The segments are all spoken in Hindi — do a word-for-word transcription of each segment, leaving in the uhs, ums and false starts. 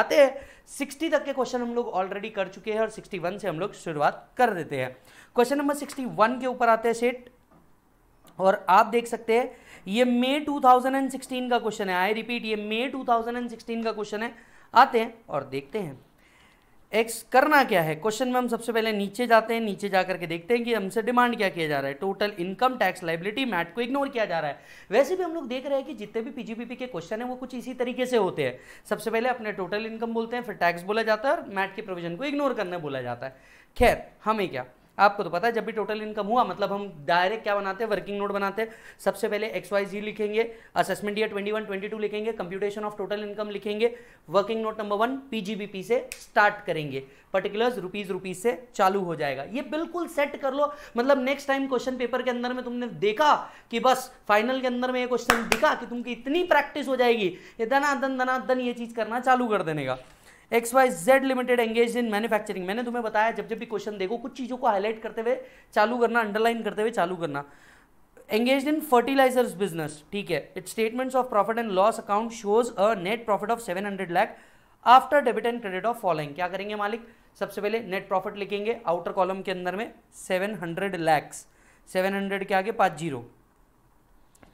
आते हैं सिक्सटी तक के क्वेश्चन हम लोग ऑलरेडी कर चुके हैं और सिक्सटी वन से हम लोग शुरुआत कर देते हैं। क्वेश्चन नंबर सिक्सटी वन के ऊपर आते हैं सेट, और आप देख सकते हैं ये मई टू थाउजेंड सिक्सटीन का क्वेश्चन है। आई रिपीट, ये मई टू थाउजेंड सिक्सटीन का क्वेश्चन है। आते हैं और देखते हैं एक्स करना क्या है। क्वेश्चन में हम सबसे पहले नीचे जाते हैं, नीचे जाकर के देखते हैं कि हमसे डिमांड क्या किया जा रहा है। Total income tax liability MAT को इग्नोर किया जा रहा है। वैसे भी हम लोग देख रहे हैं कि जितने भी पीजीबीपी के क्वेश्चन हैं वो कुछ इसी तरीके से होते हैं। सबसे पहले अपने टोटल इनकम बोलते हैं, फिर टैक्स बोला जाता है और मैट के प्रोविजन को इग्नोर करना बोला जाता है। खैर हमें क्या, आपको तो पता है जब भी टोटल इनकम हुआ मतलब हम डायरेक्ट क्या बनाते हैं, वर्किंग नोट बनाते हैं। सबसे पहले एक्स वाई जी लिखेंगे, assessment year twenty one twenty two लिखेंगे, कंप्यूटेशन ऑफ टोटल इनकम लिखेंगे, working note number one PGBP से स्टार्ट करेंगे, पर्टिकुलर्स रुपीज रुपीज से चालू हो जाएगा। ये बिल्कुल सेट कर लो, मतलब नेक्स्ट टाइम क्वेश्चन पेपर के अंदर में तुमने देखा कि बस फाइनल के अंदर में ये क्वेश्चन दिखा कि तुमकी इतनी प्रैक्टिस हो जाएगी, ये धनाधन धनाधन ये चीज़ करना चालू कर देने का। X Y Z limited engage in manufacturing, मैंने तुम्हें बताया जब जब भी क्वेश्चन देखो कुछ चीज़ों को हाईलाइट करते हुए चालू करना, अंडरलाइन करते हुए चालू करना। एंगेज इन फर्टिलाइजर्स बिजनेस, ठीक है, it statements of profit and loss account shows a net profit of seven hundred lakh after debit and credit of following. क्या करेंगे मालिक, सबसे पहले नेट प्रॉफिट लिखेंगे, आउटर कॉलम के अंदर में seven hundred lakhs, seven hundred के आगे पाँच जीरो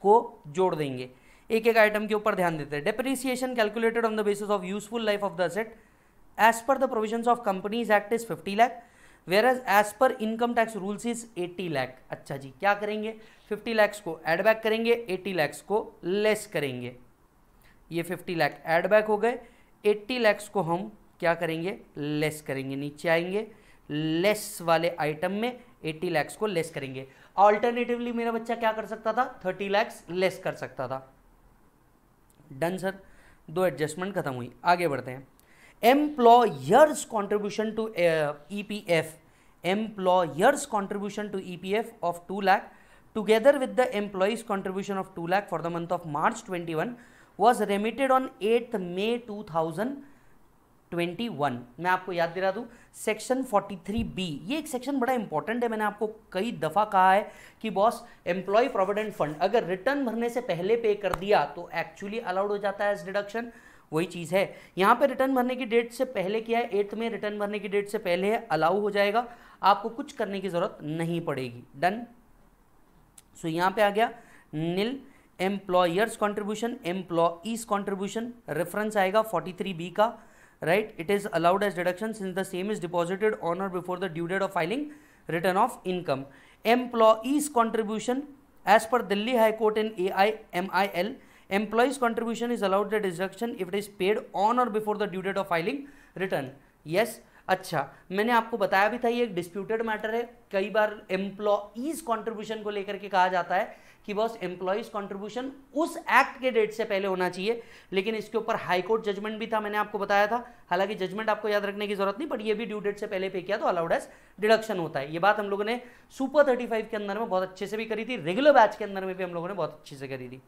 को जोड़ देंगे। एक एक आइटम के ऊपर ध्यान देते हैं। Depreciation calculated on the basis of useful life of the asset as per the provisions of companies act is fifty lakh, whereas as per income tax rules is eighty lakh. अच्छा जी, क्या करेंगे, फिफ्टी लाख को एड बैक करेंगे, एटी लाख को लेस करेंगे। ये फिफ्टी लाख एड बैक हो गए, एटी लाख को हम क्या करेंगे, लेस करेंगे। नीचे आएंगे, लेस वाले आइटम में एटी लाख को लेस करेंगे। ऑल्टरनेटिवली मेरा बच्चा क्या कर सकता था, थर्टी लाख लेस कर सकता था। डन सर, दो एडजस्टमेंट खत्म हुई। आगे बढ़ते हैं। Employers contribution to EPF, employers contribution to EPF of two lakh together with the employees contribution of two lakh for the month of March twenty one was remitted on eight May two thousand twenty one. मैं आपको याद दिला दूं सेक्शन फोर्टी थ्री बी, ये एक सेक्शन बड़ा इंपॉर्टेंट है। मैंने आपको कई दफ़ा कहा है कि बॉस एम्प्लॉय प्रोविडेंट फंड अगर रिटर्न भरने से पहले पे कर दिया तो एक्चुअली अलाउड हो जाता है एज डिडक्शन। वही चीज़ है यहाँ पे, रिटर्न भरने की डेट से पहले किया है, एट्थ में रिटर्न भरने की डेट से पहले है, अलाउ हो जाएगा, आपको कुछ करने की ज़रूरत नहीं पड़ेगी। डन, सो यहाँ पर आ गया नील employers contribution, employees contribution, reference आएगा फोर्टी थ्री बी का, right. It is allowed as deduction since the same is deposited on or before the due date of filing return of income. Employees contribution as per Delhi high court in A I M I L, employees contribution is allowed the deduction if it is paid on or before the due date of filing return. Yes, अच्छा मैंने आपको बताया भी था ये एक डिस्प्यूटेड मैटर है। कई बार एम्प्लॉईज कॉन्ट्रीब्यूशन को लेकर के कहा जाता है कि बॉस एम्प्लॉईज कॉन्ट्रीब्यूशन उस एक्ट के डेट से पहले होना चाहिए, लेकिन इसके ऊपर हाई कोर्ट जजमेंट भी था, मैंने आपको बताया था। हालांकि जजमेंट आपको याद रखने की जरूरत नहीं, बट ये भी ड्यू डेट से पहले पे किया तो अलाउड एज डिडक्शन होता है। ये बात हम लोगों ने सुपर थर्टी फाइव के अंदर में बहुत अच्छे से भी करी थी, रेगुलर बैच के अंदर में भी हम लोगों ने बहुत अच्छे से करी थी।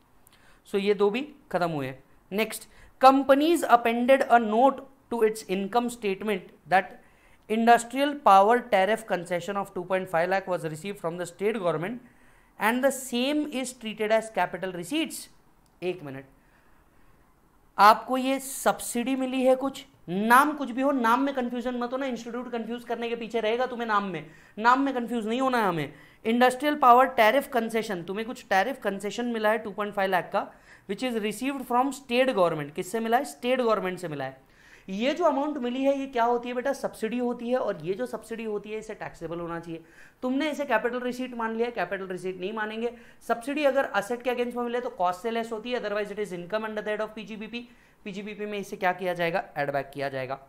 सो so, ये दो भी खत्म हुए। Next, companies appended a note to its income statement that industrial power tariff concession of two point five lakh was received from the state government and the same is treated as capital receipts. एक मिनट, आपको ये सब्सिडी मिली है, कुछ नाम कुछ भी हो, नाम में कंफ्यूजन मत होना, इंस्टीट्यूट कंफ्यूज करने के पीछे रहेगा तुम्हें, नाम में नाम में कंफ्यूज नहीं होना है हमें। इंडस्ट्रियल पावर टैरिफ कंसेशन, तुम्हें कुछ टैरिफ कंसेशन मिला है टू पॉइंट फाइव लाख का, which is received from state government. किससे मिला है, स्टेट गवर्नमेंट से मिला है। ये जो अमाउंट मिली है ये क्या होती है बेटा, सब्सिडी होती है, और ये जो सब्सिडी होती है इसे टैक्सेबल होना चाहिए। तुमने इसे कैपिटल रिसीट मान लिया, कैपिटल रिसीट नहीं मानेंगे। सब्सिडी अगर असेट के अगेंस्ट में मिले तो कॉस्ट से लेस होती है, otherwise it is income under the head of PGBP. PGBP में इसे क्या किया जाएगा, एडबैक किया जाएगा।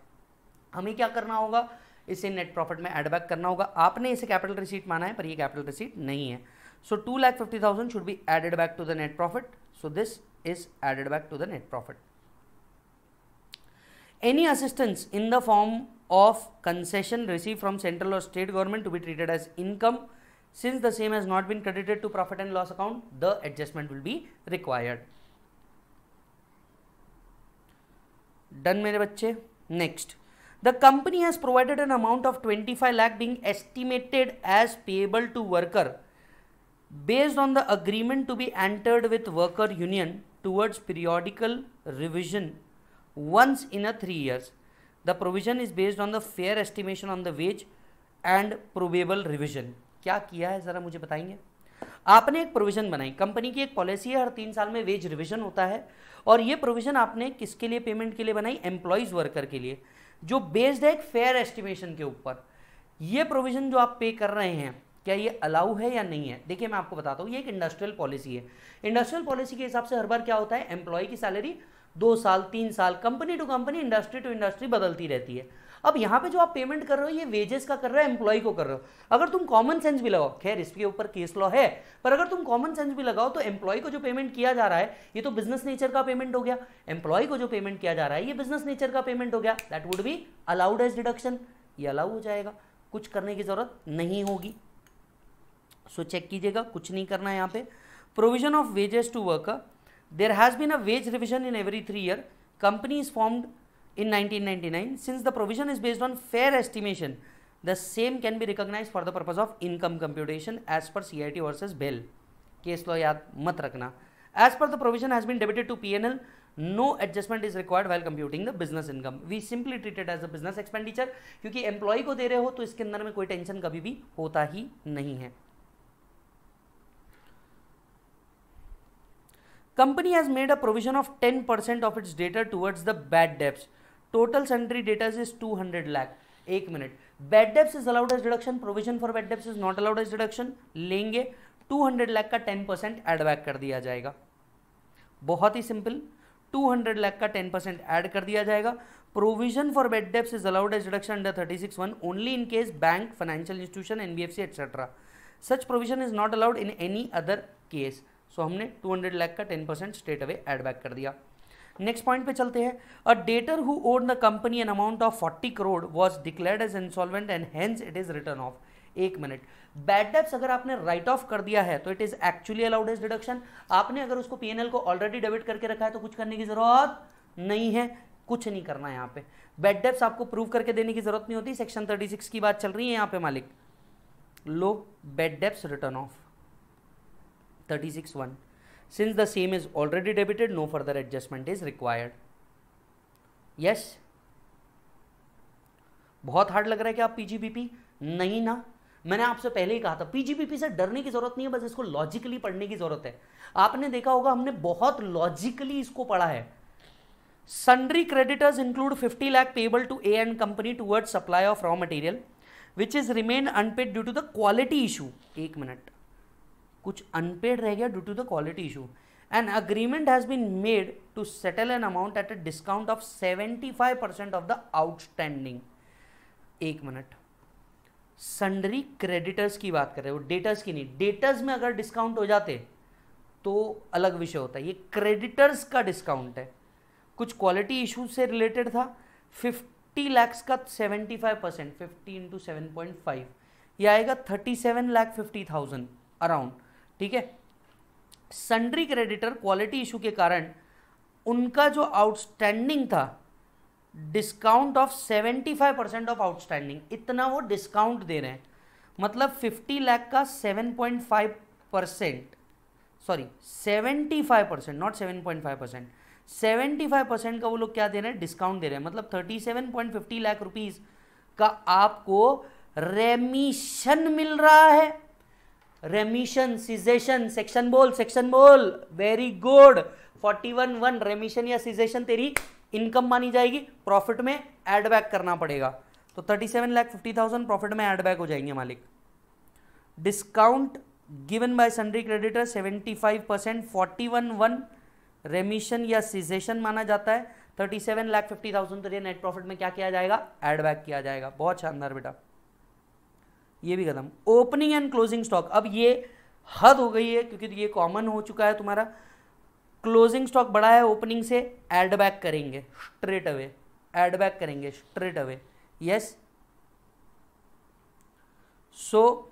हमें क्या करना होगा, इसे नेट प्रॉफिट में एडबैक करना होगा। आपने इसे कैपिटल रिसीट माना है पर यह कैपिटल रिसीट नहीं है। So two lakh fifty thousand should be added back to the net profit, so this is added back to the net profit. Any assistance in the form of concession received from central or state government to be treated as income since the same has not been credited to profit and loss account, the adjustment will be required. Done मेरे बच्चे। Next, the company has provided an amount of twenty-five lakh being estimated as payable to worker based on the agreement to be entered with worker union towards periodical revision once in a three years. The provision is based on the fair estimation on the wage and probable revision. क्या किया है ज़रा मुझे बताएंगे? आपने एक प्रोविज़न बनाई, कंपनी की एक पॉलिसी है, हर तीन साल में वेज रिविजन होता है, और ये प्रोविज़न आपने किसके लिए पेमेंट के लिए बनाई? एम्प्लॉयज़ वर्कर के लिए, जो बेस्ड है एक फेयर एस्टिमेशन के ऊपर. ये प्रोविज़न जो आप पे कर रहे हैं, क्या ये अलाउ है या नहीं है? देखिए मैं आपको बताता हूँ, ये एक इंडस्ट्रियल पॉलिसी है. इंडस्ट्रियल पॉलिसी के हिसाब से हर बार क्या होता है, एम्प्लॉय की सैलरी दो साल तीन साल company to company industry to industry बदलती रहती है. अब यहाँ पे जो आप पेमेंट कर रहे हो ये वेजेस का कर रहे हो, एम्प्लॉय को कर रहे हो. अगर तुम कॉमन सेंस भी लगाओ, खैर इसके ऊपर केस लॉ है, पर अगर तुम कॉमन सेंस भी लगाओ तो एम्प्लॉय को जो पेमेंट किया जा रहा है ये तो बिजनेस नेचर का पेमेंट हो गया, एम्प्लॉय को जो पेमेंट किया जा रहा है ये बिजनेस नेचर का पेमेंट हो गया, that would be allowed as deduction. ये अलाउ हो जाएगा, कुछ करने की जरूरत नहीं होगी. सो चेक कीजिएगा, कुछ नहीं करना है यहाँ पे. Provision of wages to worker, there has been a wage revision in every three year. Company is formed in nineteen ninety-nine. Since the provision is based on fair estimation, the same can be recognized for the purpose of income computation as per C I T versus Bell. Case law याद मत रखना. As per the provision has been debited to P and L, no adjustment is required while computing the business income. We simply treat it as a business expenditure. क्योंकि एम्प्लॉय को दे रहे हो तो इसके अंदर में कोई टेंशन कभी भी होता ही नहीं है. Company has made a provision of ten percent of its debtor towards the bad debts. Total sundry debtors is two hundred lakh. एक minute, bad debts is allowed as deduction, provision for bad debts is not allowed as deduction. लेंगे two hundred लाख का ten percent एड बैक कर दिया जाएगा. बहुत ही सिंपल, two hundred लाख का ten percent एड कर दिया जाएगा. Provision for bad debts is allowed as deduction under thirty six one only in case bank, financial institution, NBFC etcetera. Such provision is not allowed in any other case. So so, हमने two hundred लाख का ten percent straight away add back कर दिया. नेक्स्ट पॉइंट पे चलते हैं. A debtor who own the company an amount of forty crore was declared as insolvent and hence it is written off. एक मिनट, बैड डेब्स अगर आपने राइट ऑफ कर दिया है तो it is actually allowed as deduction. आपने अगर उसको पीएनएल को ऑलरेडी डेबिट करके रखा है तो कुछ करने की जरूरत नहीं है, कुछ नहीं करना है यहाँ पे. बैड डेब्स आपको प्रूव करके देने की जरूरत नहीं होती. सेक्शन थर्टी सिक्स की बात चल रही है यहाँ पे मालिक. लो bad debts written off thirty-six one. Since the same is already debited, no further adjustment is required. Yes. बहुत हार्ड लग रहा है कि आप पीजीबीपी नहीं ना, मैंने आपसे पहले ही कहा था पीजीबीपी से डरने की जरूरत नहीं है, बस इसको लॉजिकली पढ़ने की जरूरत है. आपने देखा होगा हमने बहुत लॉजिकली इसको पढ़ा है. Sundry creditors include fifty lakh payable to A and company toward supply of raw material which is remain unpaid due to the quality issue. एक मिनट, कुछ अनपेड रह गया due to the quality issue. An agreement has been made to settle an amount at a discount of seventy-five percent of the outstanding. एक मिनट, सन्ड्री क्रेडिटर्स की बात कर रहे हो, डेटर्स की नहीं. डेटर्स में अगर डिस्काउंट हो जाते तो अलग विषय होता है, ये क्रेडिटर्स का डिस्काउंट है. कुछ क्वालिटी इशू से रिलेटेड था. फिफ्टी लैक्स का seventy-five percent, fifty into seven point five यह आएगा thirty seven lakh fifty thousand around. ठीक है, सन्ड्री क्रेडिटर क्वालिटी इशू के कारण उनका जो आउटस्टैंडिंग था discount of seventy-five percent of outstanding, इतना वो डिस्काउंट दे रहे हैं. मतलब fifty लाख का seven point five percent, sorry seventy-five percent, not seven point five percent, seventy-five percent का वो लोग क्या दे रहे हैं, डिस्काउंट दे रहे हैं. मतलब thirty-seven point five zero lakh rupees का आपको रेमिशन मिल रहा है. रेमिशन, सीजेशन, सेक्शन बोल, सेक्शन बोल, very good. forty-one one remission या सीजेशन तेरी इनकम मानी जाएगी, प्रॉफिट में एड बैक करना पड़ेगा. तो thirty-seven lakh fifty thousand profit में एड बैक हो जाएंगे मालिक. Discount given by sundry creditor seventy-five percent, forty-one one remission या सीजेशन माना जाता है. thirty-seven lakh fifty thousand तेरे नेट प्रॉफिट में क्या किया जाएगा, एड बैक किया जाएगा. बहुत शानदार बेटा, ये भी खत्म. ओपनिंग एंड क्लोजिंग स्टॉक, अब ये हद हो गई है क्योंकि ये कॉमन हो चुका है तुम्हारा. क्लोजिंग स्टॉक बड़ा है ओपनिंग से, एड बैक करेंगे स्ट्रेट अवे, एड बैक करेंगे straight away. Yes, so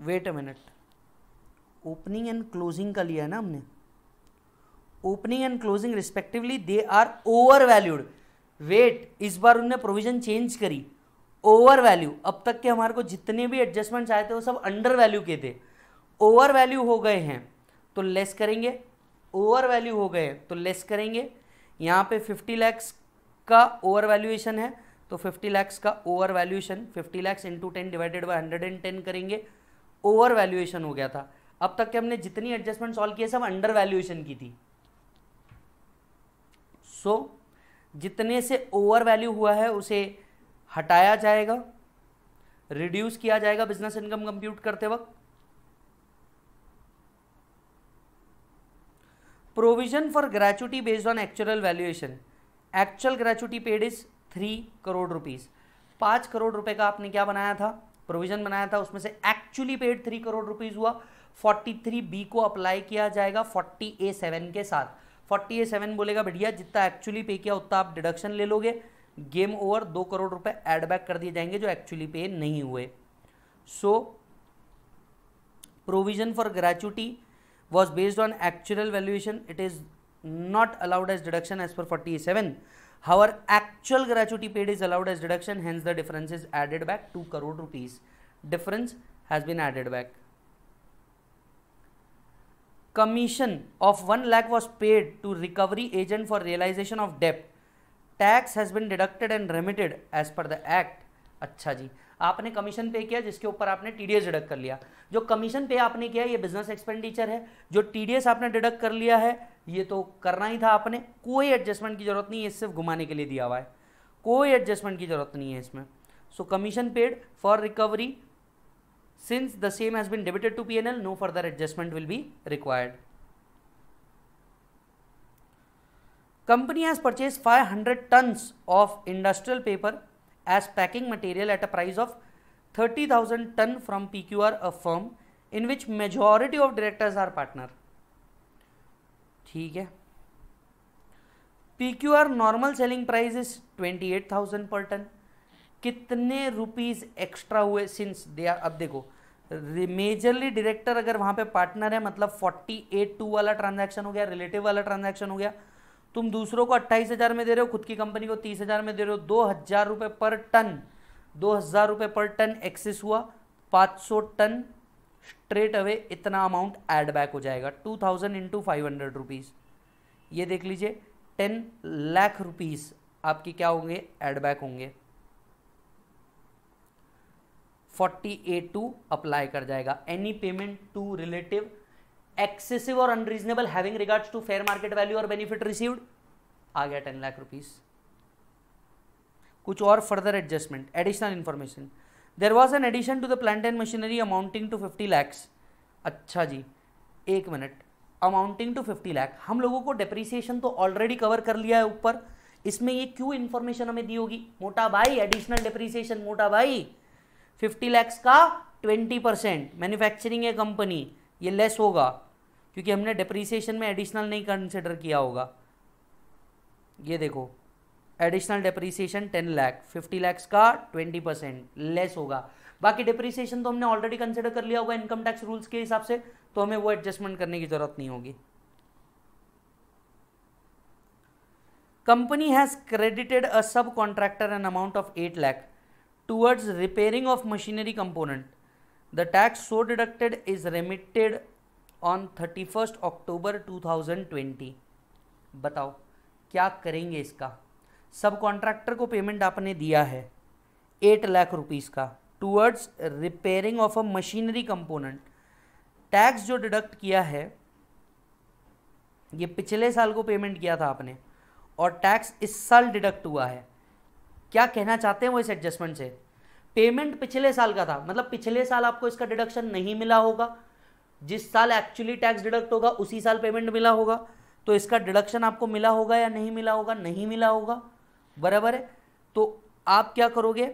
wait a minute, opening and closing का लिया है ना हमने. Opening and closing respectively they are over valued. Wait, इस बार उन्होंने प्रोविजन चेंज करी, ओवर वैल्यू. अब तक के हमारे को जितने भी एडजस्टमेंट्स आए थे वो सब अंडर वैल्यू के थे. ओवर वैल्यू हो गए हैं तो लेस करेंगे, ओवर वैल्यू हो गए तो लेस करेंगे। यहाँ पे फिफ्टी लैक्स का ओवर वैल्यूएशन है तो फिफ्टी लैक्स का over valuation fifty lakhs into ten divided by hundred and ten करेंगे, ओवर वैल्यूएशन हो गया था। अब तक के हमने जितनी एडजस्टमेंट सॉल्व किए सब अंडर वैल्यूएशन की थी। सो so, जितने से ओवर वैल्यू हुआ है उसे हटाया जाएगा, रिड्यूस किया जाएगा बिजनेस इनकम कंप्यूट करते वक्त। Provision for gratuity based on actual valuation, actual gratuity paid is three crore rupees. पाँच करोड़ रुपए का आपने क्या बनाया था, प्रोविजन बनाया था, उसमें से actually paid three crore rupees हुआ। फोर्टी थ्री बी को अप्लाई किया जाएगा फोर्टी ए सेवन के साथ। फोर्टी ए सेवन बोलेगा भैया जितना एक्चुअली पे किया उतना आप डिडक्शन ले लोगे, गेम ओवर, दो करोड़ रुपए एड बैक कर दिए जाएंगे जो एक्चुअली पे नहीं हुए। So provision for gratuity was based on actual valuation, it is not allowed as deduction as per forty-seven. However, actual gratuity paid is allowed as deduction, hence the difference is added back two crore rupees. Difference has been added back. Commission of one lakh was paid to recovery agent for realization of debt. Tax has been deducted and remitted as per the act. अच्छा जी, आपने कमीशन पे किया जिसके ऊपर आपने टीडीएस डिडक्ट कर लिया। जो कमीशन पे आपने किया ये बिजनेस एक्सपेंडिचर है, जो टीडीएस आपने डिडक्ट कर लिया है ये तो करना ही था आपने, कोई एडजस्टमेंट की जरूरत नहीं है, सिर्फ घुमाने के लिए दिया हुआ है, कोई एडजस्टमेंट की जरूरत नहीं है इसमें। So commission paid for recovery since the same has been debited to P N L, no further adjustment will be required. Company has purchase five hundred tons of industrial paper as packing material at a price of thirty thousand ton from P Q R, a firm in which majority of directors are partner. ठीक है, P Q R normal selling price is twenty-eight thousand per ton. कितने रुपीस एक्स्ट्रा हुए since they are, अब देखो मेजरली डायरेक्टर अगर वहाँ पे पार्टनर है मतलब फोर्टी एट टू वाला ट्रांजैक्शन हो गया, रिलेटिव वाला ट्रांजैक्शन हो गया। तुम दूसरों को अट्ठाईस हज़ार में दे रहे हो, खुद की कंपनी को तीस हज़ार में दे रहे हो, दो हज़ार रुपये पर टन, दो हज़ार रुपये पर टन एक्सेस हुआ, पाँच सौ टन स्ट्रेट अवे इतना अमाउंट ऐड बैक हो जाएगा, two thousand into five hundred rupees. ये देख लीजिए टेन लाख रुपीज़ आपके क्या होंगे, ऐड बैक होंगे, फोर्टी ए टू अप्लाई कर जाएगा। Any payment to relative excessive or unreasonable having regards to fair market value और बेनिफिट रिसीव्ड आ गया टेन लाख रुपीस। कुछ और further adjustment, additional information, there was an addition to the plant and machinery amounting to fifty lakhs. अच्छा जी एक मिनट, अमाउंटिंग टू फिफ्टी लैख, हम लोगों को डेप्रीसिएशन तो ऑलरेडी कवर कर लिया है ऊपर, इसमें ये क्यों इन्फॉर्मेशन हमें दी होगी? मोटा भाई एडिशनल डेप्रीसिएशन, मोटा भाई फिफ्टी लैक्स का ट्वेंटी परसेंट मैन्युफैक्चरिंग है कंपनी, ये लेस होगा क्योंकि हमने डिप्रीसिएशन में एडिशनल नहीं कंसिडर किया होगा। ये देखो additional depreciation ten lakh, fifty lakhs का ट्वेंटी परसेंट लेस होगा, बाकी डिप्रीसिएशन तो हमने ऑलरेडी कंसिडर कर लिया होगा इनकम टैक्स रूल्स के हिसाब से, तो हमें वो एडजस्टमेंट करने की जरूरत नहीं होगी। कंपनी हैज क्रेडिटेड अ सब contractor an amount of eight lakh towards repairing of machinery component, the tax so deducted is remitted on thirty first October two thousand twenty. बताओ क्या करेंगे इसका? सब कॉन्ट्रैक्टर को पेमेंट आपने दिया है एट लाख रुपीज़ का towards repairing of a machinery component. Tax जो डिडक्ट किया है ये पिछले साल को पेमेंट किया था आपने और टैक्स इस साल डिडक्ट हुआ है। क्या कहना चाहते हैं वो इस एडजस्टमेंट से? पेमेंट पिछले साल का था मतलब पिछले साल आपको इसका डिडक्शन नहीं मिला होगा, जिस साल एक्चुअली टैक्स डिडक्ट होगा उसी साल पेमेंट मिला होगा, तो इसका डिडक्शन आपको मिला होगा या नहीं मिला होगा? नहीं मिला होगा, बराबर है। तो आप क्या करोगे,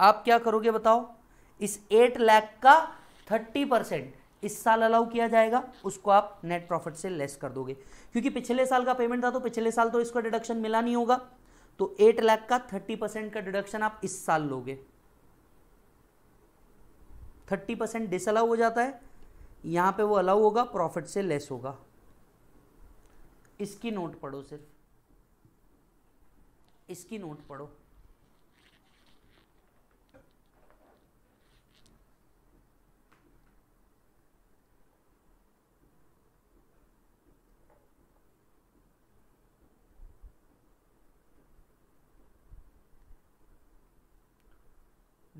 आप क्या करोगे बताओ? इस एट लाख का थर्टी परसेंट इस साल अलाउ किया जाएगा, उसको आप नेट प्रॉफिट से लेस कर दोगे क्योंकि पिछले साल का पेमेंट था तो पिछले साल तो इसका डिडक्शन मिला नहीं होगा, तो एट लाख का थर्टी परसेंट का डिडक्शन आप इस साल लोगे। थर्टी परसेंट डिसअलाउ हो जाता है, यहाँ पे वो अलाउ होगा, प्रॉफिट से लेस होगा। इसकी नोट पढ़ो, सिर्फ इसकी नोट पढ़ो।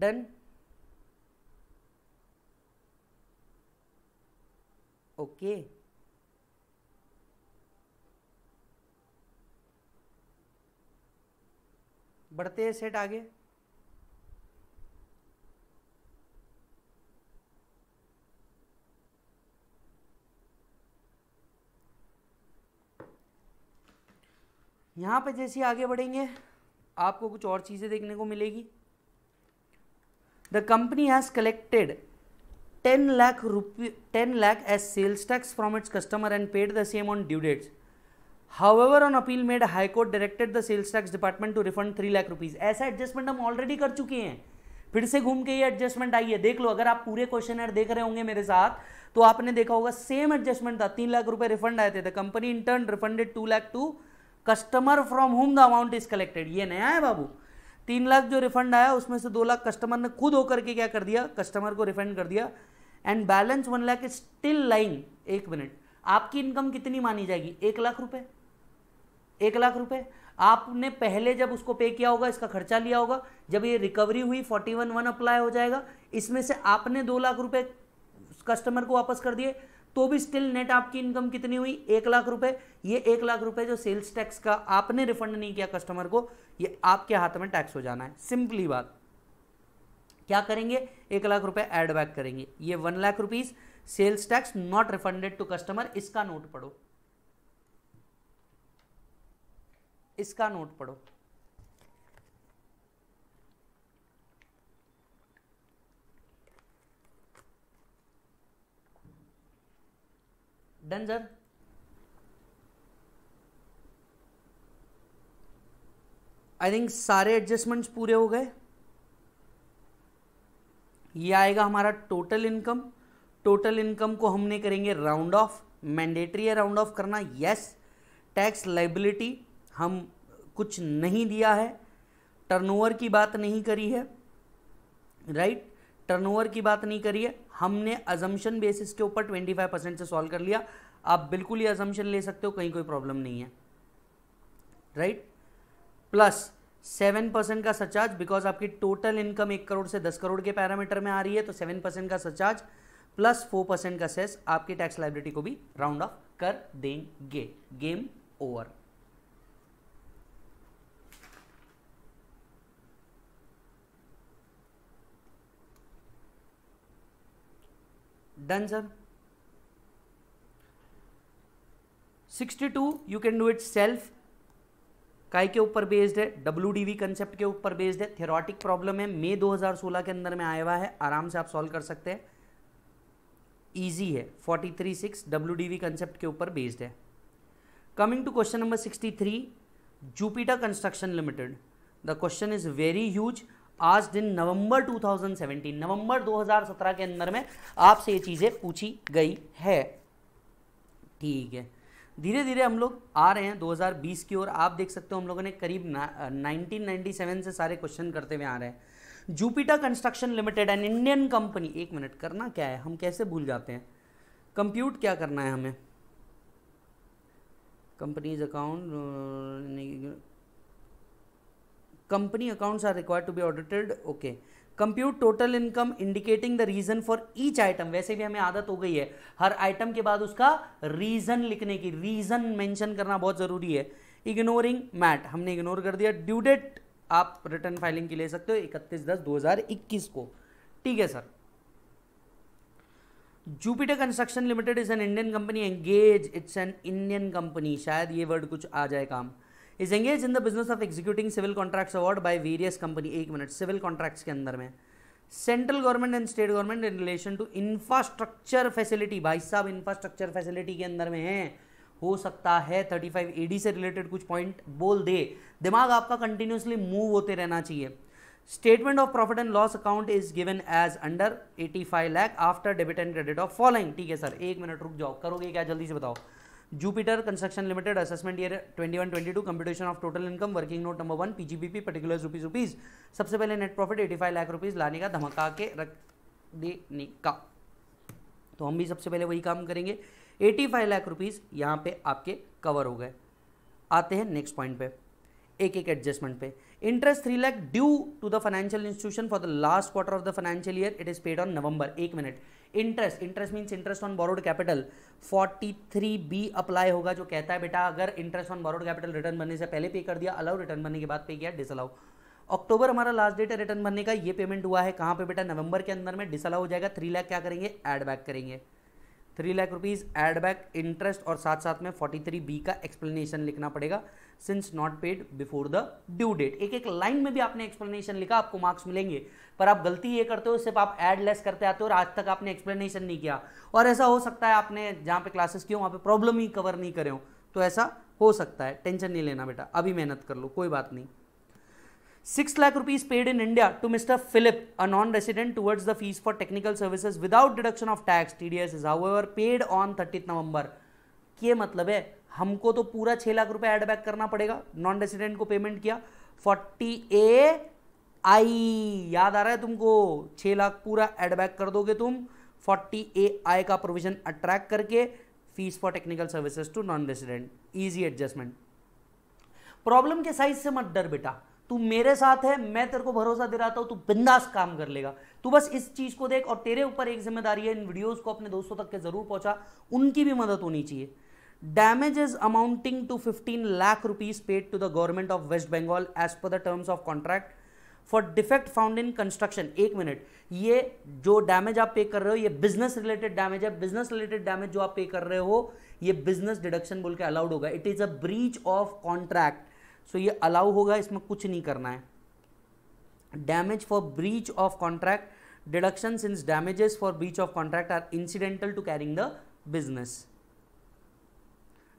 Done okay okay. बढ़ते हैं सेट आगे। यहां पे जैसे आगे बढ़ेंगे आपको कुछ और चीजें देखने को मिलेगी। The company has collected ten lakh rupee ten lakh as sales tax from its customer and paid the same on due dates. However, on appeal made, High Court directed the sales tax department to refund three lakh rupees. ऐसा एडजस्टमेंट हम ऑलरेडी कर चुके हैं, फिर से घूम के ये एडजस्टमेंट आई है। देख लो, अगर आप पूरे क्वेश्चनर देख रहे होंगे मेरे साथ तो आपने देखा होगा सेम एडजस्टमेंट था। तीन लाख रुपए रिफंड आए थे। The company in turn refunded two lakh to customer from whom the amount is collected. ये नया है बाबू, तीन लाख जो रिफंड आया उसमें से दो लाख कस्टमर ने खुद होकर के क्या कर दिया, कस्टमर को रिफंड कर दिया। And balance one lakh is still lying. एक मिनट, आपकी इनकम कितनी मानी जाएगी? एक लाख रुपए। एक लाख रुपए आपने पहले जब उसको पे किया होगा, इसका खर्चा लिया होगा, जब ये रिकवरी हुई फोर्टी वन वन अप्लाई हो जाएगा। इसमें से आपने दो लाख रुपए कस्टमर को वापस कर दिए तो भी स्टिल नेट आपकी इनकम कितनी हुई? एक लाख रुपए। ये एक लाख रुपए जो सेल्स टैक्स का आपने रिफंड नहीं किया कस्टमर को, ये आपके हाथ में टैक्स हो जाना है। सिंपली बात, क्या करेंगे? एक लाख रुपए एड बैक करेंगे। ये one lakh rupees sales tax not refunded to customer. इसका नोट पढ़ो, इसका नोट पढ़ो। डन सर, आई थिंक सारे एडजस्टमेंट्स पूरे हो गए। ये आएगा हमारा टोटल इनकम। टोटल इनकम को हमने करेंगे राउंड ऑफ। मैंडेटरी है राउंड ऑफ करना, यस। टैक्स लायबिलिटी हम कुछ नहीं दिया है, टर्नओवर की बात नहीं करी है, राइट right? टर्नओवर की बात नहीं करी है, हमने अजम्पशन बेसिस के ऊपर पच्चीस परसेंट से सॉल्व कर लिया। आप बिल्कुल ही अजम्पशन ले सकते हो, कहीं कोई प्रॉब्लम नहीं है, राइट। प्लस सेवन परसेंट का सरचार्ज, बिकॉज आपकी टोटल इनकम एक करोड़ से दस करोड़ के पैरामीटर में आ रही है, तो सेवन परसेंट का सरचार्ज प्लस फोर परसेंट का सेस आपकी टैक्स लायबिलिटी को भी राउंड ऑफ कर देंगे। Game over. Done sir. Sixty two you can do it self. काई के ऊपर बेस्ड है, डब्ल्यूडीवी कंसेप्ट के ऊपर बेस्ड है, थ्योरेटिक प्रॉब्लम है, मई दो हज़ार सोलह के अंदर में आया हुआ है, आराम से आप सॉल्व कर सकते हैं, इजी है। Forty three six WDV concept के ऊपर बेस्ड है। Coming to question number sixty three, Jupiter construction limited. The question is very huge. आज दिन नवंबर टू थाउजेंड सेवेंटीन, नवंबर दो हज़ार सत्रह के अंदर में आपसे ये चीज़ें पूछी गई है, ठीक है। धीरे धीरे हम लोग आ रहे हैं दो हज़ार बीस की ओर। आप देख सकते हो हम लोगों ने करीब नाइनटीन नाइंटी सेवन से सारे क्वेश्चन करते हुए आ रहे हैं। Jupiter construction limited and Indian company. एक मिनट, करना क्या है, हम कैसे भूल जाते हैं, कंप्यूट क्या करना है हमें। Companies account, company accounts are required to be audited, okay. compute total income indicating the reason for each item. वैसे भी हमें आदत हो गई है हर आइटम के बाद उसका रीजन लिखने की, रीजन मेंशन करना बहुत जरूरी है। इग्नोरिंग मैट, हमने इग्नोर कर दिया। ड्यू डेट आप रिटर्न फाइलिंग की ले सकते हो इकतीस दस दो हज़ार इक्कीस को, ठीक है sir. Jupiter construction limited is an Indian company, engage, it's an Indian company, शायद ये वर्ड कुछ आ जाए काम। Is engage in the business of executing civil contracts award by various company. एक मिनट, सिविल कॉन्ट्रैक्ट्स के अंदर में central government and state government in relation to infrastructure facility. भाई साहब, इंफ्रास्ट्रक्चर फैसिलिटी के अंदर में है, हो सकता है थर्टी फाइव ए डी से रिलेटेड कुछ पॉइंट बोल दे। दिमाग आपका कंटिन्यूसली मूव होते रहना चाहिए। Statement of profit and loss account is given as under eighty five lakh after debit and credit of following, ठीक है सर। एक मिनट रुक जाओ, करोगे क्या, जल्दी से बताओ। Jupiter construction limited, assessment year twenty one twenty two, computation of total income, working note number one, PGBP, particulars rupees rupees सबसे पहले नेट प्रॉफिट पचासी लाख रुपीज लाने का, धमका के रख देने का, तो हम भी सबसे पहले वही काम करेंगे। पचासी लाख रुपीज यहाँ पे आपके कवर हो गए। आते हैं नेक्स्ट पॉइंट पे, एक एक एडजस्टमेंट पे। Interest three lakh due to the financial institution for the last quarter of the financial year, it is paid on November. एक minute, interest interest means interest on borrowed capital forty three B apply होगा, जो कहता है बेटा अगर interest on borrowed capital return बनने से पहले पे कर दिया अलाउ, रिटर्न बनने के बाद पे किया डिसअलाउ। अक्टूबर हमारा लास्ट डेट है रिटर्न बनने का, ये पेमेंट हुआ है कहाँ पे बेटा, नवंबर के अंदर में डिसअलाउ हो जाएगा। थ्री लाख क्या करेंगे, एड बैक करेंगे, three lakh rupees add back interest, और साथ साथ में फोर्टी थ्री बी का एक्सप्लेनेशन लिखना पड़ेगा, since not paid before the due date. एक एक लाइन में भी आपने एक्सप्लेनेशन लिखा, आपको मार्क्स मिलेंगे। पर आप गलती ये करते हो, सिर्फ आप एड लेस करते आते हो और आज तक आपने एक्सप्लेनेशन नहीं किया, और ऐसा हो सकता है आपने जहाँ पे क्लासेस किए हो वहाँ पे प्रॉब्लम ही कवर नहीं करे हो, तो ऐसा हो सकता है। टेंशन नहीं लेना बेटा, अभी मेहनत कर लो, कोई बात नहीं। Six lakh rupees paid in India to mister Philip a non resident towards the fees for technical services without deduction of tax, TDS is however paid on thirtieth November. ये मतलब है हमको तो पूरा छह लाख रुपए एड बैक करना पड़ेगा, नॉन रेसिडेंट को पेमेंट किया फोर्टी ए आई, याद आ रहा है तुमको, छह लाख पूरा एड बैक कर दोगे तुम फोर्टी ए आई का प्रोविजन अट्रैक्ट करके, fees for technical services to non resident, easy adjustment. Problem के साइज से मत डर बेटा, तू मेरे साथ है, मैं तेरे को भरोसा दिलाता हूँ, तू बिंदास काम कर लेगा। तू बस इस चीज़ को देख, और तेरे ऊपर एक जिम्मेदारी है, इन वीडियोस को अपने दोस्तों तक के जरूर पहुँचा, उनकी भी मदद होनी चाहिए। Damages amounting to fifteen lakh rupees paid to the government of West Bengal as per the terms of contract for defect found in construction. एक मिनट, ये जो डैमेज आप पे कर रहे हो ये बिजनेस रिलेटेड डैमेज है। बिजनेस रिलेटेड डैमेज जो आप पे कर रहे हो ये बिजनेस डिडक्शन बोल के अलाउड होगा। It is a breach of contract, so ये अलाउ होगा, इसमें कुछ नहीं करना है। Damage for breach of contract deduction since damages for breach of contract are incidental to carrying the business.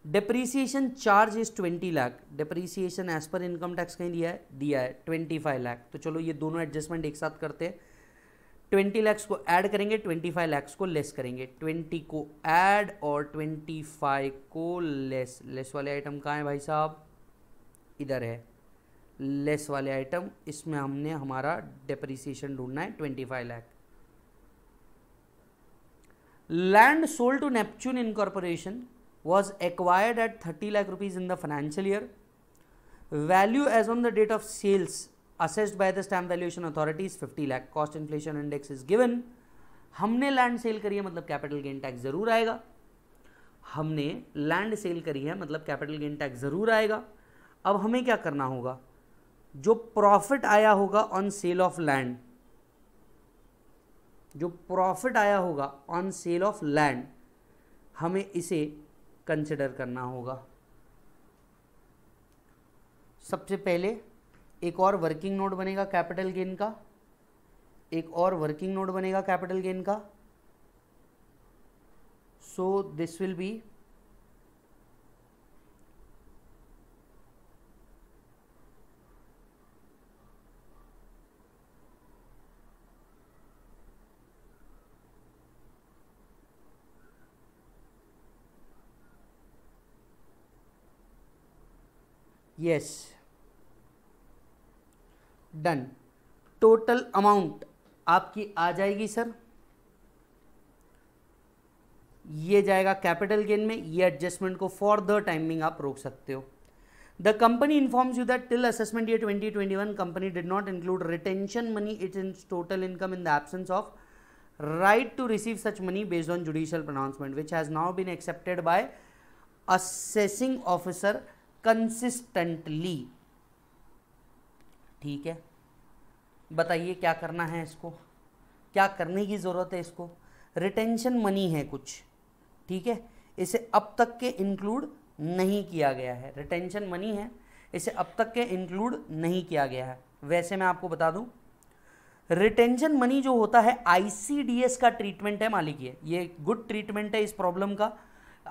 Depreciation charge is twenty lakh, depreciation as per income tax कहीं दिया है, दिया है ट्वेंटी फाइव लाख। तो चलो ये दोनों एडजस्टमेंट एक साथ करते हैं, ट्वेंटी लैक्स को ऐड करेंगे, ट्वेंटी फाइव लैक्स को लेस करेंगे, ट्वेंटी को ऐड और ट्वेंटी फाइव को लेस। लेस वाले आइटम कहाँ है भाई साहब, इधर है लेस वाले आइटम, इसमें हमने हमारा डेप्रीसिएशन ढूंढना है twenty five lakh. Land sold to Neptune incorporation was acquired at thirty lakh rupees in the financial year. Value as on the date of sales assessed by the stamp valuation authority is fifty lakh. Cost inflation index is given. हमने लैंड सेल करी है मतलब कैपिटल गेन टैक्स जरूर आएगा, हमने लैंड सेल करी है मतलब कैपिटल गेन टैक्स जरूर आएगा। अब हमें क्या करना होगा, जो प्रॉफिट आया होगा ऑन सेल ऑफ लैंड, जो प्रॉफिट आया होगा ऑन सेल ऑफ लैंड हमें इसे कंसिडर करना होगा। सबसे पहले एक और वर्किंग नोट बनेगा कैपिटल गेन का, एक और वर्किंग नोट बनेगा कैपिटल गेन का। So this will be yes done. Total amount आपकी आ जाएगी सर, ये जाएगा कैपिटल गेन में, ये एडजस्टमेंट को फॉर द टाइमिंग आप रोक सकते हो। The company informs you that till assessment year twenty twenty one company did not include retention money it in total income in the absence of right to receive such money based on judicial pronouncement which has now been accepted by assessing officer consistently. ठीक है, बताइए क्या करना है इसको, क्या करने की ज़रूरत है इसको। रिटेंशन मनी है कुछ, ठीक है, इसे अब तक के इंक्लूड नहीं किया गया है। रिटेंशन मनी है, इसे अब तक के इंक्लूड नहीं किया गया है। वैसे मैं आपको बता दूं, रिटेंशन मनी जो होता है आईसीडीएस का ट्रीटमेंट है मालिकिए, ये गुड ट्रीटमेंट है इस प्रॉब्लम का।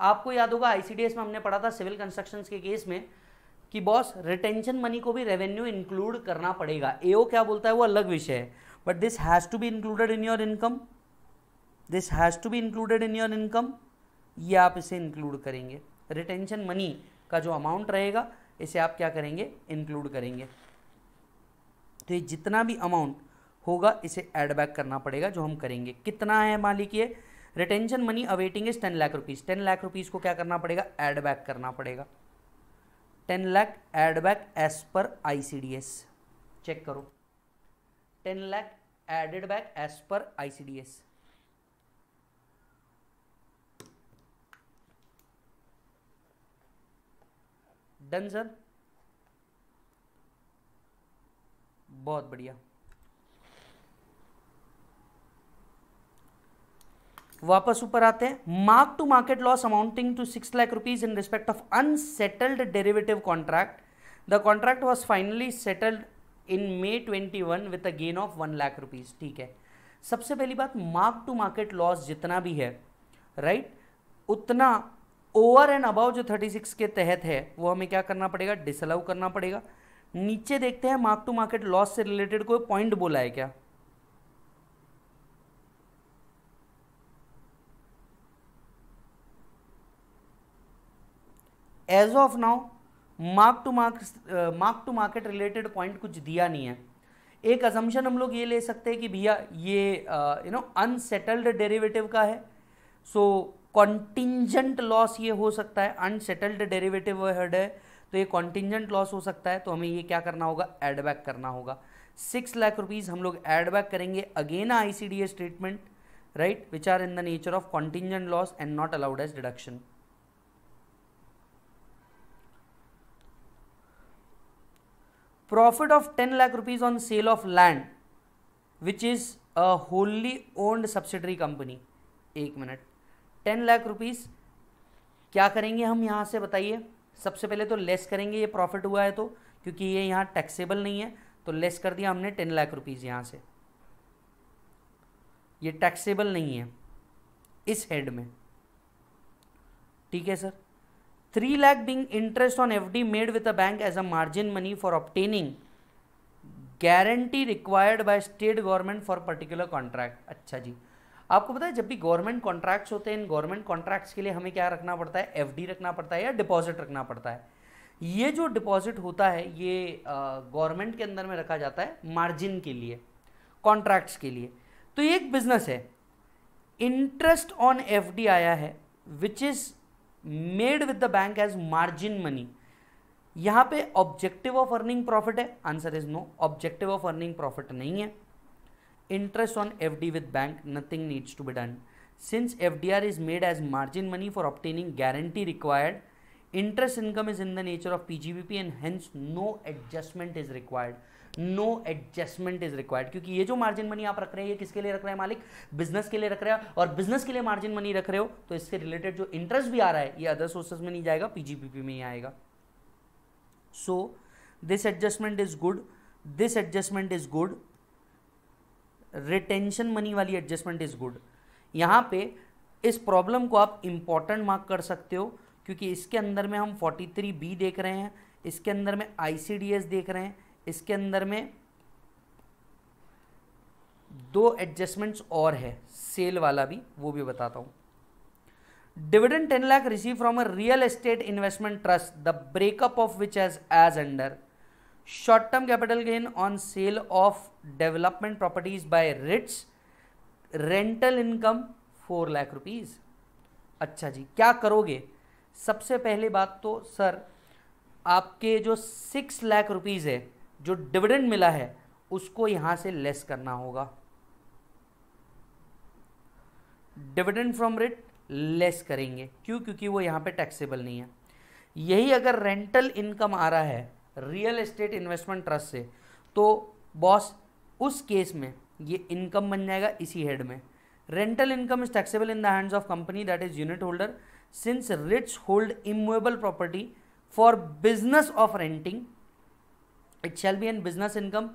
आपको याद होगा आईसीडीएस में हमने पढ़ा था सिविल कंस्ट्रक्शंस के केस में कि बॉस रिटेंशन मनी को भी रेवेन्यू इंक्लूड करना पड़ेगा। एओ क्या बोलता है वो अलग विषय है, but this has to be included in your income, this has to be included in your income. ये आप इसे इंक्लूड करेंगे, रिटेंशन मनी का जो अमाउंट रहेगा इसे आप क्या करेंगे, इंक्लूड करेंगे। तो ये जितना भी अमाउंट होगा इसे एड बैक करना पड़ेगा, जो हम करेंगे। कितना है मालिकिए, retention money awaiting is ten lakh rupees, ten lakh rupees को क्या करना पड़ेगा, एड बैक करना पड़ेगा, ten lakh add back as per I C D S. Check करो, ten lakh added back as per ICDS. Done sir, बहुत बढ़िया। वापस ऊपर आते हैं। Mark to market loss amounting to six lakh rupees in respect of unsettled derivative contract. The contract was finally settled in May twenty one with a gain of one lakh rupees. ठीक है, सबसे पहली बात, मार्क टू मार्केट लॉस जितना भी है राइट right? उतना ओवर एंड अबाव जो थर्टी सिक्स के तहत है वो हमें क्या करना पड़ेगा, डिसअलाउ करना पड़ेगा। नीचे देखते हैं मार्क टू मार्केट लॉस से रिलेटेड कोई पॉइंट बोला है क्या। As of now mark to market mark to market related point कुछ दिया नहीं है। एक असम्पशन हम लोग ये ले सकते हैं कि भैया ये यू नो अनसेटल्ड डेरिवेटिव का है, सो कॉन्टिंजेंट लॉस ये हो सकता है। अनसेटल्ड डेरिवेटिव वर्ड है तो ये कॉन्टिंजेंट लॉस हो सकता है, तो हमें ये क्या करना होगा, एड बैक करना होगा। सिक्स लाख रुपीज़ हम लोग एड बैक करेंगे again I C D S treatment right, which are in the nature of contingent loss and not allowed as deduction. Profit of ten lakh rupees on sale of land which is a wholly owned subsidiary company. एक मिनट, टेन लाख रुपीज़ क्या करेंगे हम यहाँ से बताइए। सबसे पहले तो लेस करेंगे, ये प्रॉफिट हुआ है तो, क्योंकि ये यहाँ टैक्सेबल नहीं है तो लेस कर दिया हमने टेन लाख रुपीज़ यहाँ से, ये टैक्सेबल नहीं है इस हेड में। ठीक है sir. Three lakh being interest on FD made with a bank as a margin money for obtaining guarantee required by state government for particular contract. अच्छा जी, आपको पता है जब भी गवर्नमेंट कॉन्ट्रैक्ट्स होते हैं, इन गवर्नमेंट कॉन्ट्रैक्ट्स के लिए हमें क्या रखना पड़ता है, एफडी रखना पड़ता है या डिपॉजिट रखना पड़ता है। ये जो डिपॉजिट होता है ये गवर्नमेंट के अंदर में रखा जाता है मार्जिन के लिए, कॉन्ट्रैक्ट्स के लिए। तो ये एक बिजनेस है, इंटरेस्ट ऑन एफडी आया है which is made with the bank as margin money. यहाँ पे ऑब्जेक्टिव ऑफ अर्निंग प्रॉफिट है, answer is no, objective of earning profit नहीं है। Interest on F D with bank, nothing needs to be done. Since F D R is made as margin money for obtaining guarantee required, interest income is in the nature of P G B P and hence no adjustment is required. No adjustment is required. क्योंकि ये जो margin money आप रख रहे हैं ये किसके लिए रख रहे हैं मालिक, बिजनेस के लिए रख रहे हैं, और बिजनेस के लिए margin money रख रहे हो तो इससे रिलेटेड जो इंटरेस्ट भी आ रहा है ये अदर सोर्सेज में नहीं जाएगा, P G B P में ही आएगा। So this adjustment is good. This adjustment is good. Retention money वाली एडजस्टमेंट इज गुड। यहाँ पे इस प्रॉब्लम को आप इम्पॉर्टेंट मार्क कर सकते हो क्योंकि इसके अंदर में हम फोर्टी थ्री बी देख रहे हैं, इसके अंदर में आईसीडीएस देख रहे हैं, इसके अंदर में दो एडजस्टमेंट्स और है, सेल वाला भी, वो भी बताता हूँ। Dividend ten lakh receive from a real estate investment trust, the breakup of which as as under short term capital gain on sale of development properties by REITs, rental income four lakh rupees. अच्छा जी, क्या करोगे, सबसे पहले बात तो सर आपके जो सिक्स लाख रुपीज़ है जो डिविडेंड मिला है उसको यहाँ से लेस करना होगा। डिविडेंड फ्रॉम REIT लेस करेंगे, क्यों, क्योंकि वो यहाँ पे टैक्सेबल नहीं है। यही अगर रेंटल इनकम आ रहा है रियल एस्टेट इन्वेस्टमेंट ट्रस्ट से तो बॉस उस केस में ये इनकम बन जाएगा इसी हेड में। Rental income is taxable in the hands of company that is unit holder since REITs hold immovable property for business of renting, it shall be an business income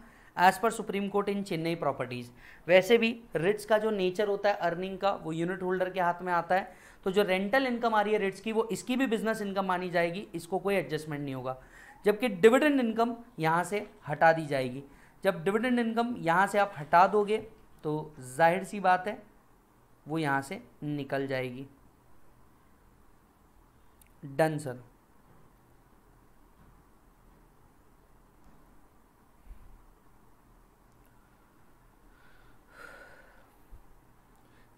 as per Supreme Court in Chennai properties. वैसे भी रिट्स का जो नेचर होता है अर्निंग का वो यूनिट होल्डर के हाथ में आता है, तो जो रेंटल इनकम आ रही है रिट्स की वो इसकी भी बिजनेस इनकम मानी जाएगी, इसको कोई एडजस्टमेंट नहीं होगा। जबकि डिविडेंड इनकम यहाँ से हटा दी जाएगी। जब डिविडेंड इनकम यहाँ से आप हटा दोगे तो जाहिर सी बात है वो यहाँ से निकल जाएगी। डन सर,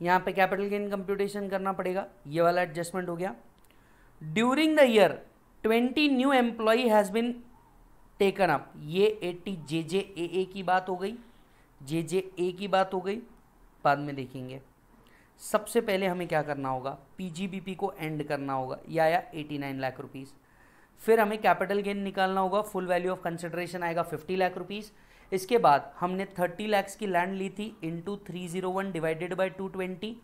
यहाँ पे कैपिटल गेन कंप्यूटेशन करना पड़ेगा, ये वाला एडजस्टमेंट हो गया। During the year twenty new employee has been taken up, ये eighty J J A A की बात हो गई, जे जे ए की बात हो गई, बाद में देखेंगे। सबसे पहले हमें क्या करना होगा, पीजीबीपी को एंड करना होगा, ये आया एटी नाइन लाख रुपीस। फिर हमें कैपिटल गेन निकालना होगा, फुल वैल्यू ऑफ कंसिडरेशन आएगा पचास लाख रुपीस। इसके बाद हमने तीस लाख की लैंड ली थी, into three zero one divided by two twenty,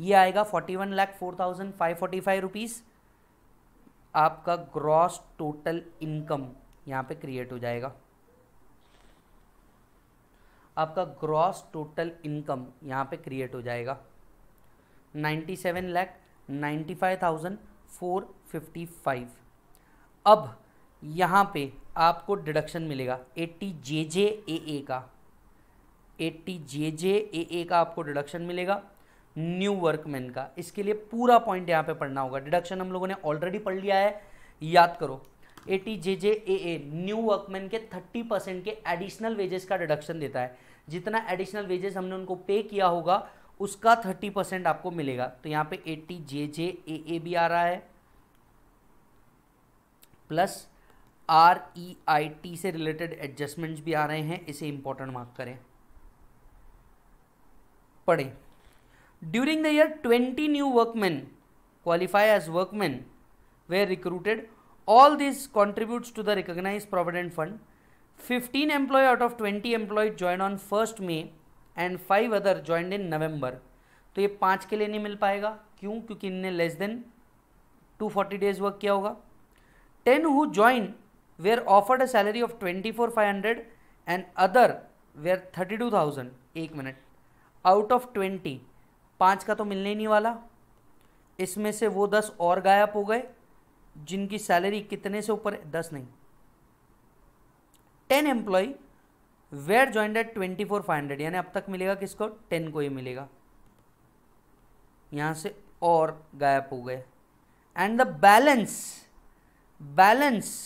ये आएगा इकतालीस लाख चार हज़ार पाँच सौ पैंतालीस रुपीस। आपका ग्रॉस टोटल इनकम यहाँ पे क्रिएट हो जाएगा, आपका ग्रॉस टोटल इनकम यहाँ पे क्रिएट हो जाएगा सत्तानवे लाख पचानवे हज़ार चार सौ पचपन। अब यहाँ पे आपको डिडक्शन मिलेगा एटी जे जे ए ए का, एटी जे जे ए ए का आपको डिडक्शन मिलेगा, न्यू वर्कमैन का। इसके लिए पूरा पॉइंट यहाँ पे पढ़ना होगा, डिडक्शन हम लोगों ने ऑलरेडी पढ़ लिया है, याद करो। Eighty J J A A new workman के तीस परसेंट के एडिशनल वेजेस का डिडक्शन देता है, जितना एडिशनल वेजेस हमने उनको पे किया होगा उसका तीस परसेंट आपको मिलेगा। तो यहाँ पे एटी जे जे ए ए भी आ रहा है, plus R E I T से रिलेटेड एडजस्टमेंट्स भी आ रहे हैं, इसे इंपॉर्टेंट मार्क करें, पढ़ें। During the year, twenty new workmen qualify as workmen were recruited. All this contributes to the recognized provident fund. fifteen employee out of twenty employee joined on first May and five other joined in November. तो ये पाँच के लिए नहीं मिल पाएगा, क्यों? क्योंकि इनने less than two hundred forty days work किया होगा। ten who joined were offered a salary of twenty-four thousand five hundred and other were thirty-two thousand. एक मिनट, out of twenty पाँच का तो मिलने ही नहीं वाला, इसमें से वो दस और गायब हो गए जिनकी सैलरी कितने से ऊपर है, दस नहीं, ten employee were joined at twenty four five hundred, यानी अब तक मिलेगा किसको, टेन को ही मिलेगा, यहाँ से और गायब हो गए। And the balance balance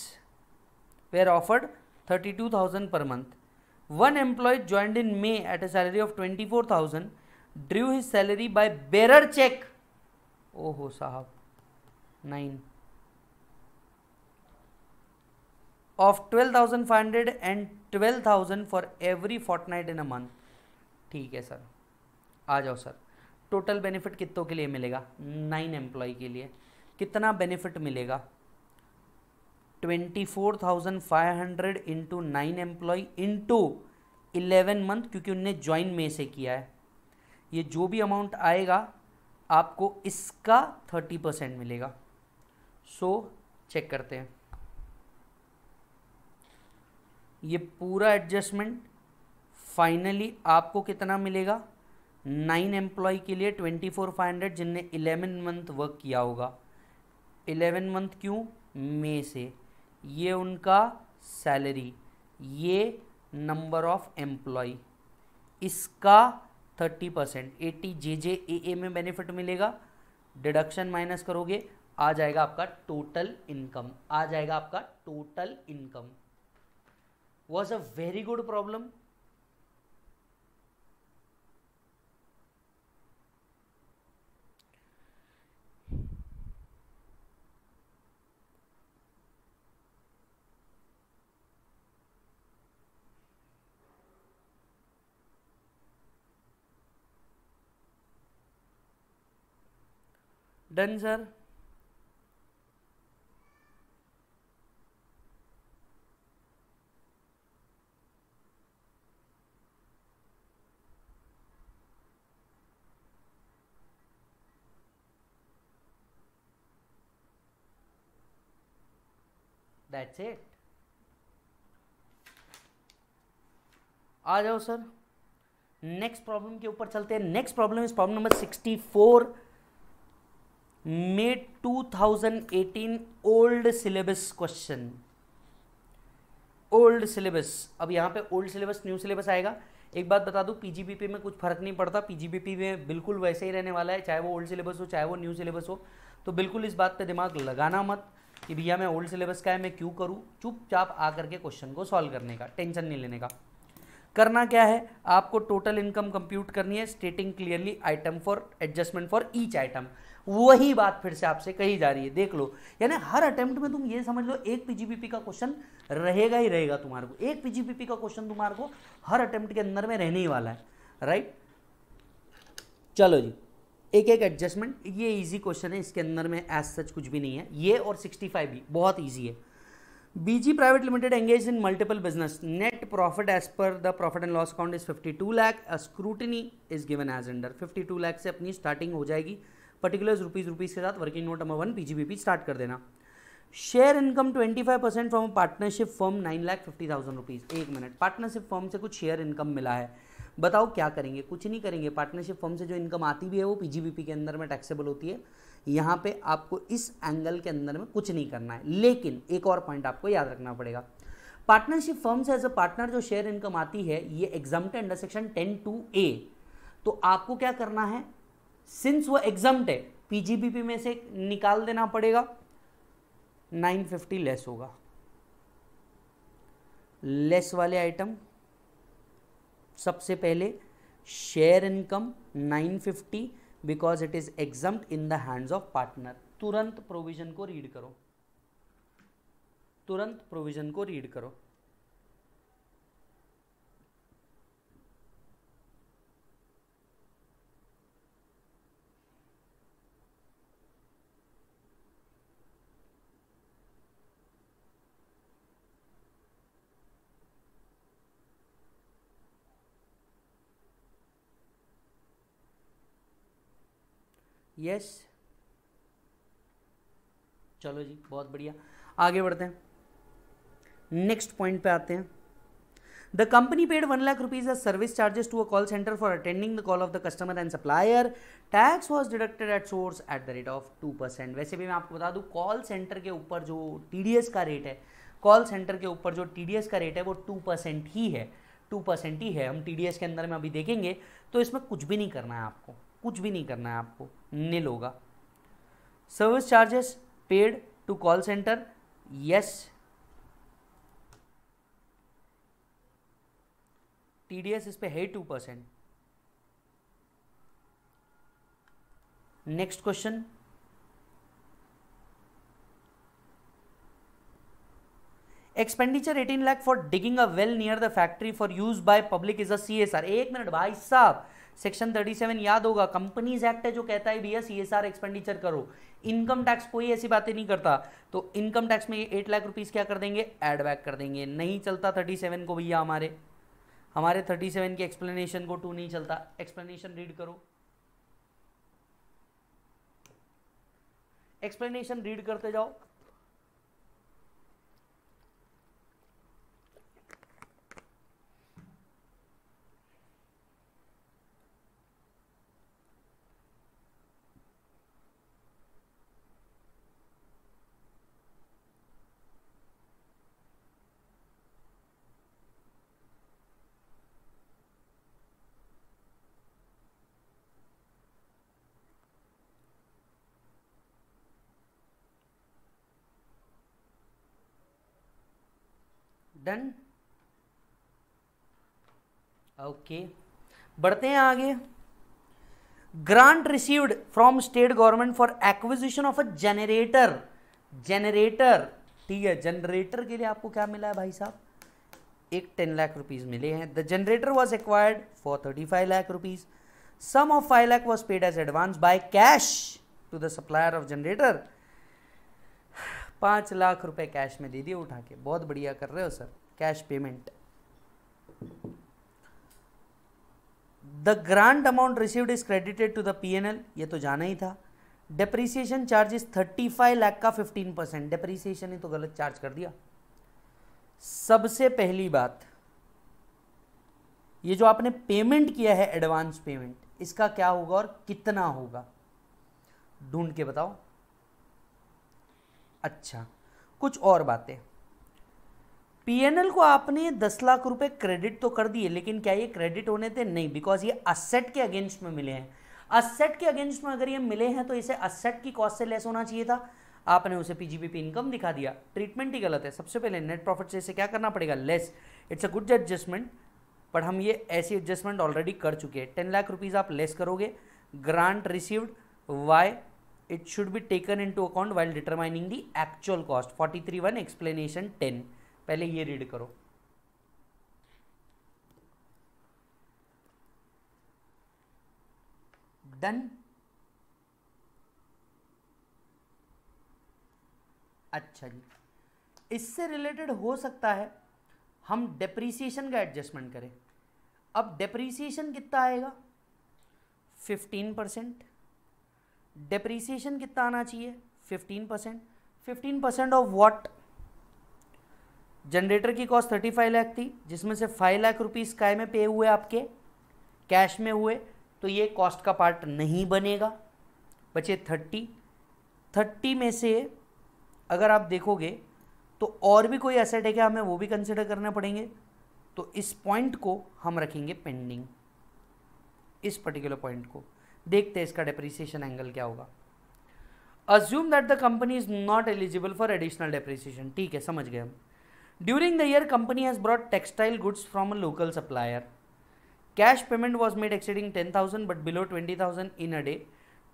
were offered thirty two thousand per month. One employee joined in May at a salary of twenty four thousand drew his salary by bearer cheque, ओहो साहब, nine of twelve thousand five hundred and twelve thousand for every fortnight in a month. ठीक है सर, आ जाओ सर, टोटल बेनिफिट कितनों के लिए मिलेगा, नाइन एम्प्लॉय के लिए। कितना बेनिफिट मिलेगा, twenty four thousand five hundred into nine employ into eleven month, क्योंकि उनने ज्वाइन में से किया है। ये जो भी अमाउंट आएगा आपको इसका थर्टी परसेंट मिलेगा। सो चेक करते हैं, ये पूरा एडजस्टमेंट फाइनली आपको कितना मिलेगा, नाइन एम्प्लॉय के लिए ट्वेंटी फोर फाइव हंड्रेड जिनने इलेवन मंथ वर्क किया होगा, इलेवन मंथ क्यों, मे से। ये उनका सैलरी, ये नंबर ऑफ एम्प्लॉय, इसका thirty percent eighty J J A A में बेनिफिट मिलेगा, डिडक्शन माइनस करोगे, आ जाएगा आपका टोटल इनकम, आ जाएगा आपका total income. Was a very good problem, done sir. That's it, आ जाओ सर नेक्स्ट प्रॉब्लम के ऊपर चलते हैं। Next problem is problem number sixty four, May two thousand eighteen old syllabus question, old syllabus. अब यहाँ पे ओल्ड सिलेबस न्यू सिलेबस आएगा। एक बात बता दूँ, पीजीबीपी में कुछ फर्क नहीं पड़ता, पीजीबीपी में बिल्कुल वैसे ही रहने वाला है, चाहे वो ओल्ड सिलेबस हो चाहे वो न्यू सिलेबस हो। तो बिल्कुल इस बात पे दिमाग लगाना मत कि भैया मैं ओल्ड सिलेबस का है मैं क्यों करूँ, चुपचाप आ करके क्वेश्चन को सॉल्व करने का, टेंशन नहीं लेने का। करना क्या है, आपको टोटल इनकम कंप्यूट करनी है, stating clearly item for adjustment for each item. वही बात फिर से आपसे कही जा रही है, देख लो। यानी हर अटेम्प्ट में तुम ये समझ लो एक पीजीबीपी का क्वेश्चन रहेगा ही रहेगा तुम्हारे को, एक पीजीबीपी का क्वेश्चन तुम्हारे को हर अटेम्प्ट के अंदर में रहने ही वाला है, राइट। चलो जी, एक एक एडजस्टमेंट, ये इजी क्वेश्चन है, इसके अंदर में एज सच कुछ भी नहीं है। ये और सिक्सटी फाइव बी बहुत इजी है। BG private limited engage in multiple business, net profit as per the profit and loss account is fifty two lakh, scrutiny is given as under. Fifty two lakh से अपनी स्टार्टिंग हो जाएगी, पर्टिकुलर्स रुपीज रुपीज के साथ working note number one PGBP start कर देना। Share income twenty five percent from partnership firm nine lakh fifty thousand rupees. एक मिनट, पार्टनरशिप फर्म से कुछ शेयर इनकम मिला है, बताओ क्या करेंगे? कुछ नहीं करेंगे। पार्टनरशिप फर्म से जो इनकम आती भी है वो पीजीबीपी के अंदर में टैक्सेबल होती है, यहाँ पे आपको इस एंगल के अंदर में कुछ नहीं करना है। लेकिन एक और पॉइंट आपको याद रखना पड़ेगा, पार्टनरशिप फर्म से एज अ पार्टनर जो शेयर इनकम आती है ये एग्जम्प्ट है under section ten two A. तो आपको क्या करना है, सिंस वो एग्जम्प्ट है पीजीबीपी में से निकाल देना पड़ेगा। नाइन फिफ्टी लेस होगा, लेस वाले आइटम सबसे पहले share income nine fifty, because it is exempt in the hands of partner. तुरंत प्रोविजन को रीड करो, तुरंत प्रोविजन को रीड करो। Yes yes. चलो जी, बहुत बढ़िया, आगे बढ़ते हैं, नेक्स्ट पॉइंट पे आते हैं। The company paid one lakh rupees as service charges to a call centre for attending the call of the customer and supplier, tax was deducted at source at the rate of two percent. वैसे भी मैं आपको बता दूं, कॉल सेंटर के ऊपर जो टीडीएस का रेट है, कॉल सेंटर के ऊपर जो टीडीएस का रेट है वो टू परसेंट ही है, टू परसेंट ही है। हम टीडीएस के अंदर में अभी देखेंगे, तो इसमें कुछ भी नहीं करना है आपको, कुछ भी नहीं करना है आपको, नील होगा। Service charges paid to call centre, yes. TDS इस पे है two percent. Next question, expenditure eighteen lakh for digging a well near the factory for use by public is a CSR. एक मिनट भाई साहब, सेक्शन थर्टी सेवन याद होगा, कंपनीज एक्ट है जो कहता है भैया सीएसआर एक्सपेंडिचर करो, इनकम टैक्स कोई ऐसी बातें नहीं करता। तो इनकम टैक्स में ये एट लाख रुपीस क्या कर देंगे, एड बैक कर देंगे। नहीं चलता थर्टी सेवन को भैया, हमारे हमारे थर्टी सेवन के एक्सप्लेनेशन को टू नहीं चलता। एक्सप्लेनेशन रीड करो, एक्सप्लेनेशन रीड करते जाओ। Done, okay okay. बढ़ते हैं आगे। Grant received from state government for acquisition of a generator, generator ठीक है, जनरेटर के लिए आपको क्या मिला है भाई साहब, एक टेन लाख रुपीज मिले हैं। The generator was acquired for thirty five lakh rupees, sum of five lakh was paid as advance by cash to the supplier of generator. पाँच लाख रुपए कैश में दे दिए उठा के, बहुत बढ़िया कर रहे हो sir, cash payment. The grant amount received is credited to the PNL, ये तो जाना ही था। Depreciation charges thirty five lakh का फिफ्टीन परसेंट, डेप्रिसिएशन ही तो गलत चार्ज कर दिया। सबसे पहली बात, ये जो आपने पेमेंट किया है एडवांस पेमेंट, इसका क्या होगा और कितना होगा ढूंढ के बताओ। अच्छा, कुछ और बातें, पीएनएल को आपने दस लाख रुपए क्रेडिट तो कर दिए, लेकिन क्या ये क्रेडिट होने थे? नहीं, बिकॉज ये असेट के अगेंस्ट में मिले हैं। असेट के अगेंस्ट में अगर ये मिले हैं तो इसे असेट की कॉस्ट से लेस होना चाहिए था, आपने उसे पीजीबीपी इनकम दिखा दिया, ट्रीटमेंट ही गलत है। सबसे पहले नेट प्रॉफिट से इसे क्या करना पड़ेगा, less. It's a good adjustment, but हम ये ऐसी एडजस्टमेंट ऑलरेडी कर चुके हैं। टेन लाख रुपीज़ आप लेस करोगे। Grant received why it should be taken into account while determining the actual cost. forty-three one explanation ten. पहले ये read करो. Done. अच्छा जी, इससे रिलेटेड हो सकता है हम डेप्रीसिएशन का एडजस्टमेंट करें. अब डेप्रीसिएशन कितना आएगा? Fifteen percent. डेप्रीसिएशन कितना आना चाहिए? Fifteen percent. Fifteen percent of what? Generator की कॉस्ट पैंतीस लाख थी, जिसमें से पाँच लाख रुपीस स्काई में पे हुए आपके, कैश में हुए, तो ये कॉस्ट का पार्ट नहीं बनेगा. बचे तीस. तीस में से अगर आप देखोगे तो और भी कोई एसेट है क्या, हमें वो भी कंसिडर करना पड़ेंगे. तो इस पॉइंट को हम रखेंगे पेंडिंग. इस पर्टिकुलर पॉइंट को देखते हैं इसका डेप्रिसिएशन एंगल क्या होगा. Assume that the company is not eligible for additional depreciation. ठीक है, समझ गए हम. During the year company has brought textile goods from a local supplier. Cash payment was made exceeding ten thousand but below twenty thousand in a day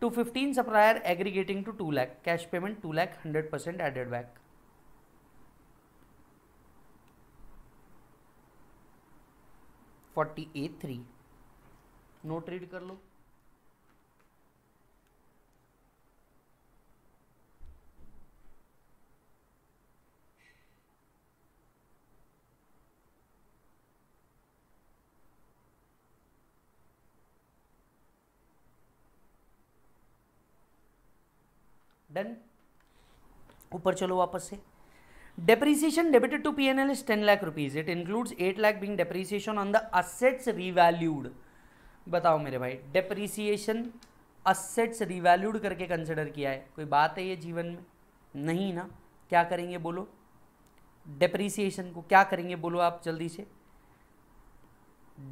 to fifteen supplier aggregating to two lakh. Cash payment two lakh hundred percent added back. Forty A three note read कर लो. डन. ऊपर चलो वापस से. Depreciation debited to P and L is ten lakh rupees. It includes eight lakh being depreciation on the assets revalued. बताओ मेरे भाई, depreciation assets revalued करके consider किया है, कोई बात है ये जीवन में? नहीं ना. क्या करेंगे बोलो depreciation को, क्या करेंगे बोलो आप जल्दी से.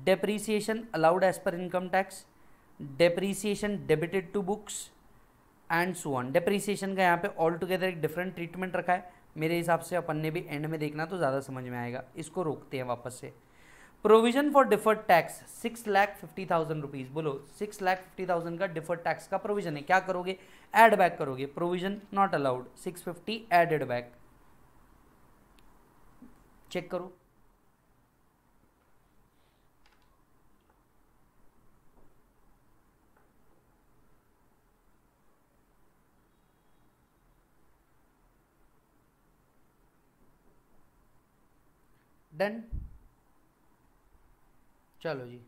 Depreciation allowed as per income tax, depreciation debited to books and so on. Depreciation का यहाँ पे all together एक different treatment रखा है. मेरे हिसाब से अपन ने भी एंड में देखना तो ज़्यादा समझ में आएगा. इसको रोकते हैं वापस से. Provision for deferred tax six lakh fifty thousand rupees. बोलो सिक्स लाख फिफ्टी थाउजेंड का डिफर्ड टैक्स का प्रोविजन है, क्या करोगे? एड बैक करोगे. Provision not allowed, six fifty added back. Check करो. डन. चलो जी,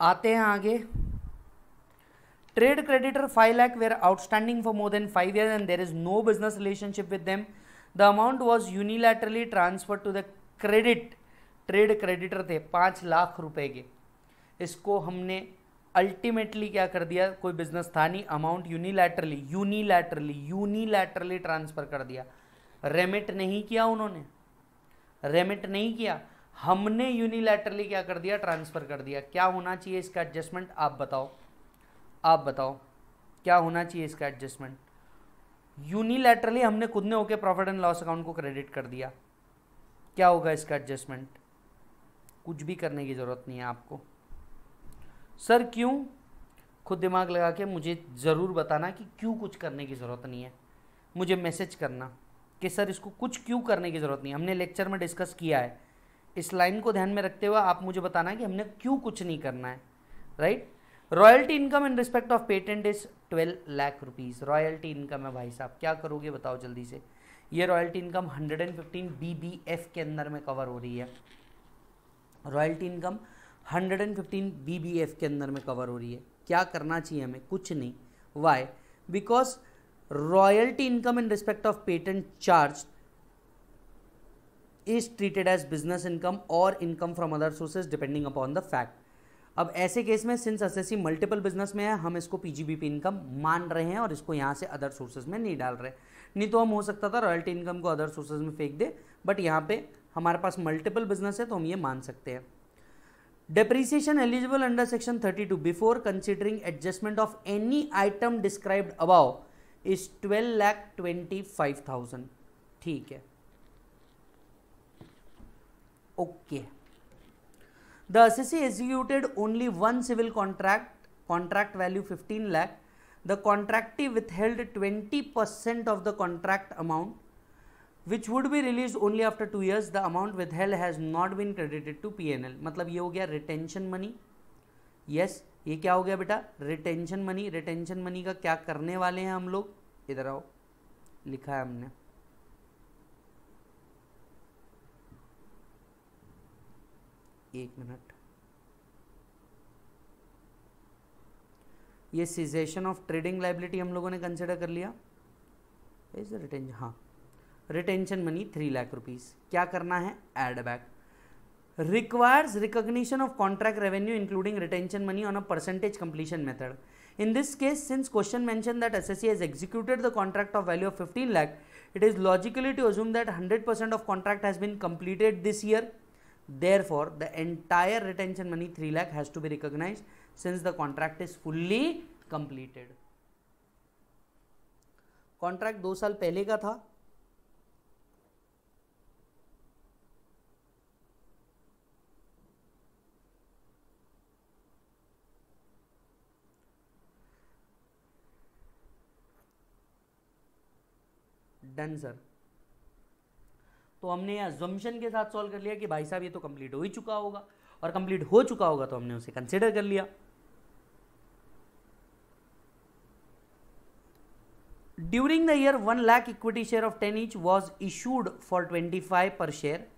आते हैं आगे. Trade creditor five lakh were outstanding for more than five year and there is no business relationship with them. The amount was unilaterally transfer to the credit. Trade creditor थे पाँच लाख रुपए के, इसको हमने अल्टीमेटली क्या कर दिया, कोई बिजनेस था नहीं, amount unilaterally unilaterally unilaterally transfer कर दिया. रेमिट नहीं किया उन्होंने, रेमिट नहीं किया, हमने यूनिलैटरली क्या कर दिया, ट्रांसफर कर दिया. क्या होना चाहिए इसका एडजस्टमेंट आप बताओ, आप बताओ क्या होना चाहिए इसका एडजस्टमेंट. यूनिलैटरली हमने खुद ने होके प्रॉफिट एंड लॉस अकाउंट को क्रेडिट कर दिया. क्या होगा इसका एडजस्टमेंट? कुछ भी करने की जरूरत नहीं है आपको. सर क्यों? खुद दिमाग लगा के मुझे ज़रूर बताना कि क्यों कुछ करने की ज़रूरत नहीं है. मुझे मैसेज करना कि सर इसको कुछ क्यों करने की ज़रूरत नहीं है, हमने लेक्चर में डिस्कस किया है. इस लाइन को ध्यान में रखते हुए आप मुझे बताना कि हमने क्यों कुछ नहीं करना है. Right. Royalty income in respect of patent is twelve lakh rupees. Royalty income है भाई साहब, क्या करोगे बताओ जल्दी से. ये royalty income hundred and fifteen B B F के अंदर में कवर हो रही है. Royalty income hundred and fifteen B B F के अंदर में कवर हो रही है. क्या करना चाहिए हमें? कुछ नहीं. Why? Because royalty income in respect of patent charge is treated as business income और income from other sources depending upon the fact. अब ऐसे केस में सिंस एसेसी मल्टीपल बिजनेस में है, हम इसको P G B P income मान रहे हैं और इसको यहाँ से अदर सोर्सेज में नहीं डाल रहे. नहीं तो हम हो सकता था रॉयल्टी इनकम को अदर सोर्सेज में फेंक दे, बट यहाँ पे हमारे पास मल्टीपल बिजनेस है तो हम ये मान सकते हैं. Depreciation eligible under section thirty-two before considering adjustment of any item described above is twelve lakh twenty-five thousand. ठीक है, okay okay. The assessee executed only one civil contract, contract value fifteen lakh. The contractee withheld twenty percent of the contract amount, which would be released only after two years. The amount withheld has not been credited to P and L. मतलब ये हो गया retention money. Yes, ये क्या हो गया बेटा? Retention money. Retention money का क्या करने वाले हैं हम लोग? इधर आओ, लिखा है हमने. एक मिनट. ये cessation ऑफ ट्रेडिंग लाइबिलिटी हम लोगों ने कंसिडर कर लिया. इज रिटेंशन, हाँ, retention money three lakh rupees. क्या करना है? Add back. Requires recognition of contract revenue including retention money on a percentage completion method. In this case, since question mention that SSC has executed the contract of value of fifteen lakh, it is logically to assume that hundred percent of contract has been completed this year. Therefore, the entire retention money three lakh has to be recognized since the contract is fully completed. Contract दो साल पहले का था. Done sir. तो हमने यह assumption के साथ सॉल्व कर लिया कि भाई साहब ये तो कंप्लीट हो ही चुका होगा, और कंप्लीट हो चुका होगा तो हमने उसे कंसिडर कर लिया. During the year one lakh equity share of ten each was issued for twenty five per share.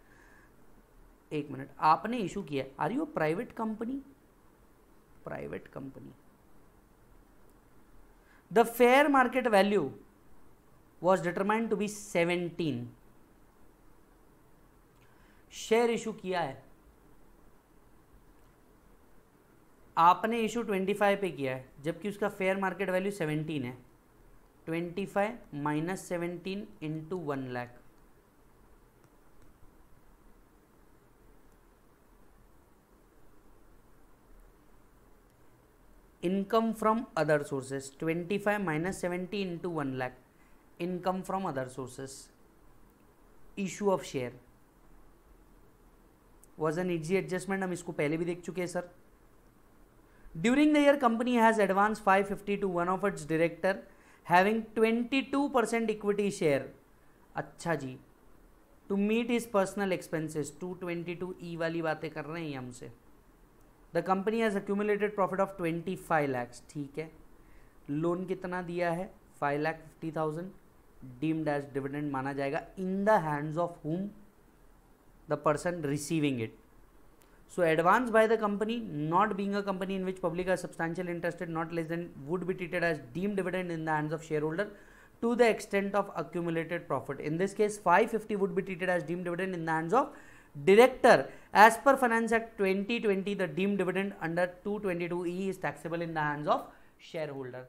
एक मिनट, आपने इशू किया. Are you private company? Private company. The fair market value was determined to be seventeen. Share issue किया है आपने, इशू ट्वेंटी फाइव पे किया है, जबकि उसका फेयर मार्केट वैल्यू सेवनटीन है. Twenty five minus seventeen into one lakh. Income from other sources. Twenty five minus seventy into one lakh. Income from other sources. Issue of share was an easy adjustment. हम इसको पहले भी देख चुके हैं sir. During the year company has advance five fifty to one of its director having twenty two percent equity share. अच्छा जी, to meet his personal expenses. Two twenty two E वाली बातें कर रहे हैं हमसे. The company has accumulated profit of twenty five lakhs. ठीक है, लोन कितना दिया है? Five lakh fifty thousand. Deemed as dividend माना जाएगा. In the hands of whom? The person receiving it. So advance by the company, not being a company in which public has substantial interest, not less than, would be treated as deemed dividend in the hands of shareholder to the extent of accumulated profit. In this case, five fifty would be treated as deemed dividend in the hands of director. As per Finance Act twenty twenty, the deemed dividend under two twenty-two E is taxable in the hands of shareholder.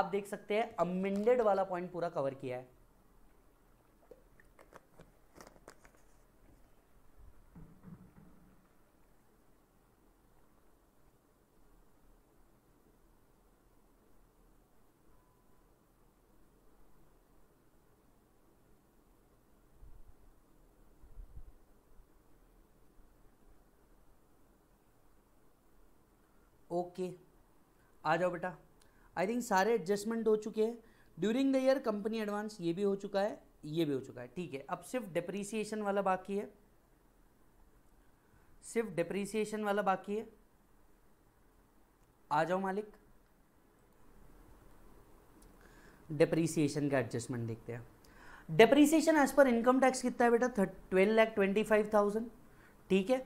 आप देख सकते हैं amended वाला point पूरा cover किया है. ओके, आ जाओ बेटा. आई थिंक सारे एडजस्टमेंट हो चुके हैं. During the year company advance, ये भी हो चुका है, ये भी हो चुका है. ठीक है, अब सिर्फ डिप्रीसिएशन वाला बाकी है. सिर्फ डिप्रीसिएशन वाला बाकी है. आ जाओ मालिक, डिप्रीसिएशन का एडजस्टमेंट देखते हैं. Depreciation as per income tax कितना है बेटा? Twelve lakh twenty five thousand. ठीक है,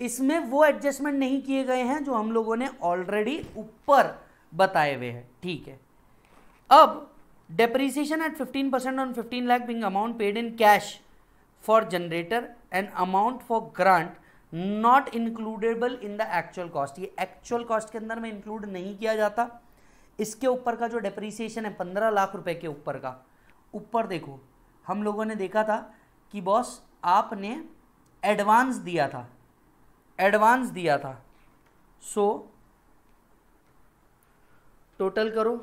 इसमें वो एडजस्टमेंट नहीं किए गए हैं जो हम लोगों ने ऑलरेडी ऊपर बताए हुए हैं. ठीक है, अब depreciation at fifteen percent on fifteen lakh being amount paid in cash for generator and amount for grant not includable in the actual cost. ये एक्चुअल कॉस्ट के अंदर में इंक्लूड नहीं किया जाता. इसके ऊपर का जो डेप्रिसिएशन है पंद्रह लाख रुपए के ऊपर का, ऊपर देखो हम लोगों ने देखा था कि बॉस आपने एडवांस दिया था, एडवांस दिया था. सो so, टोटल करो.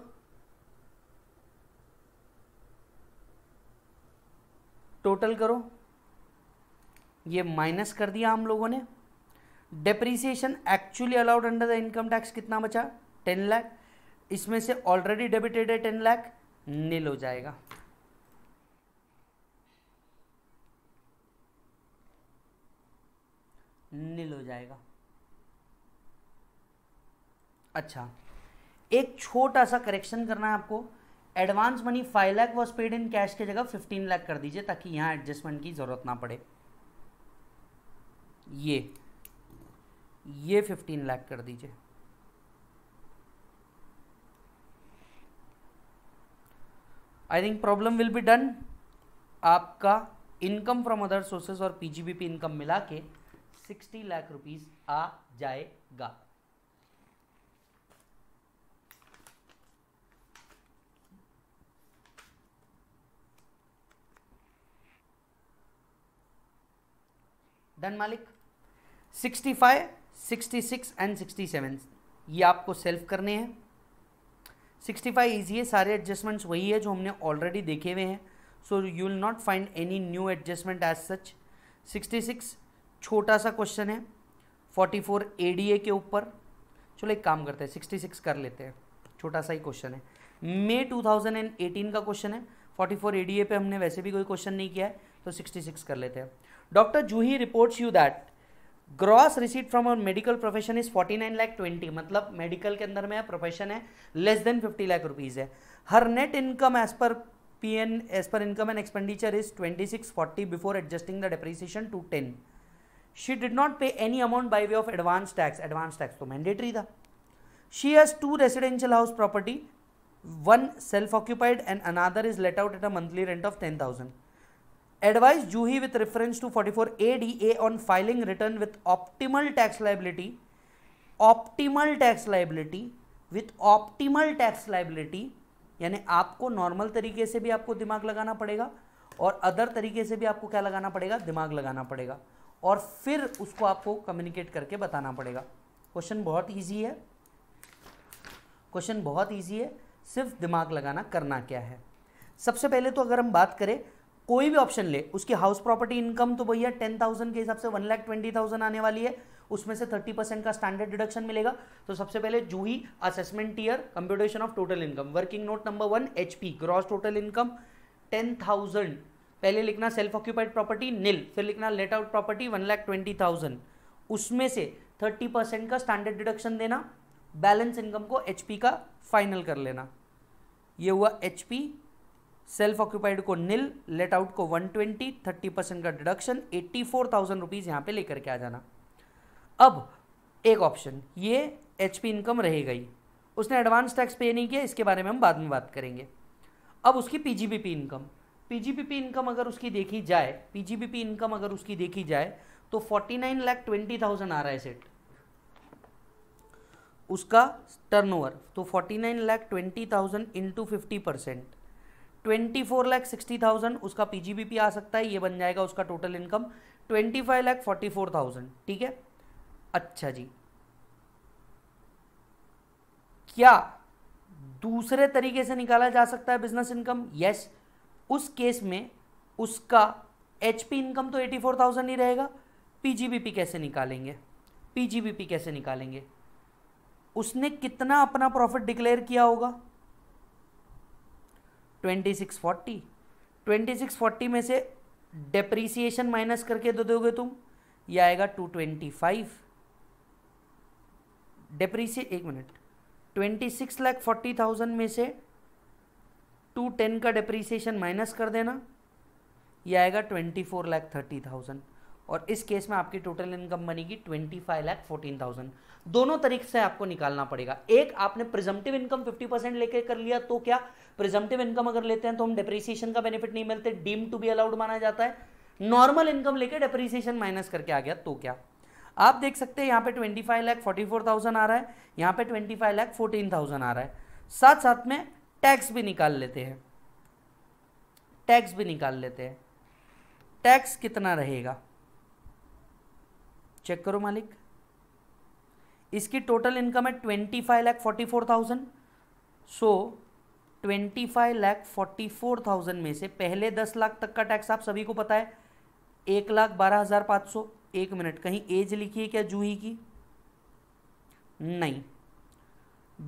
टोटल करो, ये माइनस कर दिया हम लोगों ने. Depreciation actually allowed under the income tax कितना बचा, टेन लाख, इसमें से ऑलरेडी डेबिटेड है टेन लाख, नील हो जाएगा। नील हो जाएगा अच्छा, एक छोटा सा करेक्शन करना है आपको। Advance money five lakh was paid in cash की जगह फिफ्टीन लाख कर दीजिए ताकि यहाँ एडजस्टमेंट की जरूरत ना पड़े। ये ये फिफ्टीन लाख कर दीजिए। I think problem will be done. आपका इनकम फ्रॉम अदर सोर्सेज और पीजीबीपी इनकम मिला के सिक्सटी लाख रुपीस आ जाएगा। डन मालिक। Sixty five, sixty six and sixty seven ये आपको सेल्फ करने हैं। सिक्सटी फाइव इजी है, सारे एडजस्टमेंट्स वही है जो हमने ऑलरेडी देखे हुए हैं, so you will not find any new adjustment as such. Sixty six छोटा सा क्वेश्चन है forty four A D A के ऊपर। चलो एक काम करते हैं, सिक्सटी सिक्स कर लेते हैं, छोटा सा ही क्वेश्चन है। मई टू थाउजेंड एटीन का क्वेश्चन है। Forty four A D A पे हमने वैसे भी कोई क्वेश्चन नहीं किया है, तो सिक्सटी सिक्स कर लेते हैं। Doctor Juhi reports you that gross receipt from our medical profession is forty nine lakh twenty, मतलब मेडिकल के अंदर में प्रोफेशन है, less than fifty lakh rupees है। Her net income as per P N as per income and expenditure is twenty six forty before adjusting the depreciation two ten. She did not pay any amount by way of advance tax, advance tax तो मैंडेटरी था। She has two residential house property, one self occupied and another is let out at a monthly rent of ten thousand. Advise Juhi with reference to forty four A D A on filing return with optimal tax liability, optimal tax liability with optimal tax liability, यानी आपको नॉर्मल तरीके से भी आपको दिमाग लगाना पड़ेगा और अदर तरीके से भी आपको क्या लगाना पड़ेगा, दिमाग लगाना पड़ेगा, और फिर उसको आपको कम्युनिकेट करके बताना पड़ेगा। क्वेश्चन बहुत ईजी है, क्वेश्चन बहुत ईजी है, सिर्फ दिमाग लगाना। करना क्या है, सबसे पहले तो अगर हम बात करें कोई भी ऑप्शन ले, उसकी हाउस प्रॉपर्टी इनकम तो भैया टेन थाउजेंड के हिसाब से वन लाख ट्वेंटी थाउजेंड आने वाली है, उसमें से थर्टी परसेंट का स्टैंडर्ड डिडक्शन मिलेगा। तो सबसे पहले Juhi assessment year computation of total income, working note number one H P gross total income ten thousand, पहले लिखना सेल्फ ऑक्यूपाइड प्रॉपर्टी नील, फिर लिखना let out property one lakh twenty thousand, उसमें से थर्टी परसेंट का स्टैंडर्ड डिडक्शन देना, बैलेंस इनकम को एच पी का फाइनल कर लेना। ये हुआ एच पी, सेल्फ ऑक्यूपाइड को नील, लेट आउट को वन ट्वेंटी, थर्टी परसेंट का deduction eighty four thousand rupees यहाँ पर लेकर के आ जाना। अब एक ऑप्शन ये एचपी इनकम रह गई, उसने एडवांस टैक्स पे नहीं किया, इसके बारे में हम बाद में बात करेंगे। अब उसकी पीजीबीपी इनकम, पीजीबीपी इनकम अगर उसकी देखी जाए पीजीबीपी इनकम अगर उसकी देखी जाए तो forty nine lakh twenty thousand आ रहा है सेट उसका टर्नओवर, तो forty nine lakh twenty thousand into fifty percent, twenty four lakh sixty thousand उसका पीजीबीपी आ सकता है, ये बन जाएगा उसका total income twenty five lakh forty four thousand. ठीक है, अच्छा जी, क्या दूसरे तरीके से निकाला जा सकता है बिजनेस इनकम? यस, उस केस में उसका एचपी इनकम तो एटी फोर थाउजेंड ही रहेगा, पीजीबीपी कैसे निकालेंगे? पीजीबीपी कैसे निकालेंगे? उसने कितना अपना प्रॉफिट डिक्लेयर किया होगा? Twenty six forty, twenty six forty में से डेप्रीसिएशन माइनस करके दे दोगे तुम, ये आएगा टू ट्वेंटी फाइव। डेप्रीसी एक minute twenty six lakh forty thousand में से टू टेन का डेप्रीसिएशन माइनस कर देना, ये आएगा twenty four lakh thirty thousand, और इस केस में आपकी टोटल इनकम बनेगी twenty five lakh fourteen thousand. दोनों तरीके से आपको निकालना पड़ेगा। एक, आपने प्रिजम्प्टिव इनकम फिफ्टी परसेंट लेके कर लिया तो क्या, प्रिजम्प्टिव इनकम अगर लेते हैं तो हम डेप्रीसिएशन का बेनिफिट नहीं मिलते, डीम टू बी अलाउड माना जाता है। नॉर्मल इनकम लेके डेप्रीसिएशन माइनस करके आ गया तो क्या, आप देख सकते हैं यहाँ पे twenty five lakh forty four thousand आ रहा है, यहाँ पे twenty five lakh fourteen thousand आ रहा है। साथ साथ में टैक्स भी निकाल लेते हैं, टैक्स भी निकाल लेते हैं। टैक्स कितना रहेगा चेक करो मालिक, इसकी टोटल इनकम है twenty five lakh forty four thousand, so twenty five lakh forty four thousand में से पहले दस लाख तक का टैक्स आप सभी को पता है, एक लाख बारह हज़ार पाँच सौ, एक मिनट, कहीं एज लिखी है क्या जूही की? नहीं।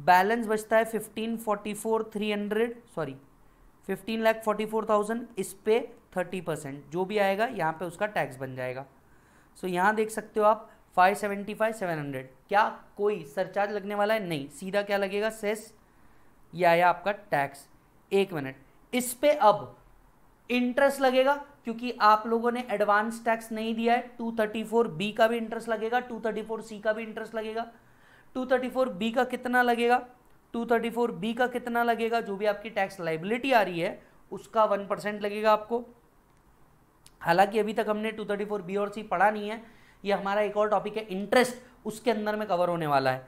बैलेंस बचता है fifteen forty four three hundred sorry fifteen lakh forty four thousand, इस पे थर्टी परसेंट जो भी आएगा यहाँ पे उसका टैक्स बन जाएगा। सो so, यहाँ देख सकते हो आप five seventy five seven hundred. क्या कोई सरचार्ज लगने वाला है? नहीं, सीधा क्या लगेगा सेस, यह आया आपका टैक्स। एक मिनट, इस पे अब इंटरेस्ट लगेगा क्योंकि आप लोगों ने एडवांस टैक्स नहीं दिया है। टू थर्टी फोर बी का भी इंटरेस्ट लगेगा, टू थर्टी फोर सी का भी इंटरेस्ट लगेगा। टू थर्टी फोर बी का कितना लगेगा, टू थर्टी फोर बी का कितना लगेगा, जो भी आपकी टैक्स लाइबिलिटी आ रही है उसका वन परसेंट लगेगा आपको। हालांकि अभी तक हमने टू थर्टी फोर बी और सी पढ़ा नहीं है, ये हमारा एक और टॉपिक है इंटरेस्ट, उसके अंदर में कवर होने वाला है।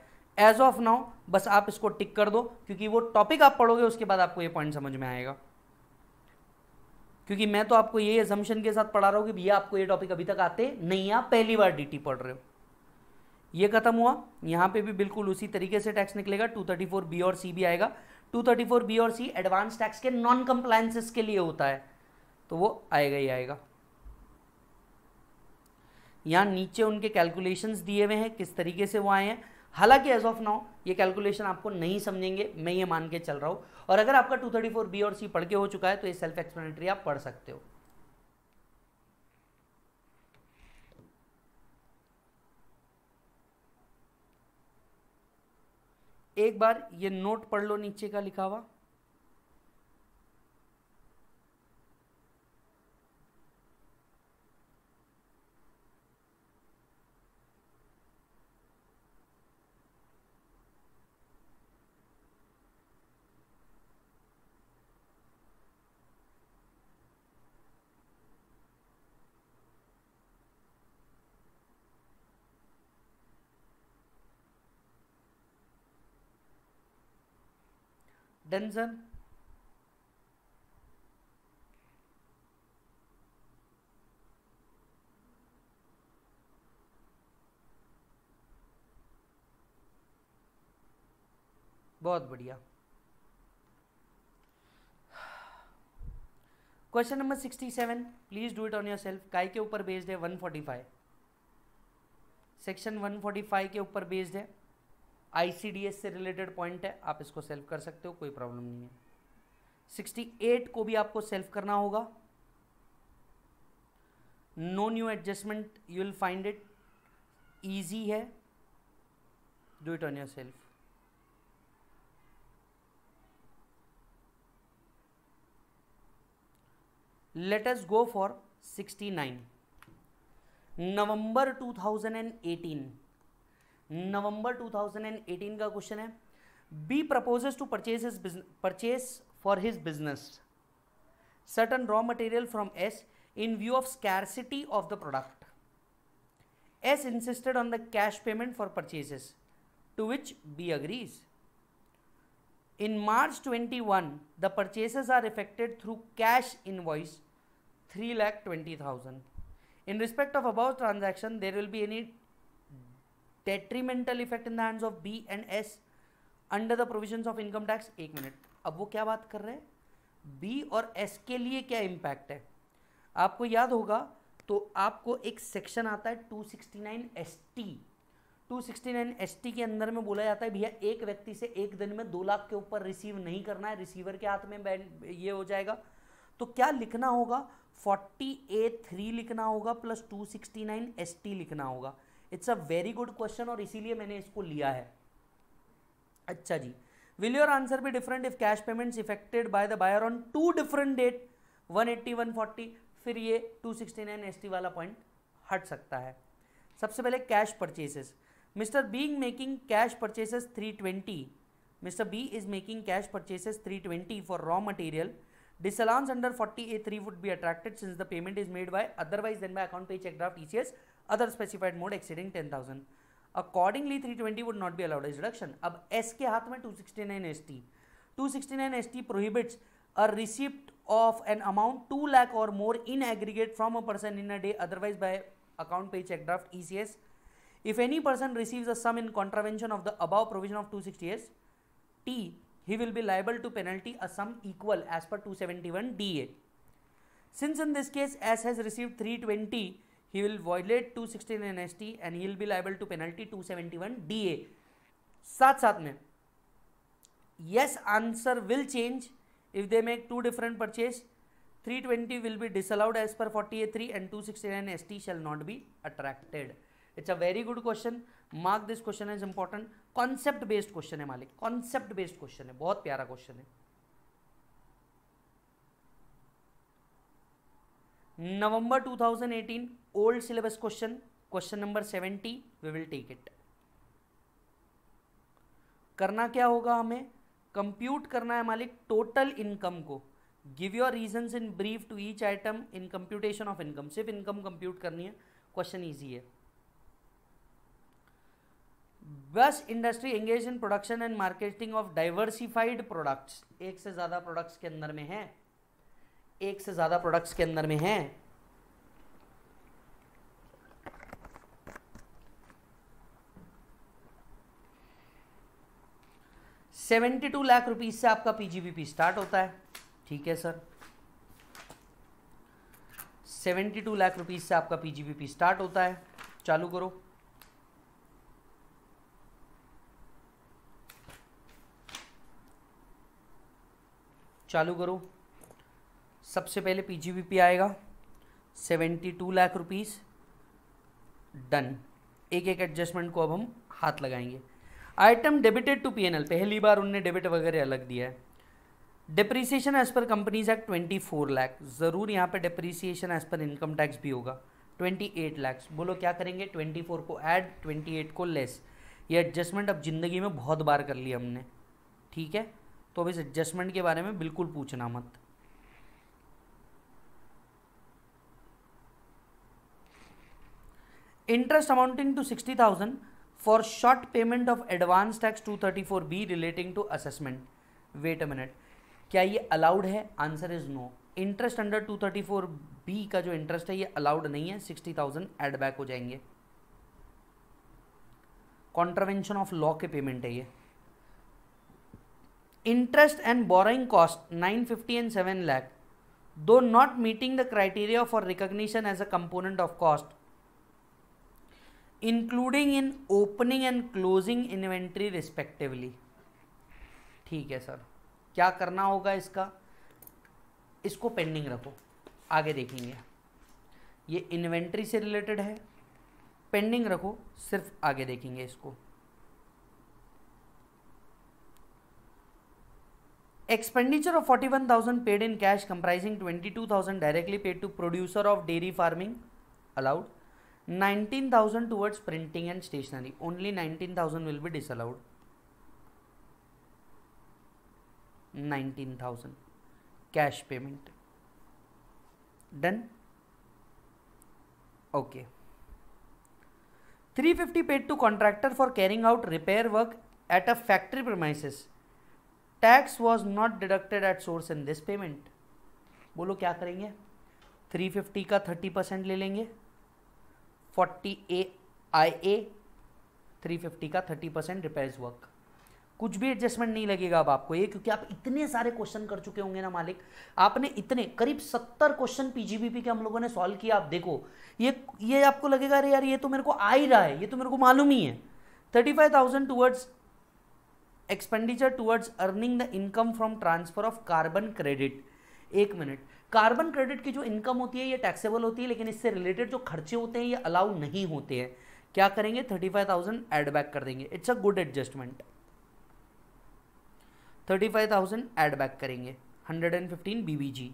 एज ऑफ नाउ बस आप इसको टिक कर दो क्योंकि वो टॉपिक आप पढ़ोगे उसके बाद आपको ये पॉइंट समझ में आएगा। क्योंकि मैं तो आपको ये अजम्पशन के साथ पढ़ा रहा हूँ कि भैया आपको ये टॉपिक अभी तक आते नहीं, आप पहली बार डी टी पढ़ रहे हो। ये खत्म हुआ, यहाँ पे भी बिल्कुल उसी तरीके से टैक्स निकलेगा, टू थर्टी फोर बी और सी भी आएगा। टू थर्टी फोर बी और सी एडवांस टैक्स के नॉन कंप्लायंसेस के लिए होता है, तो वो आएगा ही आएगा। यहाँ नीचे उनके कैलकुलेशंस दिए हुए हैं किस तरीके से वो आए हैं। हालांकि एज ऑफ नाउ ये कैलकुलेशन आपको नहीं समझेंगे, मैं ये मान के चल रहा हूँ। और अगर आपका टू थर्टी फोर बी और सी पढ़ के हो चुका है तो ये सेल्फ एक्सप्लेनेटरी आप पढ़ सकते हो। एक बार ये नोट पढ़ लो नीचे का लिखा हुआ। Done, बहुत बढ़िया। Question number sixty seven, please do it on your self. काय के ऊपर बेस्ड है? One forty five, section one forty five के ऊपर बेस्ड है। आई सी डी एस से रिलेटेड पॉइंट है, आप इसको सेल्फ कर सकते हो, कोई प्रॉब्लम नहीं है। सिक्सटी एट को भी आपको सेल्फ करना होगा। No new adjustment, you will find it easy है, do it on your self. Let us go for sixty nine. November two thousand eighteen November two thousand eighteen का क्वेश्चन है। B proposes to purchase his purchase for his business certain raw material from S in view of scarcity of the product. S insisted on the cash payment for purchases to which B agrees. In March twenty one the purchases are effected through cash invoice three lakh twenty thousand. In respect of about transaction there will be any detrimental effect in the hands of B and S under the provisions of income tax। एक मिनट, अब वो क्या बात कर रहे हैं? B और S के लिए क्या impact है? आपको याद होगा तो आपको एक सेक्शन आता है two sixty nine S T. Two sixty nine S T के अंदर में बोला जाता है भैया एक व्यक्ति से एक दिन में दो लाख के ऊपर रिसीव नहीं करना है, रिसीवर के हाथ में ये हो जाएगा। तो क्या लिखना होगा? फोर्टी ए थ्री लिखना होगा plus two sixty nine S T लिखना होगा। It's a very good question और इसीलिए मैंने इसको लिया है। अच्छा जी, will your answer be different if cash payments effected by the buyer on two different date one eighty one forty. फिर ये two sixty nine S T वाला पॉइंट हट सकता है। सबसे पहले cash purchases. Mister B is making cash purchases three twenty mister B is making cash purchases three twenty for raw material. Disallowance under forty A three would be attracted since the payment is made by otherwise than by account payee cheque draft E C S other specified mode exceeding ten thousand. Accordingly three twenty would not be allowed as deduction. अब एस के हाथ में two sixty nine S T two sixty nine S T prohibits a receipt of an amount to lakh और more in aggregate from a person in a day otherwise by account payee cheque draft E C S. If any person receives a sum in contravention of the above provision of two sixty S T he will be liable to penalty a sum equal as per two seventy one D A. Since in this case S has received three twenty, he will violate two sixteen N S T and he will be liable to penalty two seventy-one D A. साथ साथ में yes answer will change if they make two different purchase. three twenty will be disallowed as per forty A three and two sixty-nine S T shall not be attracted. It's a very good question. Mark this question as important. Concept based question है मालिक, concept based question है, बहुत प्यारा question है. November twenty eighteen old syllabus question, question number seventy, we will take it. करना क्या होगा, हमें कंप्यूट करना है मालिक टोटल इनकम को. Give your reasons in brief to each item in computation of income. सिर्फ इनकम कंप्यूट करनी है, क्वेश्चन इजी है. बस industry engage in production and marketing of diversified products. एक से ज़्यादा प्रोडक्ट्स के अंदर में है, एक से ज्यादा प्रोडक्ट्स के अंदर में है. बहत्तर लाख रुपीस से आपका पीजीबीपी स्टार्ट होता है, ठीक है सर. बहत्तर लाख रुपीस से आपका पीजीबीपी स्टार्ट होता है. चालू करो. चालू करो सबसे पहले पीजीबीपी आएगा बहत्तर लाख रुपीस. डन. एक एक एडजस्टमेंट को अब हम हाथ लगाएंगे. आइटम डेबिटेड टू पीएनएल, पहली बार उनने डेबिट वगैरह अलग दिया है. Depreciation as per companies act चौबीस लाख. ज़रूर यहाँ पे depreciation as per income tax भी होगा. अट्ठाईस लाख. बोलो क्या करेंगे, चौबीस को ऐड, अट्ठाईस को लेस. ये एडजस्टमेंट अब जिंदगी में बहुत बार कर लिया हमने, ठीक है. तो अब इस एडजस्टमेंट के बारे में बिल्कुल पूछना मत. Interest amounting to sixty thousand for short payment of advance tax two thirty-four B relating to assessment. Wait a minute, क्या ये allowed है? Answer is no. Interest under two thirty-four B का जो interest है ये allowed नहीं है. sixty thousand add back हो जाएंगे. Contravention of law के payment है ये. Interest and borrowing cost nine fifty and seven lakh, though not meeting the criteria for recognition as a component of cost. Including in opening and closing inventory respectively, ठीक है सर. क्या करना होगा इसका, इसको पेंडिंग रखो, आगे देखेंगे. ये इन्वेंट्री से रिलेटेड है, पेंडिंग रखो, सिर्फ आगे देखेंगे इसको. Expenditure of forty one thousand paid in cash comprising twenty two thousand directly paid to producer of dairy farming allowed. nineteen thousand towards printing and stationery. Only nineteen thousand will be disallowed. nineteen thousand cash payment. Done. Okay. three fifty paid to contractor for carrying out repair work at a factory premises. Tax was not deducted at source in this payment. बोलो क्या करेंगे? three fifty का thirty percent ले लेंगे. forty A I A three fifty का thirty percent रिपेयर्स वर्क. कुछ भी एडजस्टमेंट नहीं लगेगा अब आपको ये, क्योंकि आप इतने सारे क्वेश्चन कर चुके होंगे ना मालिक. आपने इतने करीब सत्तर क्वेश्चन पीजीबीपी के हम लोगों ने सॉल्व किया. आप देखो ये ये आपको लगेगा अरे यार ये तो मेरे को आ ही रहा है, ये तो मेरे को मालूम ही है. Thirty five thousand towards expenditure towards earning the income from transfer of carbon credit. एक मिनट, कार्बन क्रेडिट की जो इनकम होती है ये टैक्सेबल होती है, लेकिन इससे रिलेटेड जो खर्चे होते हैं ये अलाउ नहीं होते हैं. क्या करेंगे, thirty five thousand add back कर देंगे. It's a good adjustment. Thirty five thousand add back करेंगे. Hundred and fifteen BBG.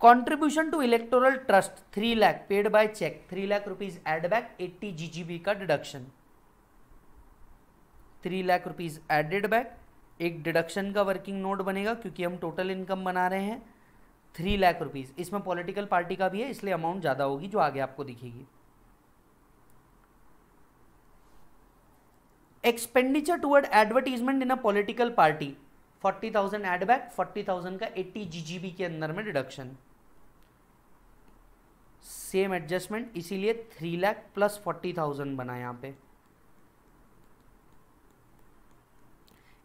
Contribution to electoral trust three lakh paid by cheque. Three lakh rupees add back. Eighty G G B का deduction. Three lakh rupees added back. एक डिडक्शन का वर्किंग नोट बनेगा क्योंकि हम टोटल इनकम बना रहे हैं. Three lakh rupees. इसमें पॉलिटिकल पार्टी का भी है इसलिए अमाउंट ज़्यादा होगी जो आगे आपको दिखेगी. Expenditure toward advertisement in a political party forty thousand add back. Forty thousand का एट्टी जी जी बी के अंदर में डिडक्शन. सेम एडजस्टमेंट, इसीलिए three lakh plus forty thousand बना यहाँ पे.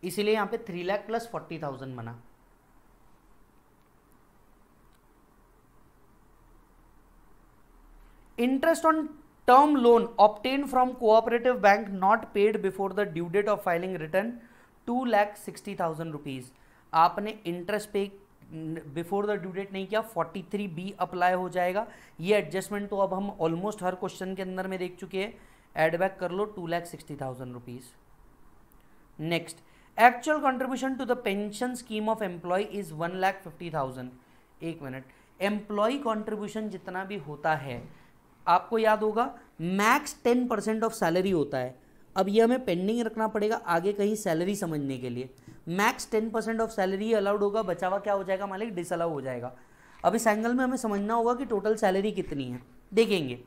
इसीलिए यहाँ पे three lakh plus forty thousand बना. interest on term loan obtained from cooperative bank not paid before the due date of filing return two lakh sixty thousand rupees, आपने interest pay before the due date नहीं किया, फोर्टी थ्री बी अप्लाई हो जाएगा। ये एडजस्टमेंट तो अब हम ऑलमोस्ट हर क्वेश्चन के अंदर में देख चुके हैं। एड बैक कर लो two lakh sixty thousand rupees. Next, actual contribution to the pension scheme of employ is one lakh fifty thousand. एक मिनट, एम्प्लॉय कॉन्ट्रीब्यूशन जितना भी होता है आपको याद होगा max ten percent of salary होता है। अब ये हमें पेंडिंग रखना पड़ेगा आगे कहीं सैलरी समझने के लिए। Max ten percent of salary allowed होगा, बचावा क्या हो जाएगा मालिक, डिसअलाउ हो जाएगा। अब इस एंगल में हमें समझना होगा कि टोटल सैलरी कितनी है। देखेंगे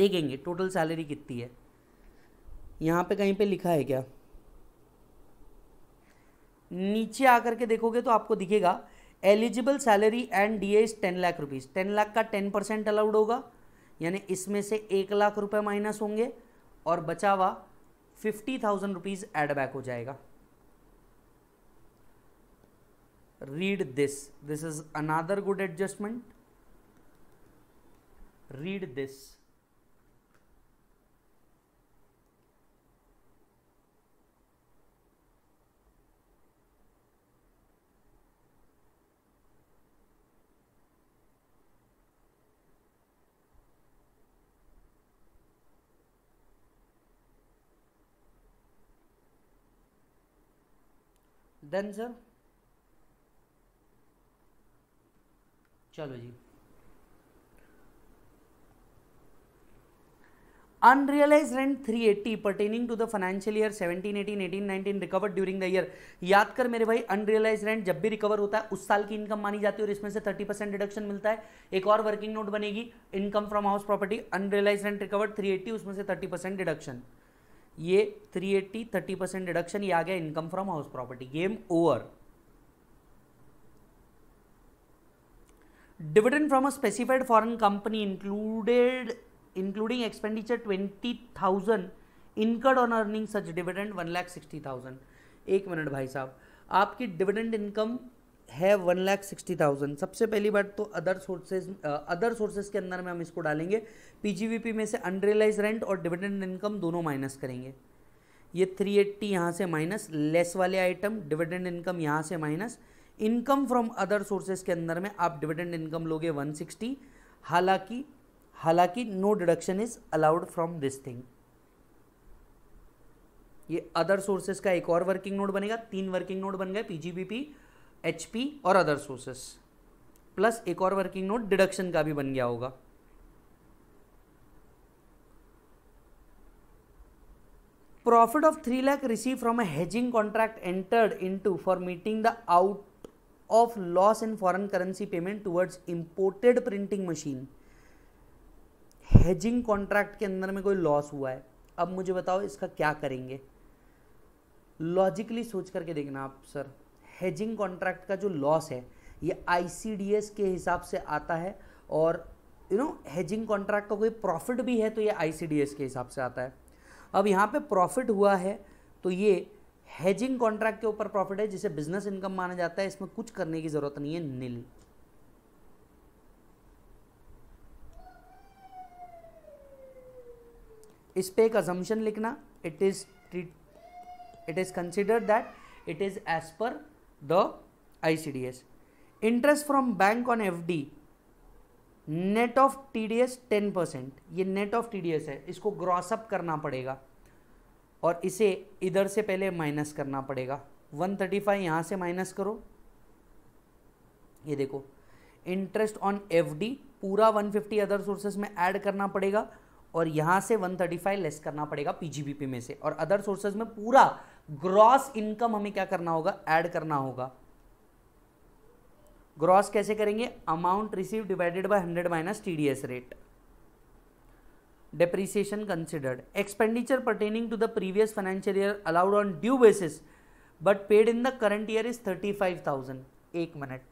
देखेंगे टोटल सैलरी कितनी है। यहाँ पे कहीं पे लिखा है क्या, नीचे आकर के देखोगे तो आपको दिखेगा eligible salary and D A is ten lakh rupees. Ten lakh का टेन परसेंट अलाउड होगा, यानी इसमें से एक लाख रुपये माइनस होंगे और बचा हुआ fifty thousand rupees add back हो जाएगा। Read this, this is another good adjustment. Read this, done sir. चलो जी, unrealise rent three eighty pertaining to the financial year seventeen eighteen eighteen nineteen recovered during the year. याद कर मेरे भाई, अनरियलाइज रेंट जब भी रिकवर होता है उस साल की इनकम मानी जाती है और इसमें से थर्टी परसेंट डिडक्शन मिलता है। एक और वर्किंग नोट बनेगी, income from house property, unrealise rent recovered three eighty, उसमें से थर्टी परसेंट डिडक्शन। ये three eighty, thirty percent deduction, ये आ गया income from house property. Game over. Dividend from a specified foreign company included including expenditure twenty thousand incurred on earning such dividend one lakh sixty thousand. एक मिनट भाई साहब, आपकी डिविडेंड इनकम है वन लैख सिक्सटी थाउजेंड। सबसे पहली बात तो अदर सोर्सेज अदर सोर्सेज के अंदर में हम इसको डालेंगे। पीजीबीपी में से अनरियलाइज रेंट और डिविडेंड इनकम दोनों माइनस करेंगे। ये थ्री एटी यहाँ से माइनस, लेस वाले आइटम डिविडेंड इनकम यहाँ से minus, income from other sources के अंदर में आप डिविडेंड इनकम लोगे वन सिक्सटी। हालांकि हालांकि no deduction is allowed from this thing. ये अदर सोर्सेज का एक और वर्किंग नोट बनेगा। तीन वर्किंग नोट बन गए, पीजीबीपी, एचपी और अदर सोर्सेस, प्लस एक और वर्किंग नोट डिडक्शन का भी बन गया होगा। Profit of three lakh receive from a hedging contract entered into for meeting the out of loss in foreign currency payment towards imported printing machine. Hedging contract के अंदर में कोई लॉस हुआ है, अब मुझे बताओ इसका क्या करेंगे। लॉजिकली सोच करके देखना आप सर, हेजिंग कॉन्ट्रैक्ट का जो लॉस है ये आईसीडीएस के हिसाब से आता है, और यू नो हेजिंग कॉन्ट्रैक्ट का कोई प्रॉफिट भी है तो ये आईसीडीएस के हिसाब से आता है। अब यहाँ पे प्रॉफिट हुआ है तो ये हेजिंग कॉन्ट्रैक्ट के ऊपर प्रॉफिट है, जिसे बिजनेस इनकम माना जाता है। इसमें कुछ करने की ज़रूरत नहीं है, नील। इस पर एक अजम्पशन लिखना, it is it is considered that it is as per the I C D S. Interest from bank on F D net of T D S ten percent, ये net of T D S है, इसको gross up करना पड़ेगा और इसे इधर से पहले माइनस करना पड़ेगा। वन थर्टी फाइव यहाँ से माइनस करो, ये देखो इंटरेस्ट ऑन F D पूरा वन फिफ्टी अदर सोर्सेज में ऐड करना पड़ेगा और यहाँ से वन थर्टी फाइव लेस करना पड़ेगा P G B P में से, और अदर सोर्सेज में पूरा ग्रॉस इनकम हमें क्या करना होगा, ऐड करना होगा। ग्रॉस कैसे करेंगे, amount receive divided by hundred minus TDS rate. Depreciation considered, expenditure pertaining to the previous financial year allowed on due basis but paid in the current year is thirty five thousand. एक मिनट,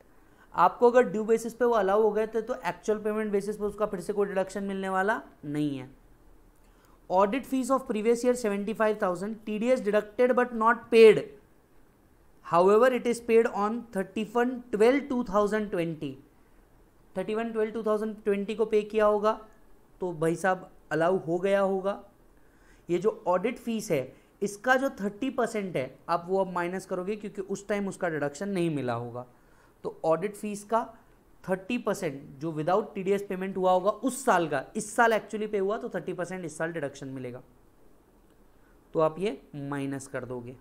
आपको अगर ड्यू बेसिस पे वो अलाउ हो गए थे तो एक्चुअल पेमेंट बेसिस पे उसका फिर से कोई डिडक्शन मिलने वाला नहीं है। Audit fees of previous year seventy five thousand, TDS deducted but not paid, however it is paid on thirty one twelve two thousand twenty. Thirty one twelve two thousand twenty को पे किया होगा तो भाई साहब अलाउ हो गया होगा। ये जो ऑडिट फीस है इसका जो थर्टी परसेंट है आप वो अब माइनस करोगे क्योंकि उस टाइम उसका डिडक्शन नहीं मिला होगा। तो ऑडिट फीस का थर्टी परसेंट जो विदाउट टीडीएस पेमेंट हुआ होगा उस साल का, इस साल एक्चुअली पे हुआ तो थर्टी परसेंट इस साल डिडक्शन मिलेगा तो आप ये माइनस कर दोगे।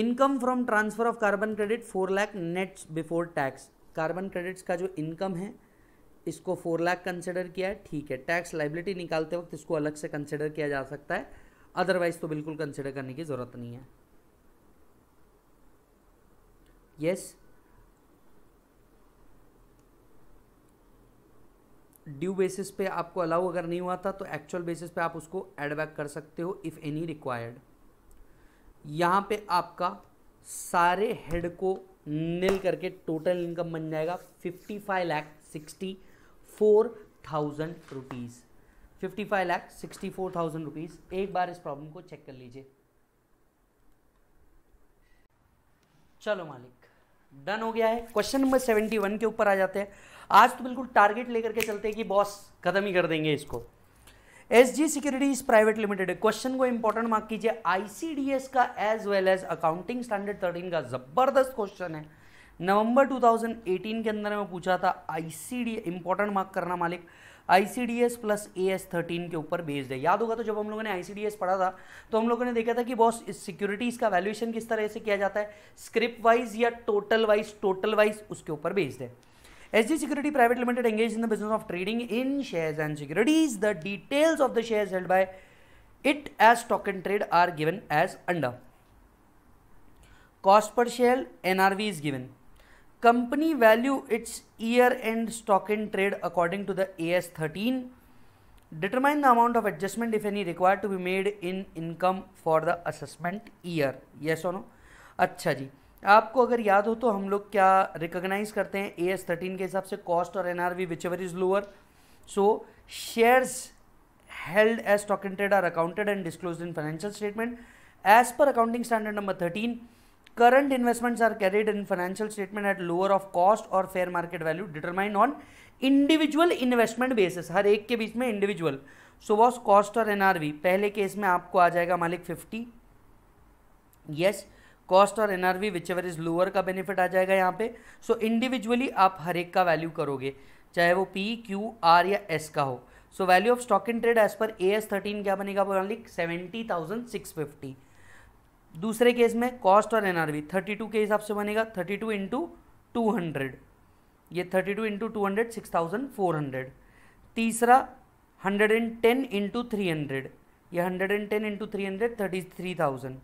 Income from transfer of carbon credit four lakh net before tax, carbon credits का जो इनकम है इसको फोर लाख कंसिडर किया है, ठीक है। टैक्स लाइबिलिटी निकालते वक्त इसको अलग से कंसिडर किया जा सकता है, अदरवाइज तो बिल्कुल कंसिडर करने की ज़रूरत नहीं है। यस, ड्यू बेसिस पे आपको अलाउ अगर नहीं हुआ था तो एक्चुअल बेसिस पे आप उसको एड बैक कर सकते हो इफ़ एनी रिक्वायर्ड। यहाँ पे आपका सारे हेड को नील करके टोटल इनकम बन जाएगा fifty five lakh sixty four thousand rupees fifty five lakh sixty four thousand rupees. एक बार इस प्रॉब्लम को चेक कर लीजिए। चलो मालिक, डन हो गया है। क्वेश्चन नंबर सेवेंटी वन के ऊपर आ जाते हैं। आज तो बिल्कुल टारगेट लेकर के चलते हैं कि बॉस खत्म ही कर देंगे इसको। SG securities private limited, question को इंपॉर्टेंट मार्क कीजिए। आईसीडीएस का as well as accounting standard thirteen का जबरदस्त क्वेश्चन है, नवंबर टू थाउजेंड एटीन के अंदर में पूछा था। आईसीडी इंपॉर्टेंट मार्क करना मालिक, आईसीडीएस प्लस एएस थर्टीन के ऊपर भेज दे। याद होगा तो जब हम लोगों ने आईसीडीएस पढ़ा था तो हम लोगों ने देखा था कि बॉस इस सिक्योरिटीज का वैल्यूएशन किस तरह से किया जाता है, स्क्रिप्ट वाइज या टोटल वाइज, टोटल वाइज उसके ऊपर भेज दे। S G Security Private Limited engaged in the business of trading in shares and securities. The details of the shares held by it as stock and trade are given as under. Cost per share N R V is given. Company value its year-end stock and trade according to the A S thirteen. Determine the amount of adjustment if any required to be made in income for the assessment year. Yes or no? अच्छा जी, आपको अगर याद हो तो हम लोग क्या रिकॉग्नाइज करते हैं ए एस थर्टीन के हिसाब से, कॉस्ट और NRV whichever is lower. So shares held as stock and trade are accounted and disclosed in financial statement as per accounting standard number thirteen. Current investments are carried in financial statement at lower of cost और fair market value determine on individual investment basis, हर एक के बीच में इंडिविजुअल। सो वॉस कॉस्ट और एनआरवी पहले केस में आपको आ जाएगा मालिक फिफ्टी। यस, कॉस्ट और NRV whichever is lower का बेनिफिट आ जाएगा यहाँ पे। सो so, इंडिविजुअली आप हर एक का वैल्यू करोगे चाहे वो पी क्यू आर या एस का हो। So value of stock in trade as per AS thirteen क्या बनेगा मालिक, सेवेंटी थाउजेंड सिक्स फिफ्टी। दूसरे केस में कॉस्ट और एनआरवी थर्टी टू के हिसाब से बनेगा, thirty two into two hundred ये thirty two into two hundred six thousand four hundred. तीसरा hundred and ten into three hundred ये hundred and ten into three hundred thirty three thousand.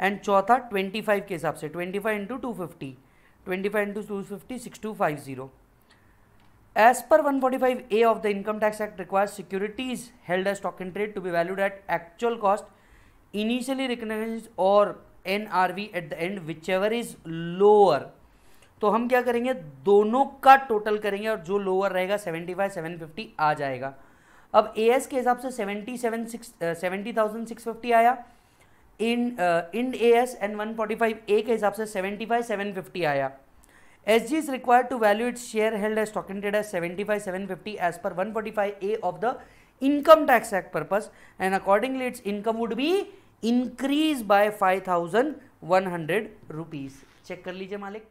And चौथा ट्वेंटी फाइव के हिसाब से twenty five into two fifty twenty five into two fifty six two five zero. As per one forty five A of the income tax act requires securities held as stock in trade to be valued at actual cost initially recognise और N R V at the end whichever is lower. तो हम क्या करेंगे, दोनों का टोटल करेंगे और जो लोअर रहेगा सेवेंटी फाइव सेवन फिफ्टी आ जाएगा। अब ए एस के हिसाब से seventy seven six seventy thousand six fifty आया, in in A S and one forty five A के हिसाब से सेवेंटी फाइव सेवन फिफ्टी आया। S G is required to value its share held as stock in trade as seventy five seven fifty as per one forty five A of the income tax act purpose and accordingly its income would be increase by five thousand one hundred rupees. Check कर लीजिए मालिक।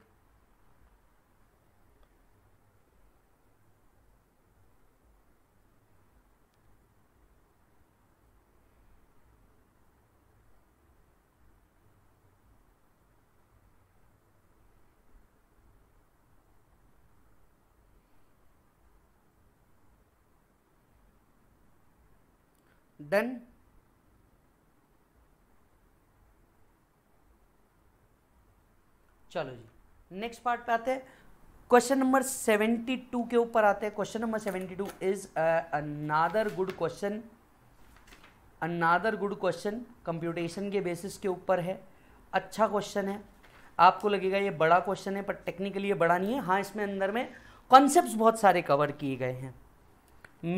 डन, चलो जी नेक्स्ट पार्ट पे आते हैं। क्वेश्चन नंबर सेवेंटी टू के ऊपर आते हैं। Question number seventy two is another good question, another good question computation के बेसिस के ऊपर है। अच्छा क्वेश्चन है, आपको लगेगा ये बड़ा क्वेश्चन है पर टेक्निकली ये बड़ा नहीं है। हाँ, इसमें अंदर में कॉन्सेप्ट्स बहुत सारे कवर किए गए हैं।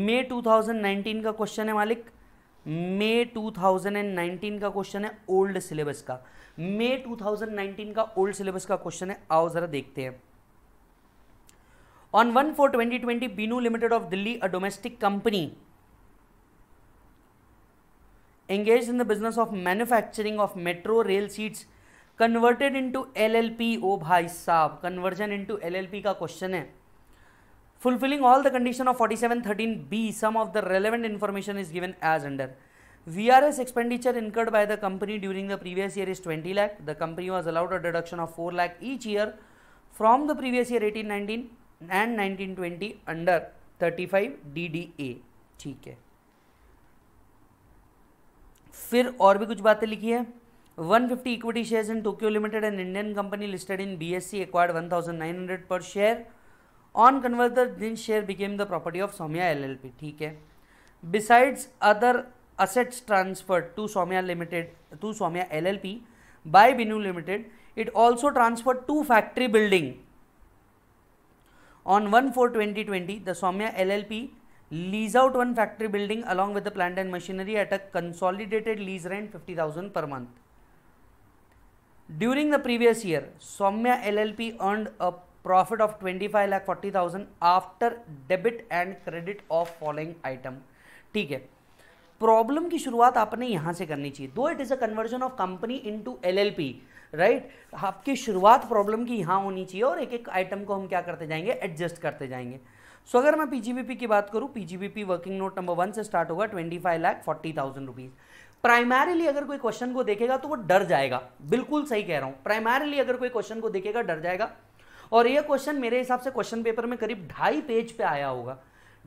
मई टू थाउजेंड नाइनटीन का क्वेश्चन है मालिक, मई टू थाउजेंड नाइनटीन का क्वेश्चन है ओल्ड सिलेबस का, मई टू थाउजेंड नाइनटीन का ओल्ड सिलेबस का क्वेश्चन है। आओ जरा देखते हैं। On one four twenty twenty, Binu Limited of Delhi, a domestic company, engaged in the business of manufacturing of metro rail seats, converted into L L P. ओ भाई साहब, conversion into L L P का question है. Fulfilling all the condition of forty-seven thirteen B, some of the relevant information is given as under. V R S expenditure incurred by the company during the previous year is twenty lakh. The company was allowed a deduction of four lakh each year from the previous year eighteen nineteen and nineteen twenty under thirty-five D D A. ठीक है, फिर और भी कुछ बातें लिखी है. one fifty equity shares in Tokyo Limited, an Indian company listed in B S E, acquired nineteen hundred per share. On conversion, this share became the property of Swamiya L L P. ठीक है. Besides other assets transferred to Swamiya Limited, to Swamiya L L P by Binu Limited, it also transferred two factory building. On one four twenty twenty, the Swamiya L L P lease out one factory building along with the plant and machinery at a consolidated lease rent fifty thousand per month. During the previous year, Swamiya L L P earned a profit of twenty-five lakh forty thousand after debit and credit of following item. ठीक है, प्रॉब्लम की शुरुआत आपने यहाँ से करनी चाहिए. Though it is a conversion of company into LLP, right. आपकी शुरुआत प्रॉब्लम की यहाँ होनी चाहिए और एक एक आइटम को हम क्या करते जाएंगे, एडजस्ट करते जाएंगे. सो so, अगर मैं पीजीबीपी की बात करूँ, PGBP working note number one से स्टार्ट होगा, twenty five lakh forty thousand rupees. Primarily अगर कोई क्वेश्चन को देखेगा तो वो डर जाएगा, बिल्कुल सही कह रहा हूँ. प्राइमरीली अगर कोई क्वेश्चन को देखेगा डर जाएगा. और यह क्वेश्चन मेरे हिसाब से क्वेश्चन पेपर में करीब ढाई पेज पे आया होगा,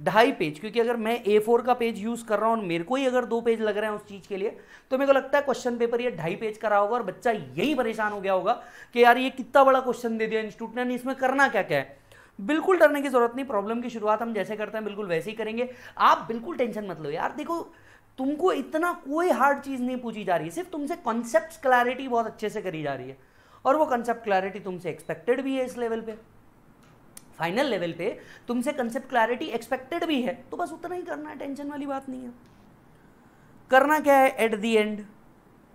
ढाई पेज. क्योंकि अगर मैं ए फोर का पेज यूज़ कर रहा हूँ और मेरे को ही अगर दो पेज लग रहे हैं उस चीज़ के लिए, तो मेरे को लगता है क्वेश्चन पेपर ये ढाई पेज का रहा होगा. और बच्चा यही परेशान हो गया होगा कि यार ये कितना बड़ा क्वेश्चन दे दिया इंस्टीट्यूट ने, इसमें करना क्या क्या है. बिल्कुल डरने की जरूरत नहीं. प्रॉब्लम की शुरुआत हम जैसे करते हैं बिल्कुल वैसे ही करेंगे. आप बिल्कुल टेंशन मत लो यार. देखो, तुमको इतना कोई हार्ड चीज़ नहीं पूछी जा रही, सिर्फ तुमसे कॉन्सेप्ट्स क्लैरिटी बहुत अच्छे से करी जा रही है. और वो कंसेप्ट क्लैरिटी तुमसे एक्सपेक्टेड भी है. इस लेवल पे, फाइनल लेवल पे तुमसे कंसेप्ट क्लैरिटी एक्सपेक्टेड भी है. तो बस उतना ही करना है, टेंशन वाली बात नहीं है. करना क्या है एट द एंड,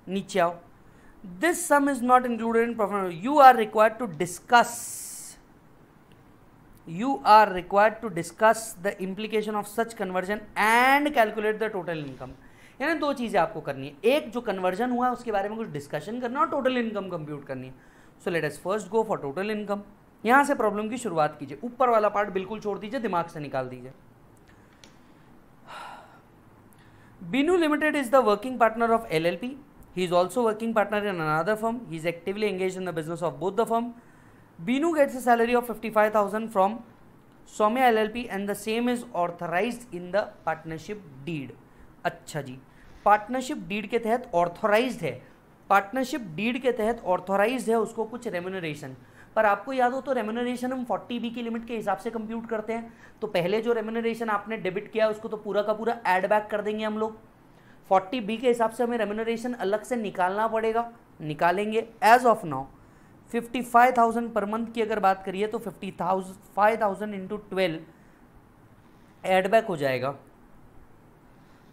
नीचे आओ. This sum is not included in profit, you are required to discuss you are required to discuss the implication of such conversion and calculate the total income. यानी दो चीज़ें आपको करनी है, एक जो कन्वर्जन हुआ है उसके बारे में कुछ डिस्कशन करना और टोटल इनकम कंप्यूट करनी है. So let us first go for total income. यहाँ से प्रॉब्लम की शुरुआत कीजिए, ऊपर वाला पार्ट बिल्कुल छोड़ दीजिए, दिमाग से निकाल दीजिए. Binu limited is the working partner of L L P. He is also working partner in another firm. He is actively engage in the business of both the firm. Binu gets a salary of fifty five thousand from Swamiya L L P and the same is authorise in the partnership deed. अच्छा जी, पार्टनरशिप डीड के तहत ऑथोराइज्ड है, पार्टनरशिप डीड के तहत ऑथोराइज्ड है, उसको कुछ रेम्यूनरेशन. पर आपको याद हो तो रेम्यूनरेशन हम फोर्टी बी की लिमिट के हिसाब से कंप्यूट करते हैं. तो पहले जो रेम्यूनरेशन आपने डेबिट किया उसको तो पूरा का पूरा एड बैक कर देंगे हम लोग. फोर्टी बी के हिसाब से हमें रेम्यूनरेशन अलग से निकालना पड़ेगा, निकालेंगे. As of now fifty five thousand per month की अगर बात करिए तो fifty thousand five thousand into twelve add back हो जाएगा.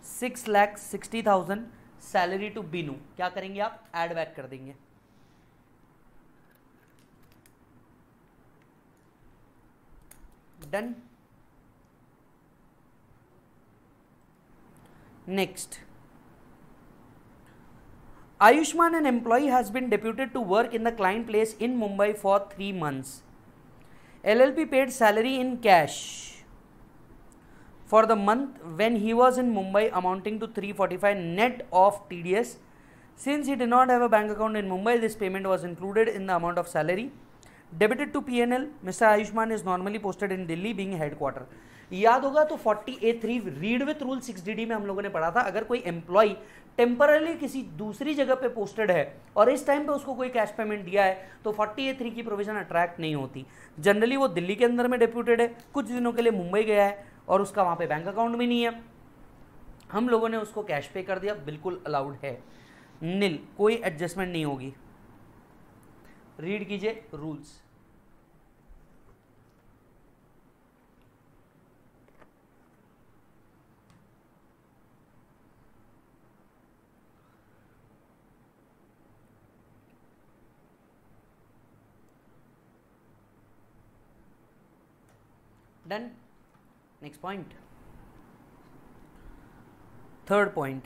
Six lakh sixty thousand salary to Binu, क्या करेंगे आप, एड बैक कर देंगे. Done. Next, Ayushman, an employee has been deputed to work in the client place in Mumbai for three months. LLP paid salary in cash for the month when he was in Mumbai amounting to three forty-five net of T D S. Since he did not have a bank account in Mumbai, this payment was included in the amount of salary debited to P and L. Mister Ayushman is normally posted in Delhi being headquarter. याद होगा तो forty A three read with rule six D D में हम लोगों ने पढ़ा था, अगर कोई एम्प्लॉय टेम्परली किसी दूसरी जगह पे पोस्टेड है और इस टाइम पे उसको कोई कैश पेमेंट दिया है तो forty A three की प्रोविजन अट्रैक्ट नहीं होती. जनरली वो दिल्ली के अंदर में डेप्यूटेड है, कुछ दिनों के लिए मुंबई गया है और उसका वहाँ पे बैंक अकाउंट भी नहीं है, हम लोगों ने उसको कैश पे कर दिया, बिल्कुल अलाउड है. नील, कोई एडजस्टमेंट नहीं होगी. रीड कीजिए rules. Done. Next point, third point,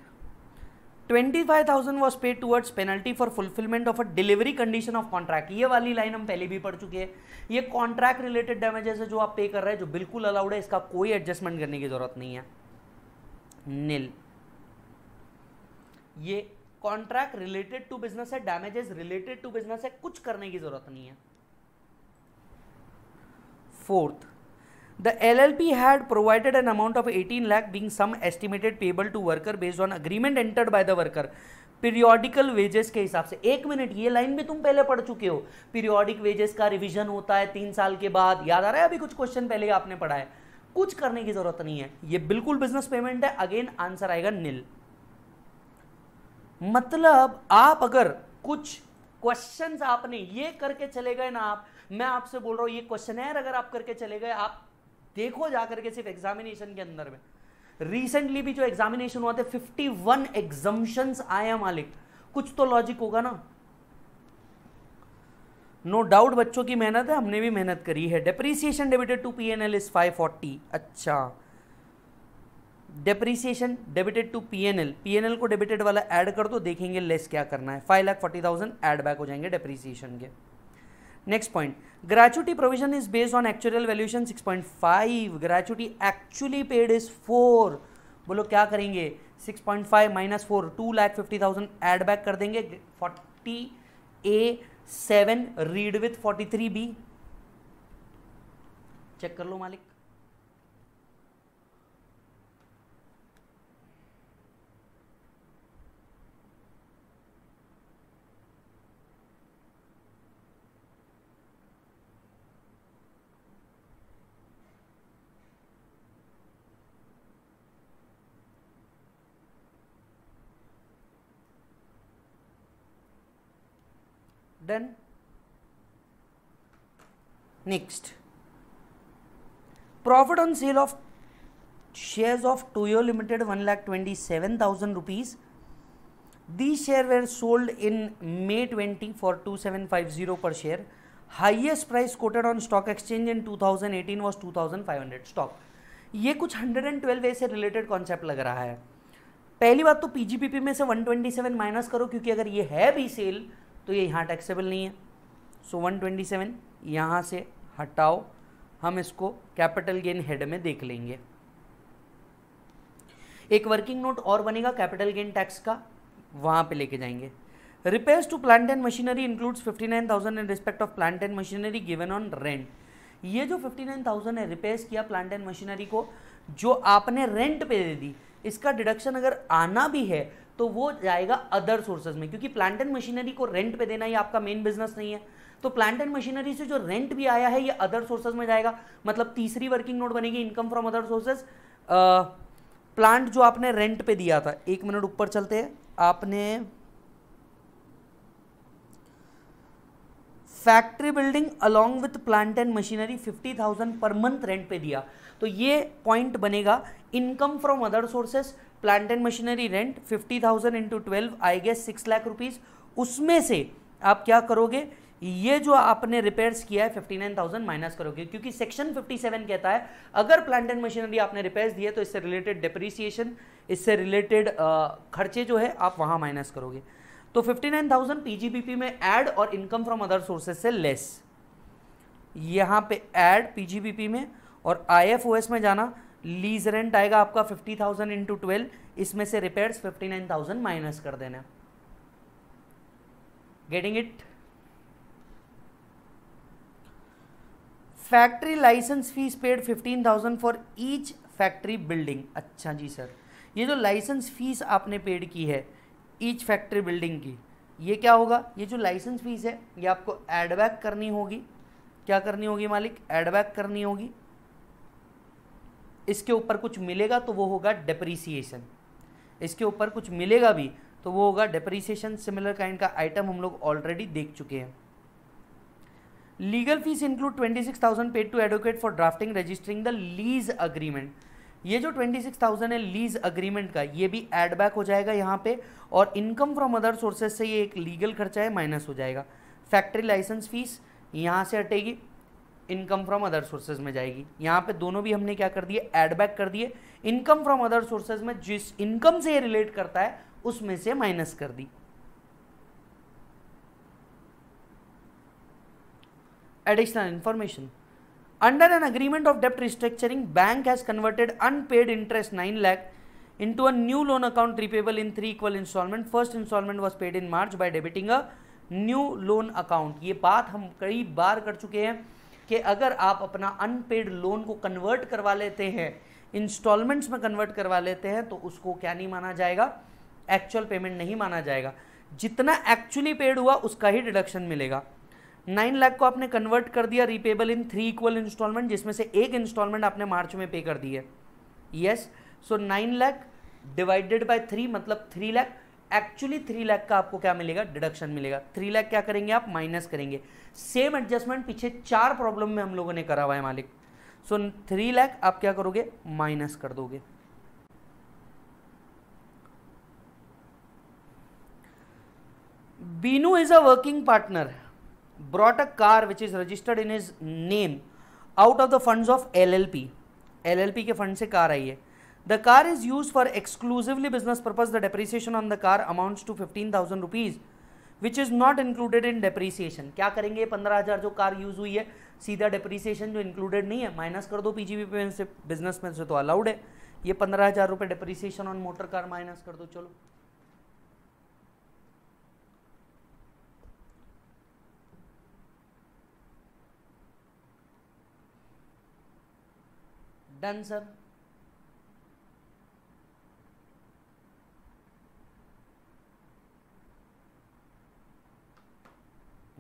twenty five thousand was paid towards penalty for fulfilment of a delivery condition of contract. ये वाली लाइन हम पहले भी पढ़ चुके हैं. ये कॉन्ट्रैक्ट रिलेटेड डैमेजेस है जो आप पे कर रहे हैं, जो बिल्कुल अलाउड है, इसका कोई एडजस्टमेंट करने की जरूरत नहीं है. नील, ये कॉन्ट्रैक्ट रिलेटेड टू बिजनेस है, डैमेजेस रिलेटेड टू बिजनेस है, कुछ करने की जरूरत नहीं है. Fourth, The L L P had provided an amount of eighteen lakh being sum estimated payable to worker based on agreement entered by the worker. Periodical wages के हिसाब से, एक मिनट, ये लाइन भी तुम पहले पढ़ चुके हो. पीरियोडिक वेजेस का रिवीजन होता है तीन साल के बाद, याद आ रहा है? अभी कुछ क्वेश्चन पहले आपने पढ़ा है. कुछ करने की जरूरत नहीं है, ये बिल्कुल बिजनेस पेमेंट है. अगेन आंसर आएगा नील. मतलब आप अगर कुछ क्वेश्चन आपने ये करके चले गए ना, आप, मैं आपसे बोल रहा हूँ ये क्वेश्चन है, अगर आप करके चले गए, आप देखो जाकर के सिर्फ एग्जामिनेशन के अंदर में, रिसेंटली भी जो एग्जामिनेशन हुआ था इक्यावन एग्जम्पशंस आए मालिक, कुछ तो लॉजिक होगा ना. नो no डाउट बच्चों की मेहनत है, हमने भी मेहनत करी है. Depreciation debited to PNL is five forty. अच्छा, depreciation debited to PNL, PNL को डेबिटेड वाला ऐड कर दो, देखेंगे लेस क्या करना है. Five lakh forty thousand add back हो जाएंगे डेप्रीसिएशन के. Next point, gratuity provision is based on actual valuation six point five, gratuity actually paid is four. बोलो क्या करेंगे, six point five minus four, two lakh fifty thousand add back कर देंगे. Forty A seven read with forty three B, check कर लो मालिक. Done. Next, profit on sale of shares of Tokyo Limited one lakh twenty-seven thousand rupees. These shares were sold in May twenty for two thousand seven hundred fifty per share. Highest price quoted on stock exchange in two thousand eighteen was two thousand five hundred stock. ये कुछ one twelve A से related concept लग रहा है. पहली बात तो P G B P में से one twenty-seven माइनस करो, क्योंकि अगर ये है भी सेल तो ये यहाँ टैक्सेबल नहीं है. सो वन ट्वेंटी सेवन यहाँ से हटाओ, हम इसको कैपिटल गेन हेड में देख लेंगे. एक वर्किंग नोट और बनेगा कैपिटल गेन टैक्स का, वहाँ पे लेके जाएंगे. Repairs to plant and machinery includes fifty nine thousand in respect of plant and machinery given on rent. ये जो फिफ्टी नाइन थाउजेंड है, रिपेयर्स किया प्लांट एंड मशीनरी को, जो आपने रेंट पे दे दी, इसका डिडक्शन अगर आना भी है तो वो जाएगा अदर सोर्सेज में, क्योंकि प्लांट एंड मशीनरी को रेंट पे देना ही आपका मेन बिजनेस नहीं है. तो प्लांट एंड मशीनरी से जो रेंट भी आया है ये अदर सोर्सेज में जाएगा. मतलब तीसरी वर्किंग नोट बनेगी income from other sources. Plant जो आपने रेंट पे दिया था, एक मिनट ऊपर चलते हैं, आपने factory building along with plant and machinery fifty thousand per month rent पे दिया, तो ये पॉइंट बनेगा income from other sources. Plant and machinery rent fifty thousand into twelve I guess six lakh rupees. उसमें से आप क्या करोगे, ये जो आपने रिपेयर्स किया है फिफ्टी नाइन थाउजेंड माइनस करोगे, क्योंकि सेक्शन फिफ्टी सेवन कहता है अगर प्लांट एंड मशीनरी आपने रिपेयर्स दिए तो इससे रिलेटेड डिप्रिसिएशन, इससे रिलेटेड खर्चे जो है आप वहाँ माइनस करोगे. तो fifty nine thousand P G B P में एड और इनकम फ्रॉम अदर सोर्सेज से लेस, यहाँ पे add P G B P में, और आई एफ ओ एस में जाना, लीज रेंट आएगा आपका फिफ्टी थाउजेंड इंटू ट्वेल्व, इसमें से repairs fifty nine thousand minus कर देना. Getting it. Factory licence fees paid fifteen thousand for each factory building. अच्छा जी सर, ये जो लाइसेंस फीस आपने पेड की है ईच फैक्ट्री बिल्डिंग की, ये क्या होगा, ये जो लाइसेंस फीस है ये आपको एड बैक करनी होगी. क्या करनी होगी मालिक, एड बैक करनी होगी. इसके ऊपर कुछ मिलेगा तो वो होगा डेप्रीसिएशन, इसके ऊपर कुछ मिलेगा भी तो वो होगा डेप्रीसिएशन. सिमिलर काइंड का आइटम हम लोग ऑलरेडी देख चुके हैं. Legal fees include twenty six thousand paid to advocate for drafting registering the lease agreement. ये जो ट्वेंटी सिक्स थाउजेंड है लीज अग्रीमेंट का, ये भी एड बैक हो जाएगा यहाँ पे, और इनकम फ्रॉम अदर सोर्सेज से ये एक लीगल खर्चा है माइनस हो जाएगा. फैक्ट्री लाइसेंस फीस यहाँ से हटेगी, इनकम फ्रॉम अदर सोर्सेज में जाएगी। यहाँ पे दोनों भी हमने क्या कर दिए, एडबैक कर दिए। इनकम फ्रॉम अदर सोर्सेज में जिस इनकम से ये रिलेट करता है उसमें से माइनस कर दी। Additional information, under an agreement of डेप्ट restructuring bank has converted unpaid interest nine lakh into a new loan account repayable in three equal installment. First installment was paid in March by debiting a new loan account. ये बात हम कई बार कर चुके हैं कि अगर आप अपना अनपेड लोन को कन्वर्ट करवा लेते हैं, इंस्टॉलमेंट्स में कन्वर्ट करवा लेते हैं, तो उसको क्या नहीं माना जाएगा, एक्चुअल पेमेंट नहीं माना जाएगा। जितना एक्चुअली पेड हुआ उसका ही डिडक्शन मिलेगा। नाइन लाख को आपने कन्वर्ट कर दिया repayable in three equal instalment, जिसमें से एक इंस्टॉलमेंट आपने मार्च में पे कर दी है। Yes, so nine lakh divided by three मतलब three lakh, actually three lakh का आपको क्या मिलेगा, डिडक्शन मिलेगा। थ्री लाख क्या करेंगे आप, माइनस करेंगे। सेम एडजस्टमेंट पीछे चार प्रॉब्लम में हम लोगों ने करा हुआ है मालिक। सो थ्री लाख आप क्या करोगे, माइनस कर दोगे। Binu is a working partner brought a car which is registered in his name out of the funds of LLP. LLP के फंड से कार आई है। The car is used for exclusively business purpose. The depreciation on the car amounts to fifteen thousand rupees, which is not included in depreciation. क्या करेंगे, पंद्रह हजार जो कार यूज हुई है सीधा depreciation जो included नहीं है माइनस कर दो। P G B P में से बिजनेस में से तो अलाउड है। ये पंद्रह हजार रुपये depreciation on motor car minus कर दो। चलो डन सर।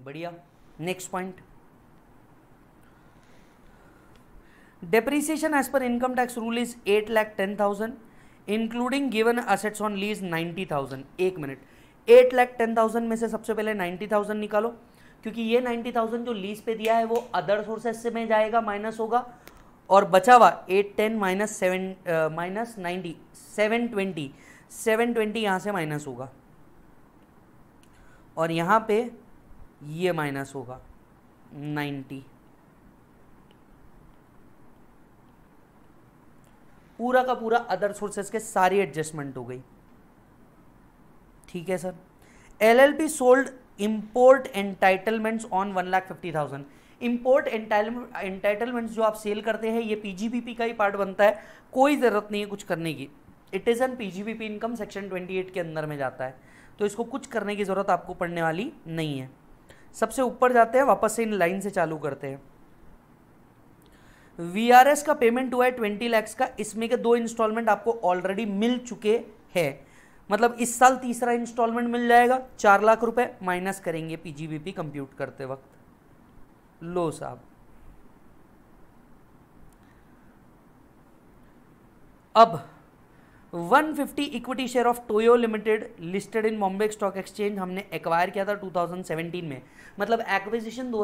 बढ़िया, next point, depreciation as per income tax rule is eight lakh ten thousand including given assets on lease ninety thousand. एक minute, eight lakh ten thousand में से सबसे पहले नाइन्टी थाउजेंड निकालो, क्योंकि ये नाइन्टी थाउजेंड जो लीज पे दिया है वो अदर सोर्सेज से में जाएगा, माइनस होगा, और बचा हुआ eight ten minus seven minus ninety seven twenty seven twenty यहाँ से माइनस होगा और यहाँ पे ये माइनस होगा नाइन्टी। पूरा का पूरा अदर सोर्सेस के सारी एडजस्टमेंट हो गई। ठीक है sir. LLP sold import entitlements on one lakh fifty thousand. Import entitlements जो आप सेल करते हैं ये पीजीबीपी का ही पार्ट बनता है, कोई ज़रूरत नहीं है कुछ करने की। It is an PGBP income section twenty eight के अंदर में जाता है, तो इसको कुछ करने की ज़रूरत आपको पड़ने वाली नहीं है। सबसे ऊपर जाते हैं, वापस से इन लाइन से चालू करते हैं। वीआरएस का पेमेंट हुआ है ट्वेंटी लैक्स का, इसमें के दो इंस्टॉलमेंट आपको ऑलरेडी मिल चुके हैं, मतलब इस साल तीसरा इंस्टॉलमेंट मिल जाएगा। चार लाख रुपए माइनस करेंगे पीजीबीपी कंप्यूट करते वक्त। लो साहब, अब one fifty equity share of Toyo limited listed in Bombay stock exchange हमने एक्वायर किया था टू थाउजेंड सेवेंटीन में, मतलब एक्विजिशन दो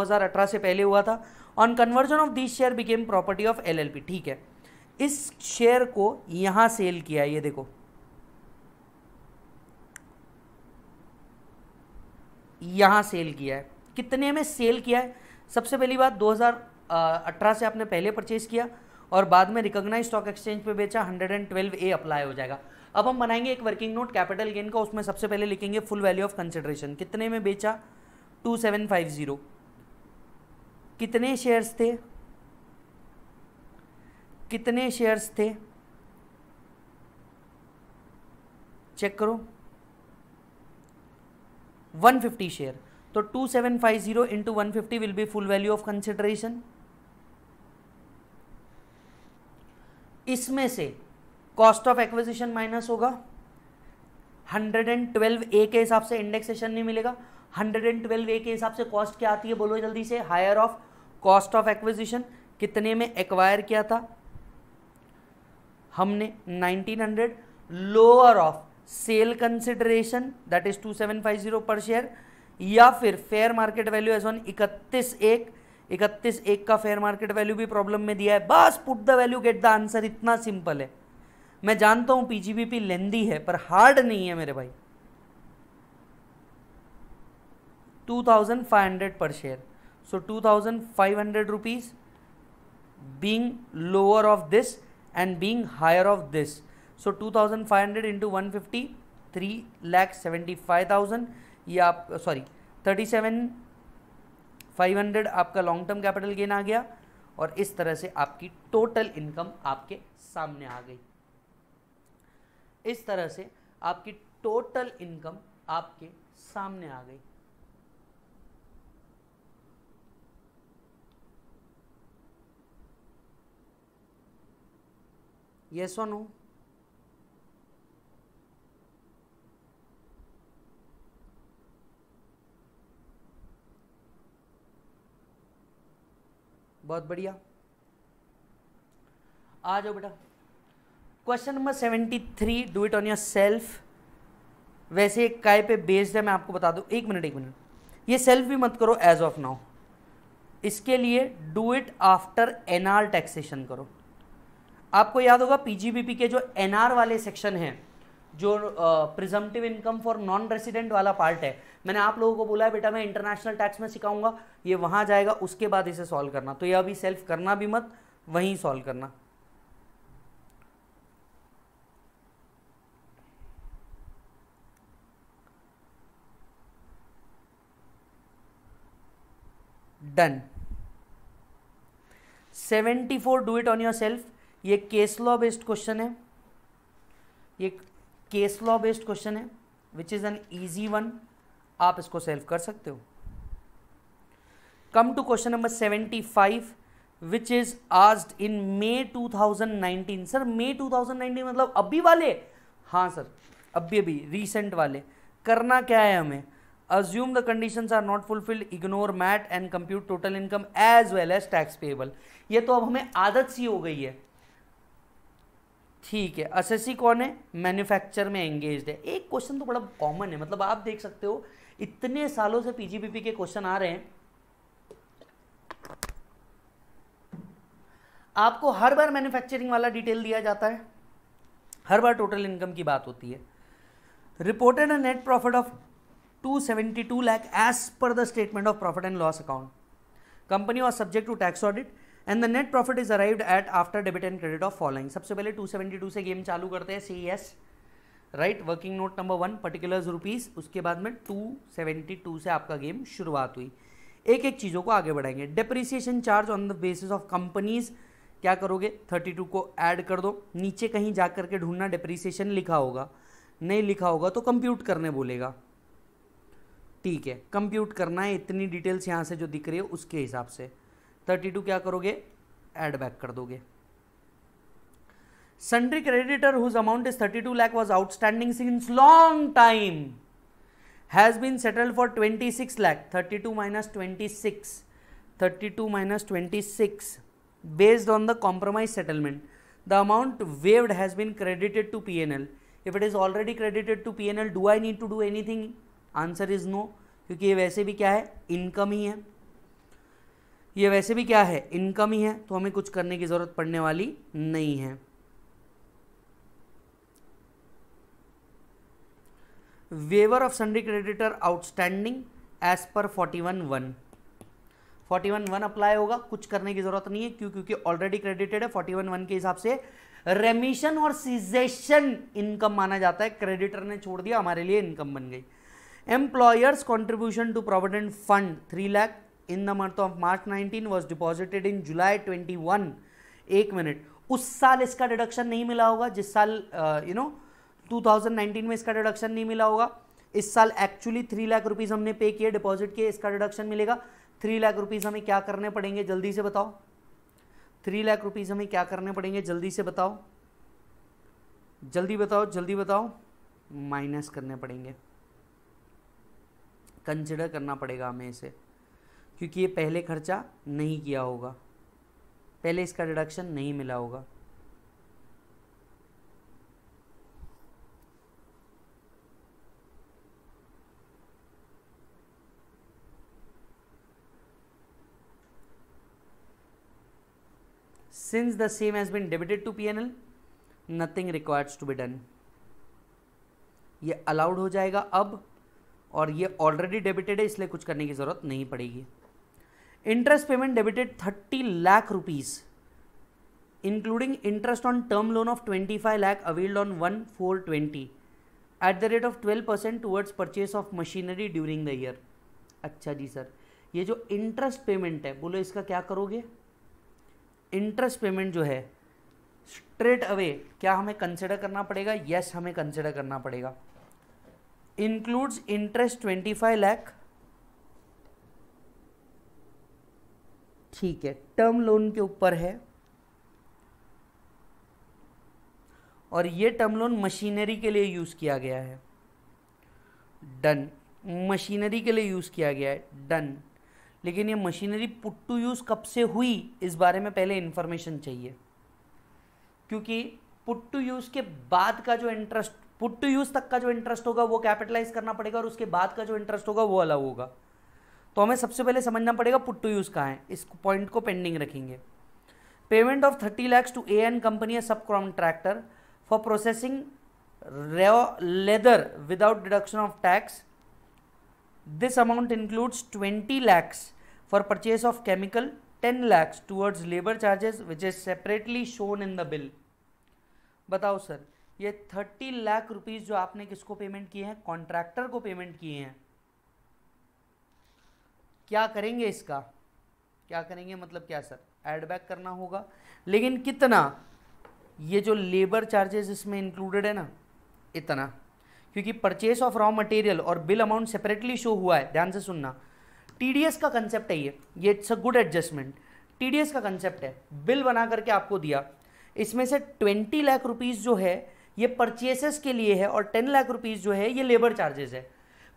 हज़ार अठारह से पहले हुआ था। On conversion of this share became property of LLP. ठीक है, इस शेयर को यहाँ सेल किया है, ये देखो यहाँ सेल किया है। कितने में सेल किया है? सबसे पहली बात, दो हज़ार अठारह से आपने पहले परचेज किया और बाद में रिकॉग्नाइज स्टॉक एक्सचेंज पे बेचा, वन ट्वेल्व ए अप्लाई हो जाएगा। अब हम बनाएंगे एक वर्किंग नोट कैपिटल गेन का, उसमें सबसे पहले लिखेंगे फुल वैल्यू ऑफ कंसिडरेशन। कितने में बेचा? Two seven five zero. कितने शेयर्स थे? कितने शेयर्स थे चेक करो, वन फिफ्टी शेयर। तो two seven five zero into one fifty will be full value of consideration. इसमें से कॉस्ट ऑफ एक्विजिशन माइनस होगा, वन ट्वेल्व ए के हिसाब से इंडेक्सेशन नहीं मिलेगा। वन ट्वेल्व ए के हिसाब से कॉस्ट क्या आती है बोलो जल्दी से, higher of cost of acquisition. कितने में एक्वायर किया था हमने? Nineteen hundred. Lower of sale consideration that is two seven five zero per share, या फिर fair market value as on इकतीस एक। इकतीस एक का फेयर मार्केट वैल्यू भी प्रॉब्लम में दिया है। बस put the value get the answer, इतना सिंपल है। मैं जानता हूं पीजीबीपी लेंदी है पर हार्ड नहीं है मेरे भाई। Two thousand five hundred per share, so two thousand five hundred rupees being lower of this and being higher of this. So two thousand five hundred into one fifty, three lakh seventy-five thousand, ये आप sorry thirty seven thousand five hundred आपका लॉन्ग टर्म कैपिटल गेन आ गया और इस तरह से आपकी टोटल इनकम आपके सामने आ गई। इस तरह से आपकी टोटल इनकम आपके सामने आ गई। यस और नो? बहुत बढ़िया, आ जाओ बेटा। Question number seventy three, do it on your self. वैसे काय पे बेस्ड है मैं आपको बता दूं, एक मिनट एक मिनट, ये सेल्फ भी मत करो एज ऑफ नाउ, इसके लिए do it after NR taxation करो। आपको याद होगा पीजीबीपी के जो एनआर वाले सेक्शन हैं, जो presumptive income for non resident वाला पार्ट है, मैंने आप लोगों को बोला है बेटा मैं इंटरनेशनल टैक्स में सिखाऊंगा, ये वहाँ जाएगा, उसके बाद इसे सॉल्व करना। तो ये अभी सेल्फ करना भी मत, वहीं सॉल्व करना। Done. Seventy four, do it on your self. ये केस लॉ बेस्ड क्वेश्चन है, ये केस लॉ बेस्ड क्वेश्चन है which is an easy one, आप इसको सेल्फ कर सकते हो। Come to question number seventy five which is asked in May two thousand nineteen. Sir May two thousand nineteen मतलब अभी वाले? हाँ सर, अभी अभी रिसेंट वाले। करना क्या है हमें? Assume the conditions are not fulfilled, ignore M A T and compute total income as well as tax payable। ये तो अब हमें आदत सी हो गई है, ठीक है। असेसी कौन है? मैन्युफैक्चर में एंगेज्ड है। एक क्वेश्चन तो बड़ा कॉमन है, मतलब आप देख सकते हो इतने सालों से पीजीबीपी के क्वेश्चन आ रहे हैं, आपको हर बार मैन्युफैक्चरिंग वाला डिटेल दिया जाता है, हर बार टोटल इनकम की बात होती है। Reported a net profit of two hundred seventy-two lakh as per the statement of profit and loss account. Company was subject to tax audit and the net profit is arrived at after debit and credit of following. सबसे पहले two seventy-two से गेम चालू करते हैं, C E S, right? Working note number one, particulars rupees, उसके बाद में two seventy-two से आपका गेम शुरुआत हुई। एक एक चीज़ों को आगे बढ़ाएंगे। Depreciation charge on the basis of companies, क्या करोगे? thirty-two को add कर दो, नीचे कहीं जा करके ढूंढना depreciation लिखा होगा, नहीं लिखा होगा तो compute करने बोलेगा, ठीक है। कंप्यूट करना है, इतनी डिटेल्स यहाँ से जो दिख रही है उसके हिसाब से थर्टी टू क्या करोगे? ऐड बैक कर दोगे। Sundry creditor whose amount is thirty two lakh was outstanding since long time has been settled for twenty six lakh. Thirty two minus twenty six, thirty two minus twenty six, based on the compromise settlement the amount waived has been credited to P N L. If it is already credited to P N L, do I need to do anything? Answer is no, क्योंकि ये वैसे भी क्या है? इनकम ही है। ये वैसे भी क्या है? इनकम ही है, तो हमें कुछ करने की जरूरत पड़ने वाली नहीं है। Waiver of sundry creditor outstanding as per forty one one, forty one one apply होगा, कुछ करने की जरूरत नहीं है, क्यों? क्योंकि ऑलरेडी क्रेडिटेड है। फोर्टी वन वन के हिसाब से रेमिशन और सीजेशन इनकम माना जाता है, क्रेडिटर ने छोड़ दिया, हमारे लिए इनकम बन गई। Employers' contribution to Provident Fund three lakh in the month of March nineteen was deposited in July twenty-one. एक मिनट, उस साल इसका डिडक्शन नहीं मिला होगा जिस साल you know two thousand nineteen में इसका डिडक्शन नहीं मिला होगा। इस साल एक्चुअली थ्री लाख रुपीज़ हमने पे किए, डिपॉजिट किए, इसका डिडक्शन मिलेगा। थ्री लाख रुपीज़ हमें क्या करने पड़ेंगे जल्दी से बताओ? थ्री लाख रुपीज़ हमें क्या करने पड़ेंगे जल्दी से बताओ? जल्दी बताओ, जल्दी बताओ। माइनस करने पड़ेंगे, कंसिडर करना पड़ेगा हमें इसे, क्योंकि ये पहले खर्चा नहीं किया होगा, पहले इसका डिडक्शन नहीं मिला होगा। Since the same has been debited to P N L, nothing requires to be done. ये अलाउड हो जाएगा अब, और ये ऑलरेडी डेबिटेड है इसलिए कुछ करने की ज़रूरत नहीं पड़ेगी। Interest payment debited thirty lakh rupees including interest on term loan of twenty five lakh availed on one four twenty at the rate of twelve percent towards purchase of machinery during the year. अच्छा जी सर, ये जो इंटरेस्ट पेमेंट है बोलो इसका क्या करोगे? इंटरेस्ट पेमेंट जो है स्ट्रेट अवे क्या हमें कंसिडर करना पड़ेगा? यस yes, हमें कंसिडर करना पड़ेगा। Includes interest twenty five lakh, ठीक है, टर्म लोन के ऊपर है और ये टर्म लोन मशीनरी के लिए यूज़ किया गया है, डन। मशीनरी के लिए यूज़ किया गया है, डन। लेकिन ये मशीनरी पुट टू यूज़ कब से हुई इस बारे में पहले इन्फॉर्मेशन चाहिए, क्योंकि पुट टू यूज़ के बाद का जो इंटरेस्ट, पुट टू यूज़ तक का जो इंटरेस्ट होगा वो कैपिटलाइज करना पड़ेगा और उसके बाद का जो इंटरेस्ट होगा वो अलग होगा। तो हमें सबसे पहले समझना पड़ेगा पुट टू यूज़ कहाँ है, इस पॉइंट को पेंडिंग रखेंगे। Payment of thirty lakhs to A and company ए सब contractor for processing raw leather without deduction of tax. This amount includes twenty lakhs for purchase of chemical, ten lakhs towards labor charges which is separately shown in the bill. बताओ सर, ये thirty लाख रुपीस जो आपने किसको पेमेंट किए हैं? कॉन्ट्रैक्टर को पेमेंट किए हैं। क्या करेंगे इसका, क्या करेंगे मतलब क्या सर? एड बैक करना होगा, लेकिन कितना? ये जो लेबर चार्जेस इसमें इंक्लूडेड है ना, इतना, क्योंकि परचेस ऑफ रॉ मटेरियल और बिल अमाउंट सेपरेटली शो हुआ है। ध्यान से सुनना, टीडीएस का कंसेप्ट है ये ये it's a good adjustment. TDS का कंसेप्ट है, बिल बना करके आपको दिया, इसमें से ट्वेंटी लाख रुपीस जो है ये परचेसेस के लिए है और टेन लाख रुपीस जो है ये लेबर चार्जेस है।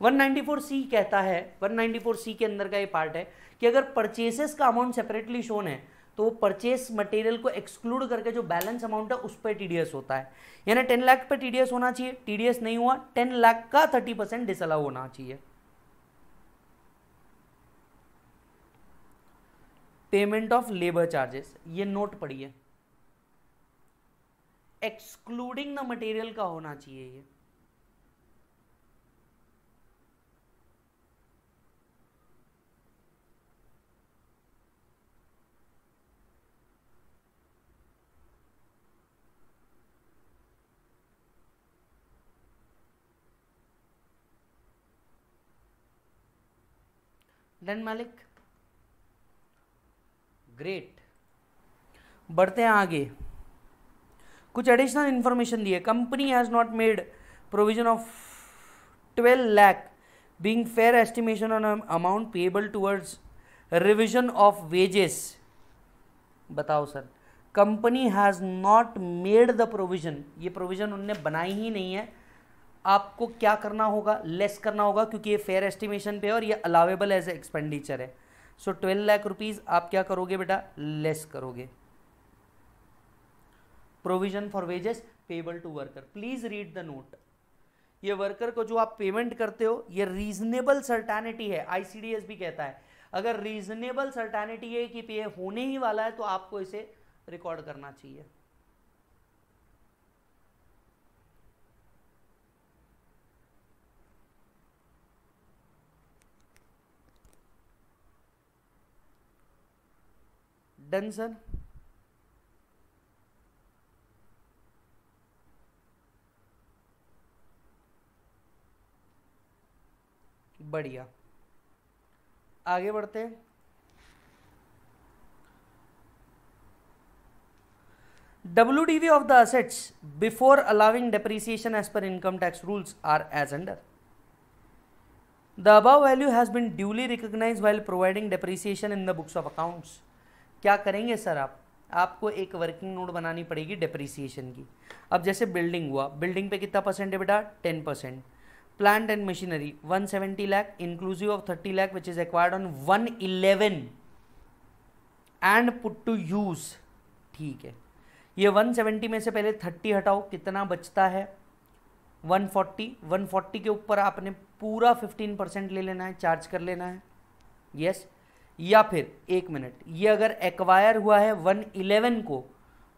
वन नाइन्टी फोर सी कहता है, वन नाइन्टी फोर सी के अंदर का ये पार्ट है कि अगर परचेसेस का अमाउंट सेपरेटली शोन है तो वो परचेस मटेरियल को एक्सक्लूड करके जो बैलेंस अमाउंट है उस पर टीडीएस होता है। यानी दस लाख पे टीडीएस होना चाहिए, टीडीएस नहीं हुआ, दस लाख का तीस परसेंट डिसअलाउ होना चाहिए। पेमेंट ऑफ लेबर चार्जेस, ये नोट पढ़िए, एक्सक्लूडिंग द मटेरियल का होना चाहिए ये। डन मालिक, ग्रेट। बढ़ते हैं आगे, कुछ एडिशनल इन्फॉर्मेशन दी है। Company has not made provision of twelve lakh being fair estimation on amount payable towards revision of wages. बताओ sir, company has not made the provision, ये प्रोविजन उनने बनाई ही नहीं है। आपको क्या करना होगा? लेस करना होगा, क्योंकि ये फेयर एस्टिमेशन पे है और ये अलावेबल एज एक्सपेंडिचर है। सो ट्वेल्व लाख रुपीज़ आप क्या करोगे बेटा? लेस करोगे। Provision for wages payable to worker, please read the note. ये वर्कर को जो आप पेमेंट करते हो ये रीजनेबल सर्टेनिटी है, आईसीडीएस भी कहता है। अगर रीजनेबल सर्टेनिटी है कि पे होने ही वाला है तो आपको इसे रिकॉर्ड करना चाहिए। डन सर, बढ़िया। आगे बढ़ते हैं, W D V of the assets before allowing depreciation as per income tax rules are as under the above value has been duly recognised while providing depreciation in the books of accounts. क्या करेंगे सर आप? आपको एक वर्किंग नोट बनानी पड़ेगी डेप्रीसिएशन की। अब जैसे बिल्डिंग हुआ, बिल्डिंग पे कितना परसेंट है बेटा? Ten percent. Plant and machinery one seventy lakh inclusive of thirty lakh which is acquired on one eleven and put to use, ठीक है। ये वन सेवेंटी में से पहले थर्टी हटाओ, कितना बचता है? वन फोर्टी के ऊपर आपने पूरा फिफ्टीन परसेंट ले लेना है, चार्ज कर लेना है, यस। या फिर एक मिनट, ये अगर एक्वायर हुआ है वन इलेवन को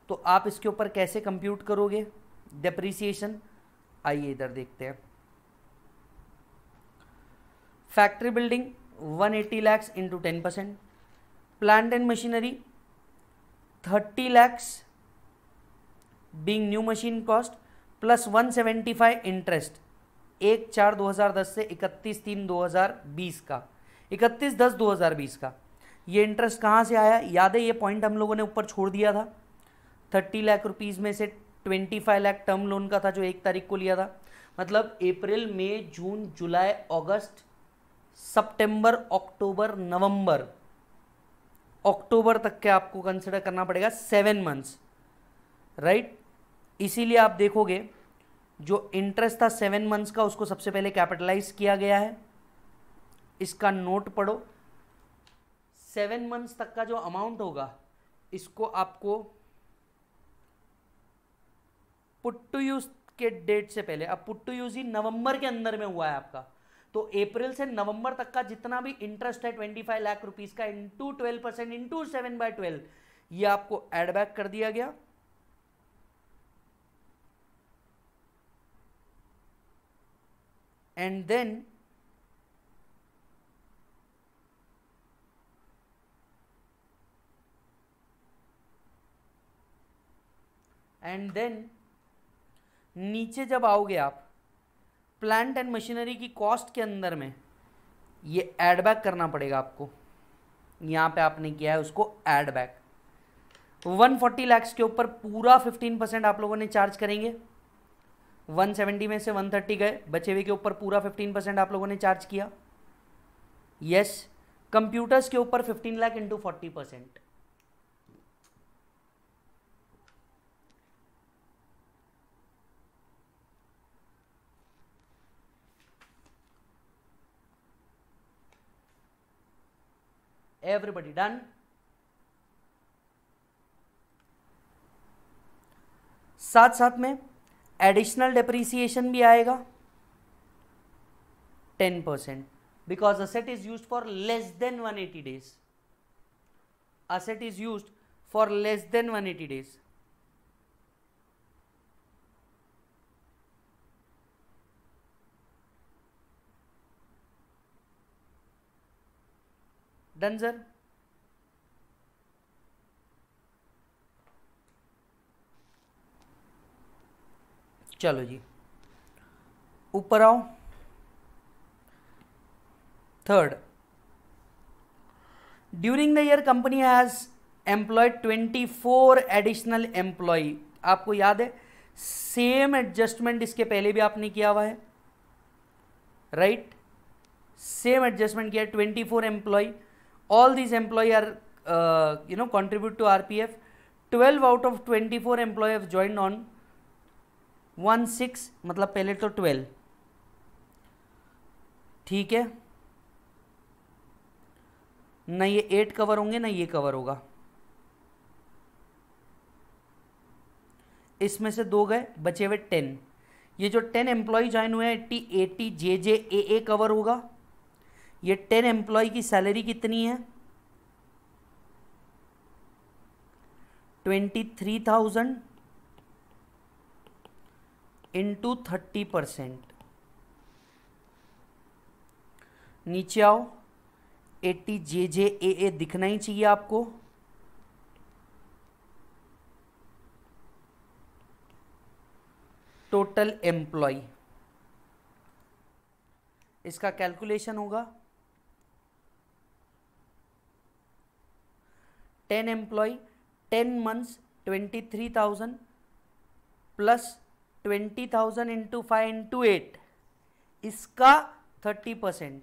तो आप इसके ऊपर कैसे कंप्यूट करोगे डेप्रीसिएशन? आइए इधर देखते हैं। Factory building one eighty lakh into ten percent, plant and machinery, thirty lakhs being new machine cost plus one seventy-five interest, एक चार दो हज़ार दस से इकतीस तीन दो हज़ार बीस का, इकतीस दस दो हज़ार बीस का। ये इंटरेस्ट कहाँ से आया याद है, ये पॉइंट हम लोगों ने ऊपर छोड़ दिया था। थर्टी लाख रुपीज़ में से पच्चीस लाख टर्म लोन का था जो एक तारीख को लिया था, मतलब अप्रैल मई जून जुलाई अगस्त सितंबर अक्टूबर नवंबर, अक्टूबर तक के आपको कंसिडर करना पड़ेगा सेवन मंथ्स, राइट। इसीलिए आप देखोगे जो इंटरेस्ट था सेवन मंथ्स का उसको सबसे पहले कैपिटलाइज किया गया है, इसका नोट पढ़ो। सेवन मंथ्स तक का जो अमाउंट होगा इसको आपको पुट टू यूज के डेट से पहले, अब पुट टू यूज ही नवंबर के अंदर में हुआ है आपका, तो अप्रैल से नवंबर तक का जितना भी इंटरेस्ट है पच्चीस लाख रुपीस का into twelve percent into seven by twelve ये आपको एड बैक कर दिया गया। एंड देन एंड देन नीचे जब आओगे आप प्लांट एंड मशीनरी की कॉस्ट के अंदर में ये ऐड बैक करना पड़ेगा आपको, यहाँ पे आपने किया है उसको ऐड बैक। एक सौ चालीस लाख के ऊपर पूरा पंद्रह परसेंट आप लोगों ने चार्ज करेंगे, एक सौ सत्तर में से एक सौ तीस गए, बचे हुए के ऊपर पूरा पंद्रह परसेंट आप लोगों ने चार्ज किया। यस, कंप्यूटर्स के ऊपर पंद्रह लाख इंटू चालीस परसेंट, एवरीबडी डन। साथ साथ में एडिशनल डेप्रीसिएशन भी आएगा ten percent because asset is used for less than one eighty days, asset is used for less than one eighty days. Done sir, चलो जी ऊपर आओ। Third, during the year company has employed चौबीस एडिशनल एम्प्लॉय, आपको याद है सेम एडजस्टमेंट इसके पहले भी आपने किया हुआ है, राइट, सेम एडजस्टमेंट किया चौबीस employee. All these employees are, uh, you know, contribute to R P F. twelve out of twenty-four employees have joined on one six, मतलब पहले तो twelve, ठीक है ना, ये eight कवर होंगे ना ये कवर होगा, इसमें से दो गए, बचे हुए ten, ये जो ten एम्प्लॉय ज्वाइन हुए हैं अस्सी जे जे ए ए कवर होगा। ये टेन एम्प्लॉय की सैलरी कितनी है तेईस हज़ार इंटू तीस परसेंट। नीचे आओ, अस्सी जे जे ए ए दिखना ही चाहिए आपको, टोटल एम्प्लॉय, इसका कैलकुलेशन होगा टेन एम्प्लॉय टेन मंथ्स तेईस हज़ार प्लस बीस हज़ार इंटू फाइव इंटू एट, इसका तीस परसेंट,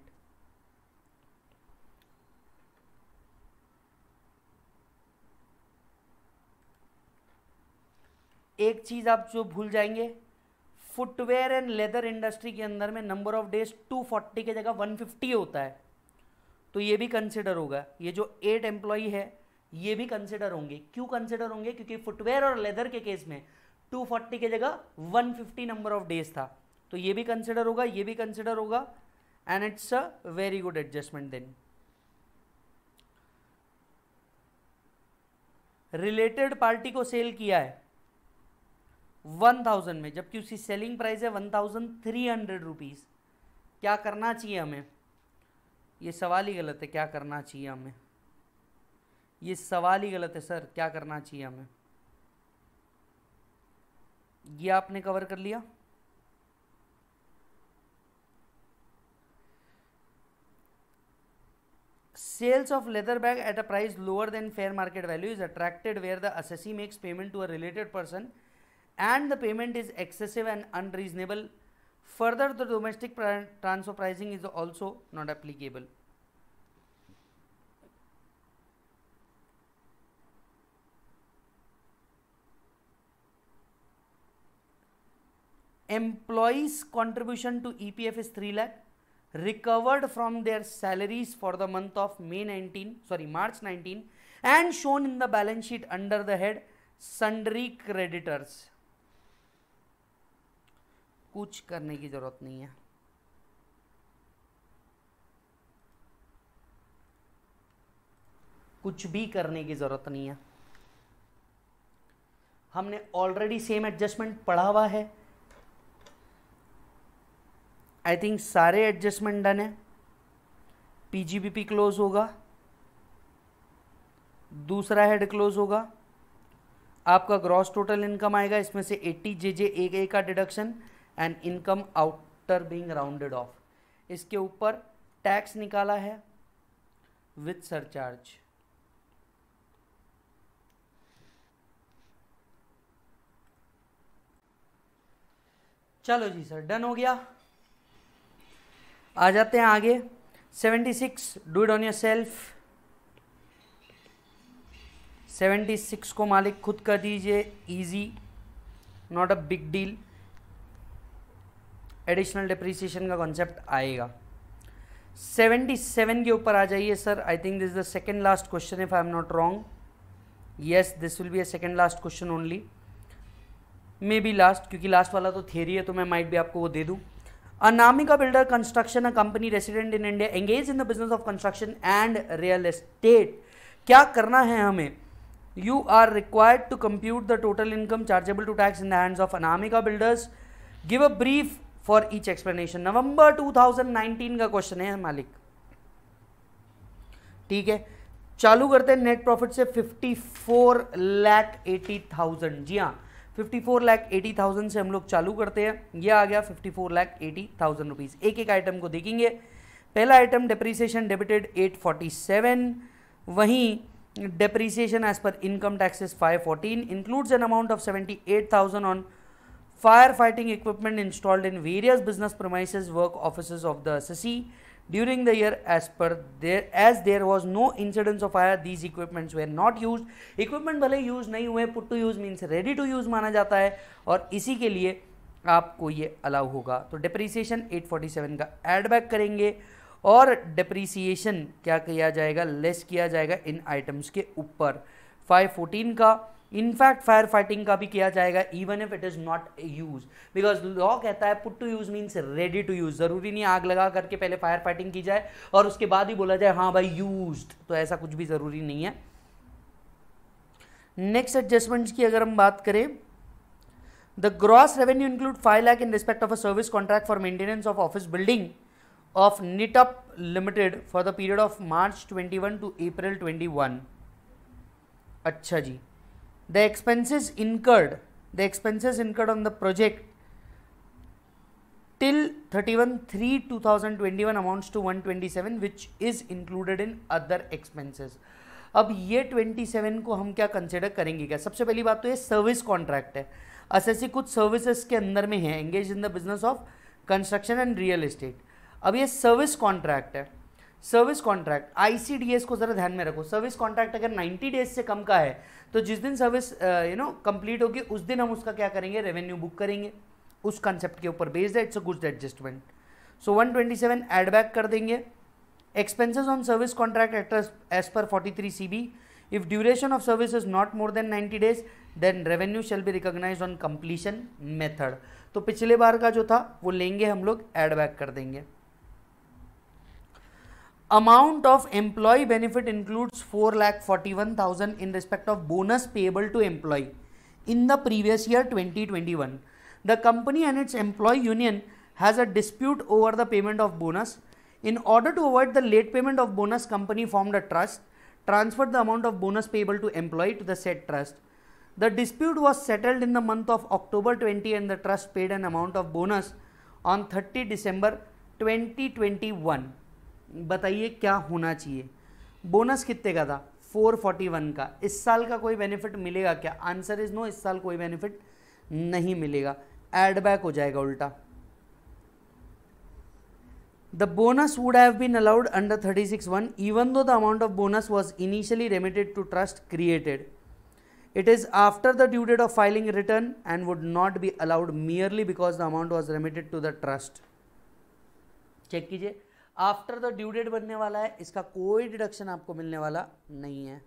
एक चीज आप जो भूल जाएंगे फुटवेयर एंड लेदर इंडस्ट्री के अंदर में नंबर ऑफ डेज दो सौ चालीस के जगह एक सौ पचास होता है, तो ये भी कंसिडर होगा, ये जो आठ एम्प्लॉय है ये भी कंसिडर होंगे। क्यों कंसिडर होंगे, क्योंकि फुटवेयर और लेदर के केस में दो सौ चालीस के जगह एक सौ पचास नंबर ऑफ डेज था, तो ये भी कंसिडर होगा, ये भी कंसिडर होगा, and it's a very good adjustment. Then related party को सेल किया है एक हज़ार में जबकि उसकी सेलिंग प्राइस है एक हज़ार तीन सौ रुपीस, क्या करना चाहिए हमें, ये सवाल ही गलत है, क्या करना चाहिए हमें, ये सवाल ही गलत है सर, क्या करना चाहिए हमें? ये आपने कवर कर लिया। Sales of leather bag at a price lower than fair market value is attracted where the assessee makes payment to a related person and the payment is excessive and unreasonable. Further, the domestic transfer pricing is also not applicable. Employees' contribution to E P F is three lakh. Recovered from their salaries for the month of May nineteen, sorry March nineteen, and shown in the balance sheet under the head sundry creditors. कुछ करने की जरूरत नहीं है। कुछ भी करने की जरूरत नहीं है। हमने ऑलरेडी सेम एडजस्टमेंट पढ़ा हुआ है। आई थिंक सारे एडजस्टमेंट डन है। पीजीबीपी क्लोज होगा, दूसरा हेड क्लोज होगा, आपका ग्रॉस टोटल इनकम आएगा, इसमें से एटी जे जे ए का deduction and income outer being rounded off. इसके ऊपर टैक्स निकाला है विद सरचार्ज। चलो जी सर, डन हो गया। आ जाते हैं आगे। Seventy six, do it on your self. Seventy six को मालिक खुद कर दीजिए, easy, not a big deal. Additional depreciation का कॉन्सेप्ट आएगा। सेवेंटी सेवन के ऊपर आ जाइए sir. I think this is the second last question if I am not wrong. Yes, this will be a second last question only, may be last, क्योंकि लास्ट वाला तो थ्योरी है, तो मैं माइट भी आपको वो दे दूँ। Anamika Builder Construction, a company resident in India, engaged in the business of construction and real estate. क्या करना है हमें? You are required to compute the total income chargeable to tax in the hands of Anamika Builders. Give a brief for each explanation. November two thousand nineteen का क्वेश्चन है मालिक। ठीक है, चालू करते हैं नेट प्रॉफिट से। Fifty four lakh eighty thousand, जी हाँ, fifty four lakh eighty thousand से हम लोग चालू करते हैं। ये आ गया fifty four lakh eighty thousand rupees. एक एक आइटम को देखेंगे। पहला item depreciation debited at forty seven, वहीं depreciation as per income taxes five fourteen, includes an amount of seventy eight thousand on fire fighting equipment installed in various business premises work offices of the SSC during the year as per there as there was no incidence of fire these equipments were not used. Equipment भले यूज नहीं हुए, put to use means ready to use माना जाता है, और इसी के लिए आपको ये अलाउ होगा। तो डिप्रीसिएशन एट फोर्टी सेवन का एड बैक करेंगे और डिप्रीसिएशन क्या किया जाएगा, लेस किया जाएगा इन आइटम्स के ऊपर। फाइव फोर्टीन का इनफैक्ट फायर फाइटिंग का भी किया जाएगा even if it is not use, because law कहता है put to use means ready to use. ज़रूरी नहीं आग लगा करके पहले फायर फाइटिंग की जाए और उसके बाद ही बोला जाए हाँ भाई यूज्ड, तो ऐसा कुछ भी ज़रूरी नहीं है। नेक्स्ट एडजस्टमेंट्स की अगर हम बात करें, the gross revenue include five lakh in respect of a service contract for maintenance of office building of Neatup limited for the period of March twenty one to April twenty one. अच्छा जी, the expenses incurred the expenses incurred on the project till thirty-one three two thousand twenty-one amounts to one twenty-seven which is included in other expenses. अब ये ट्वेंटी सेवन को हम क्या कंसिडर करेंगे? क्या सबसे पहली बात तो ये सर्विस कॉन्ट्रैक्ट है, एसएससी कुछ सर्विसेज के अंदर में है, engage in the business of construction and real estate. अब ये सर्विस कॉन्ट्रैक्ट है। सर्विस कॉन्ट्रैक्ट आईसीडीएस को ज़रा ध्यान में रखो। सर्विस कॉन्ट्रैक्ट अगर नाइंटी डेज से कम का है तो जिस दिन सर्विस यू नो कंप्लीट होगी उस दिन हम उसका क्या करेंगे, रेवेन्यू बुक करेंगे। उस कंसेप्ट के ऊपर बेस्ड है, it's a good adjustment. So one twenty seven add back कर देंगे। Expenses on service contract at as per forty three C B, if duration of service is not more than ninety days then revenue shall be recognised on completion method. तो पिछले बार का जो था वो लेंगे हम लोग, एड बैक कर देंगे। Amount of employee benefit includes four lakh forty-one thousand in respect of bonus payable to employee in the previous year twenty twenty-one. The company and its employee union has a dispute over the payment of bonus. In order to avoid the late payment of bonus, company formed a trust. transferred the amount of bonus payable to employee to the said trust. The dispute was settled in the month of October twenty and the trust paid an amount of bonus on thirty December twenty twenty-one. बताइए क्या होना चाहिए, बोनस कितने का था, चार सौ इकतालीस का। इस साल का कोई बेनिफिट मिलेगा क्या? आंसर इज नो, इस साल कोई बेनिफिट नहीं मिलेगा, एडबैक हो जाएगा उल्टा। The bonus would have been allowed under thirty-six one even though the amount of bonus was initially remitted to trust created. It is after the due date of filing return and would not be allowed merely because the amount was remitted to the trust. Check कीजिए, आफ्टर द ड्यू डेट बनने वाला है, इसका कोई डिडक्शन आपको मिलने वाला नहीं है।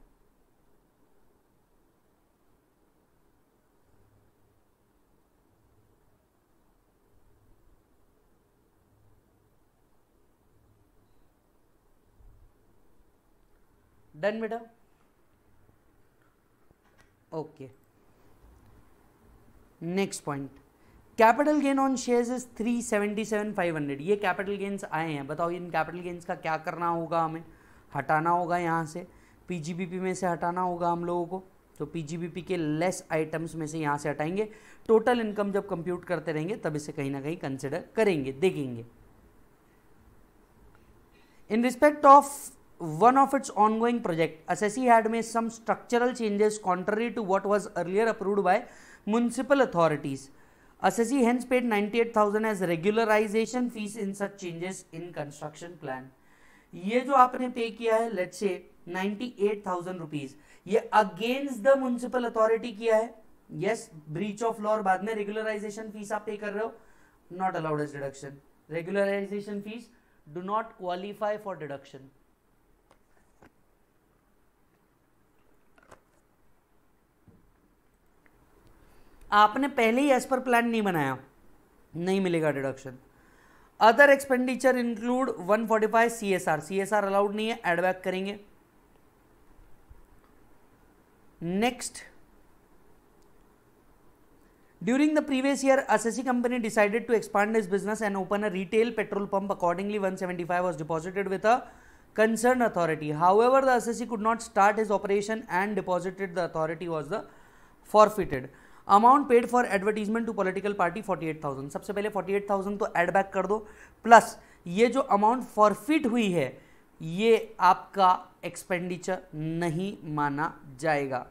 डन बेटा, okay. Next point, capital gain on shares is three seventy seven five hundred. ये कैपिटल गेन्स आए हैं, बताओ इन कैपिटल गेन्स का क्या करना होगा हमें, हटाना होगा यहाँ से, पीजीबीपी में से हटाना होगा हम लोगों को, तो पीजीबीपी के लेस आइटम्स में से यहाँ से हटाएंगे। टोटल इनकम जब कंप्यूट करते रहेंगे तब इसे कहीं ना कहीं कंसिडर करेंगे, देखेंगे। In respect of one of its ongoing project, assessee had made some structural changes contrary to what was earlier approved by municipal authorities. Assessee hence paid ninety-eight thousand as regularization fees in such changes in construction plan. ये जो आपने पे किया है, let's say ninety-eight thousand rupees, ये against the municipal authority किया है, yes, breach of law, और बाद में regularization fees आप पे कर रहे हो, not allowed as deduction. Regularization fees do not qualify for deduction. आपने पहले ही एज पर प्लान नहीं बनाया, नहीं मिलेगा deduction. Other expenditure include one forty five CSR, CSR allowed नहीं है, एडबैक करेंगे। Next, during the previous year assessee company decided to expand its business and open a retail petrol pump, accordingly one seventy five was deposited with a concern authority, however the assessee could not start his operation and deposited, the authority was the forfeited. Amount paid for advertisement to political party forty eight thousand, सबसे पहले फोर्टी एट थाउजेंड तो एड बैक कर दो, प्लस ये जो अमाउंट फॉरफिट हुई है ये आपका एक्सपेंडिचर नहीं माना जाएगा।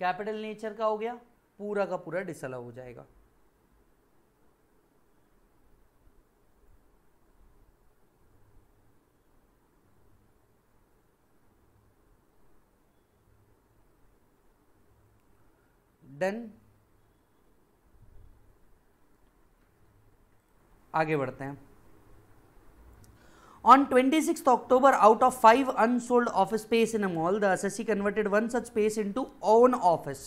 कैपिटल नेचर का हो गया, पूरा का पूरा डिसअलाउ हो जाएगा। डन, आगे बढ़ते हैं। On twenty sixth October, out of five unsold office space in a mall, the assessee converted one such space into own office.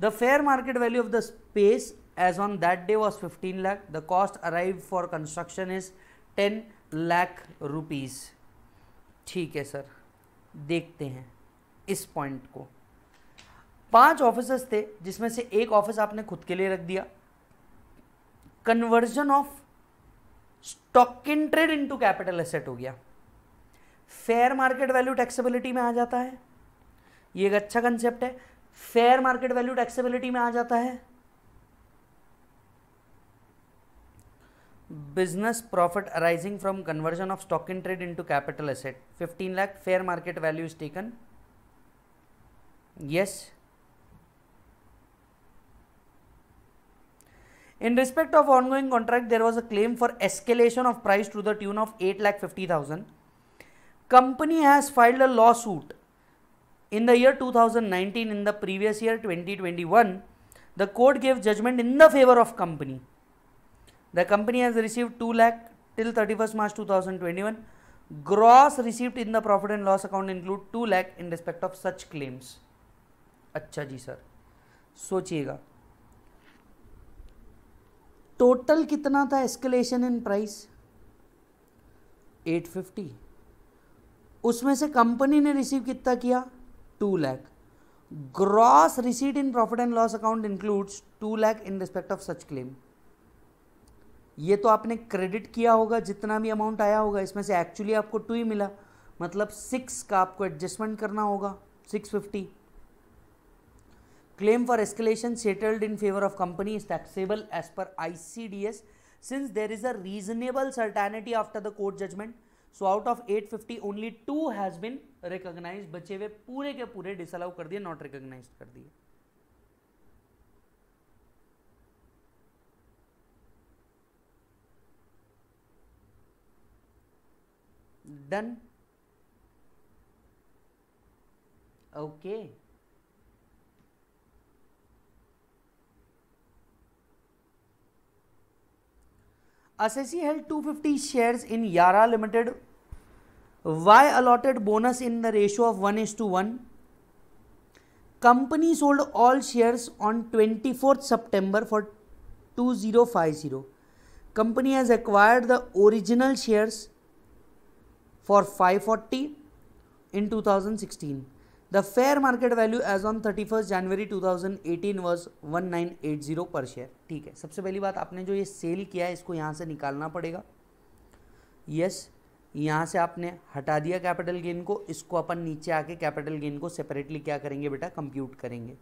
The fair market value of the space as on that day was fifteen lakh, the cost arrived for construction is ten lakh rupees. ठीक है सर, देखते हैं इस पॉइंट को। पांच ऑफिसर्स थे जिसमें से एक ऑफिस आपने खुद के लिए रख दिया। Conversion of stock in trade into capital asset हो गया, फेयर मार्केट वैल्यू टैक्सेबिलिटी में आ जाता है, ये एक अच्छा कंसेप्ट है, फेयर मार्केट वैल्यू टैक्सेबिलिटी में आ जाता है। Business profit arising from conversion of stock in trade into capital asset fifteen lakh, fair market value is taken, yes. In respect of ongoing contract, there was a claim for escalation of price to the tune of eight lakh fifty thousand. Company has filed a lawsuit in the year two thousand nineteen. In the previous year twenty twenty-one, the court gave judgment in the favor of company. The company has received two lakh till thirty-first March two thousand twenty-one. Gross received in the profit and loss account include two lakh in respect of such claims. अच्छा जी सर, सोचिएगा टोटल कितना था escalation in price, eight fifty, उसमें से कंपनी ने रिसीव कितना किया, two lakh, gross receipt in profit and loss account includes two lakh in respect of such claim. ये तो आपने क्रेडिट किया होगा जितना भी अमाउंट आया होगा, इसमें से एक्चुअली आपको टू ही मिला, मतलब सिक्स का आपको एडजस्टमेंट करना होगा, six fifty. Claim for escalation settled in favour of company is taxable as per ICDS since there is a reasonable certainty after the court judgement. So out of eight fifty only two has been recognised, बचे हुए पूरे के पूरे डिसअलाउ कर दिए, नॉट रिकॉग्नाइज कर दिए। Done, okay okay. Assessee held two hundred fifty shares in Yara Limited. Why allotted bonus in the ratio of one is to one? Company sold all shares on twenty-fourth September for two thousand fifty. Company has acquired the original shares for five hundred forty in two thousand sixteen. The fair market value as on thirty-first January two thousand eighteen was nineteen eighty per share. ठीक है, सबसे पहली बात आपने जो ये सेल किया है इसको यहाँ से निकालना पड़ेगा। यस, यहाँ से आपने हटा दिया कैपिटल गेन को, इसको अपन नीचे आके कैपिटल गेन को सेपरेटली क्या करेंगे बेटा, कंप्यूट करेंगे।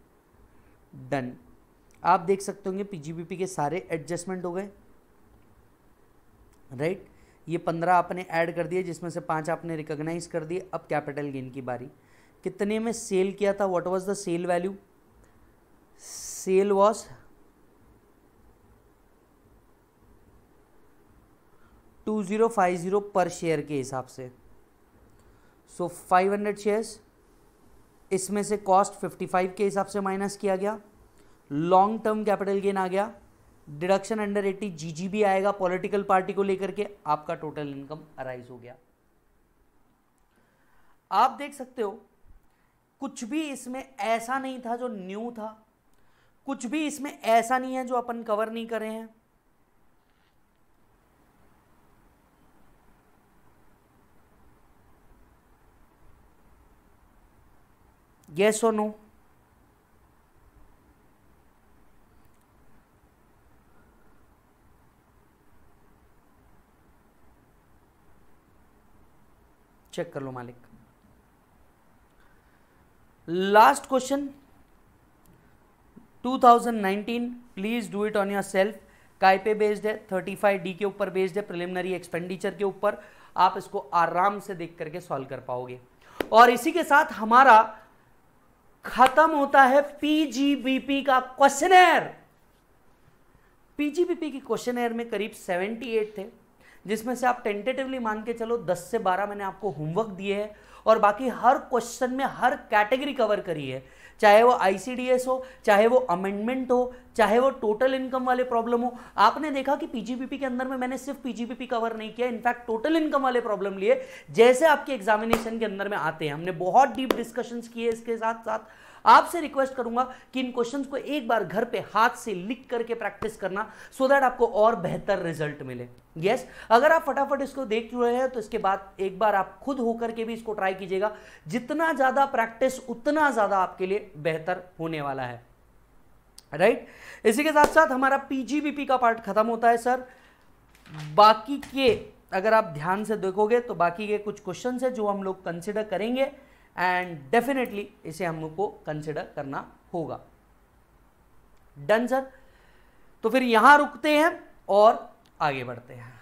डन, आप देख सकते होंगे पीजीबीपी के सारे एडजस्टमेंट हो गए, राइट। ये पंद्रह आपने ऐड कर दिए जिसमें से पाँच आपने रिकॉग्नाइज कर दिए। अब कैपिटल गेन की बारी, कितने में सेल किया था, what was the sale value, sale was two thousand fifty per share के हिसाब से। So so, five hundred shares, इसमें से कॉस्ट फिफ्टी फाइव के हिसाब से माइनस किया गया, लॉन्ग टर्म कैपिटल गेन आ गया, डिडक्शन अंडर एटी जीजीबी आएगा पॉलिटिकल पार्टी को लेकर के, आपका टोटल इनकम अराइज हो गया। आप देख सकते हो कुछ भी इसमें ऐसा नहीं था जो न्यू था, कुछ भी इसमें ऐसा नहीं है जो अपन कवर नहीं करे हैं। यस और नो? चेक कर लो मालिक। Last question two thousand nineteen, please do it on your self. काय पे बेस्ड है, थर्टी फाइव डी के ऊपर बेस्ड है, प्रिलिमिनरी एक्सपेंडिचर के ऊपर। आप इसको आराम से देख करके सॉल्व कर पाओगे। और इसी के साथ हमारा खत्म होता है पीजीबीपी का क्वेश्चनर। पीजीबीपी के क्वेश्चनर में करीब अठहत्तर थे, जिसमें से आप टेंटेटिवली मान के चलो दस से बारह मैंने आपको होमवर्क दिए हैं, और बाकी हर क्वेश्चन में हर कैटेगरी कवर करी है, चाहे वो आईसीडीएस हो, चाहे वो अमेंडमेंट हो, चाहे वो टोटल इनकम वाले प्रॉब्लम हो। आपने देखा कि पीजीबीपी के अंदर में मैंने सिर्फ पीजीबीपी कवर नहीं किया, इनफैक्ट टोटल इनकम वाले प्रॉब्लम लिए जैसे आपके एग्जामिनेशन के अंदर में आते हैं। हमने बहुत डीप डिस्कशंस किए। इसके साथ साथ आपसे रिक्वेस्ट करूंगा कि इन क्वेश्चंस को एक बार घर पे हाथ से लिख करके प्रैक्टिस करना, सो दैट आपको और बेहतर रिजल्ट मिले। यस yes, अगर आप फटाफट इसको देख रहे हैं तो इसके बाद एक बार आप खुद होकर के भी इसको ट्राई कीजिएगा। जितना ज़्यादा प्रैक्टिस उतना ज़्यादा आपके लिए बेहतर होने वाला है, राइट right? इसी के साथ साथ हमारा पीजीबीपी का पार्ट खत्म होता है सर। बाकी के अगर आप ध्यान से देखोगे तो बाकी के कुछ क्वेश्चन है जो हम लोग कंसिडर करेंगे, एंड डेफिनेटली इसे हम लोग को कंसिडर करना होगा। डन सर, तो फिर यहां रुकते हैं और आगे बढ़ते हैं।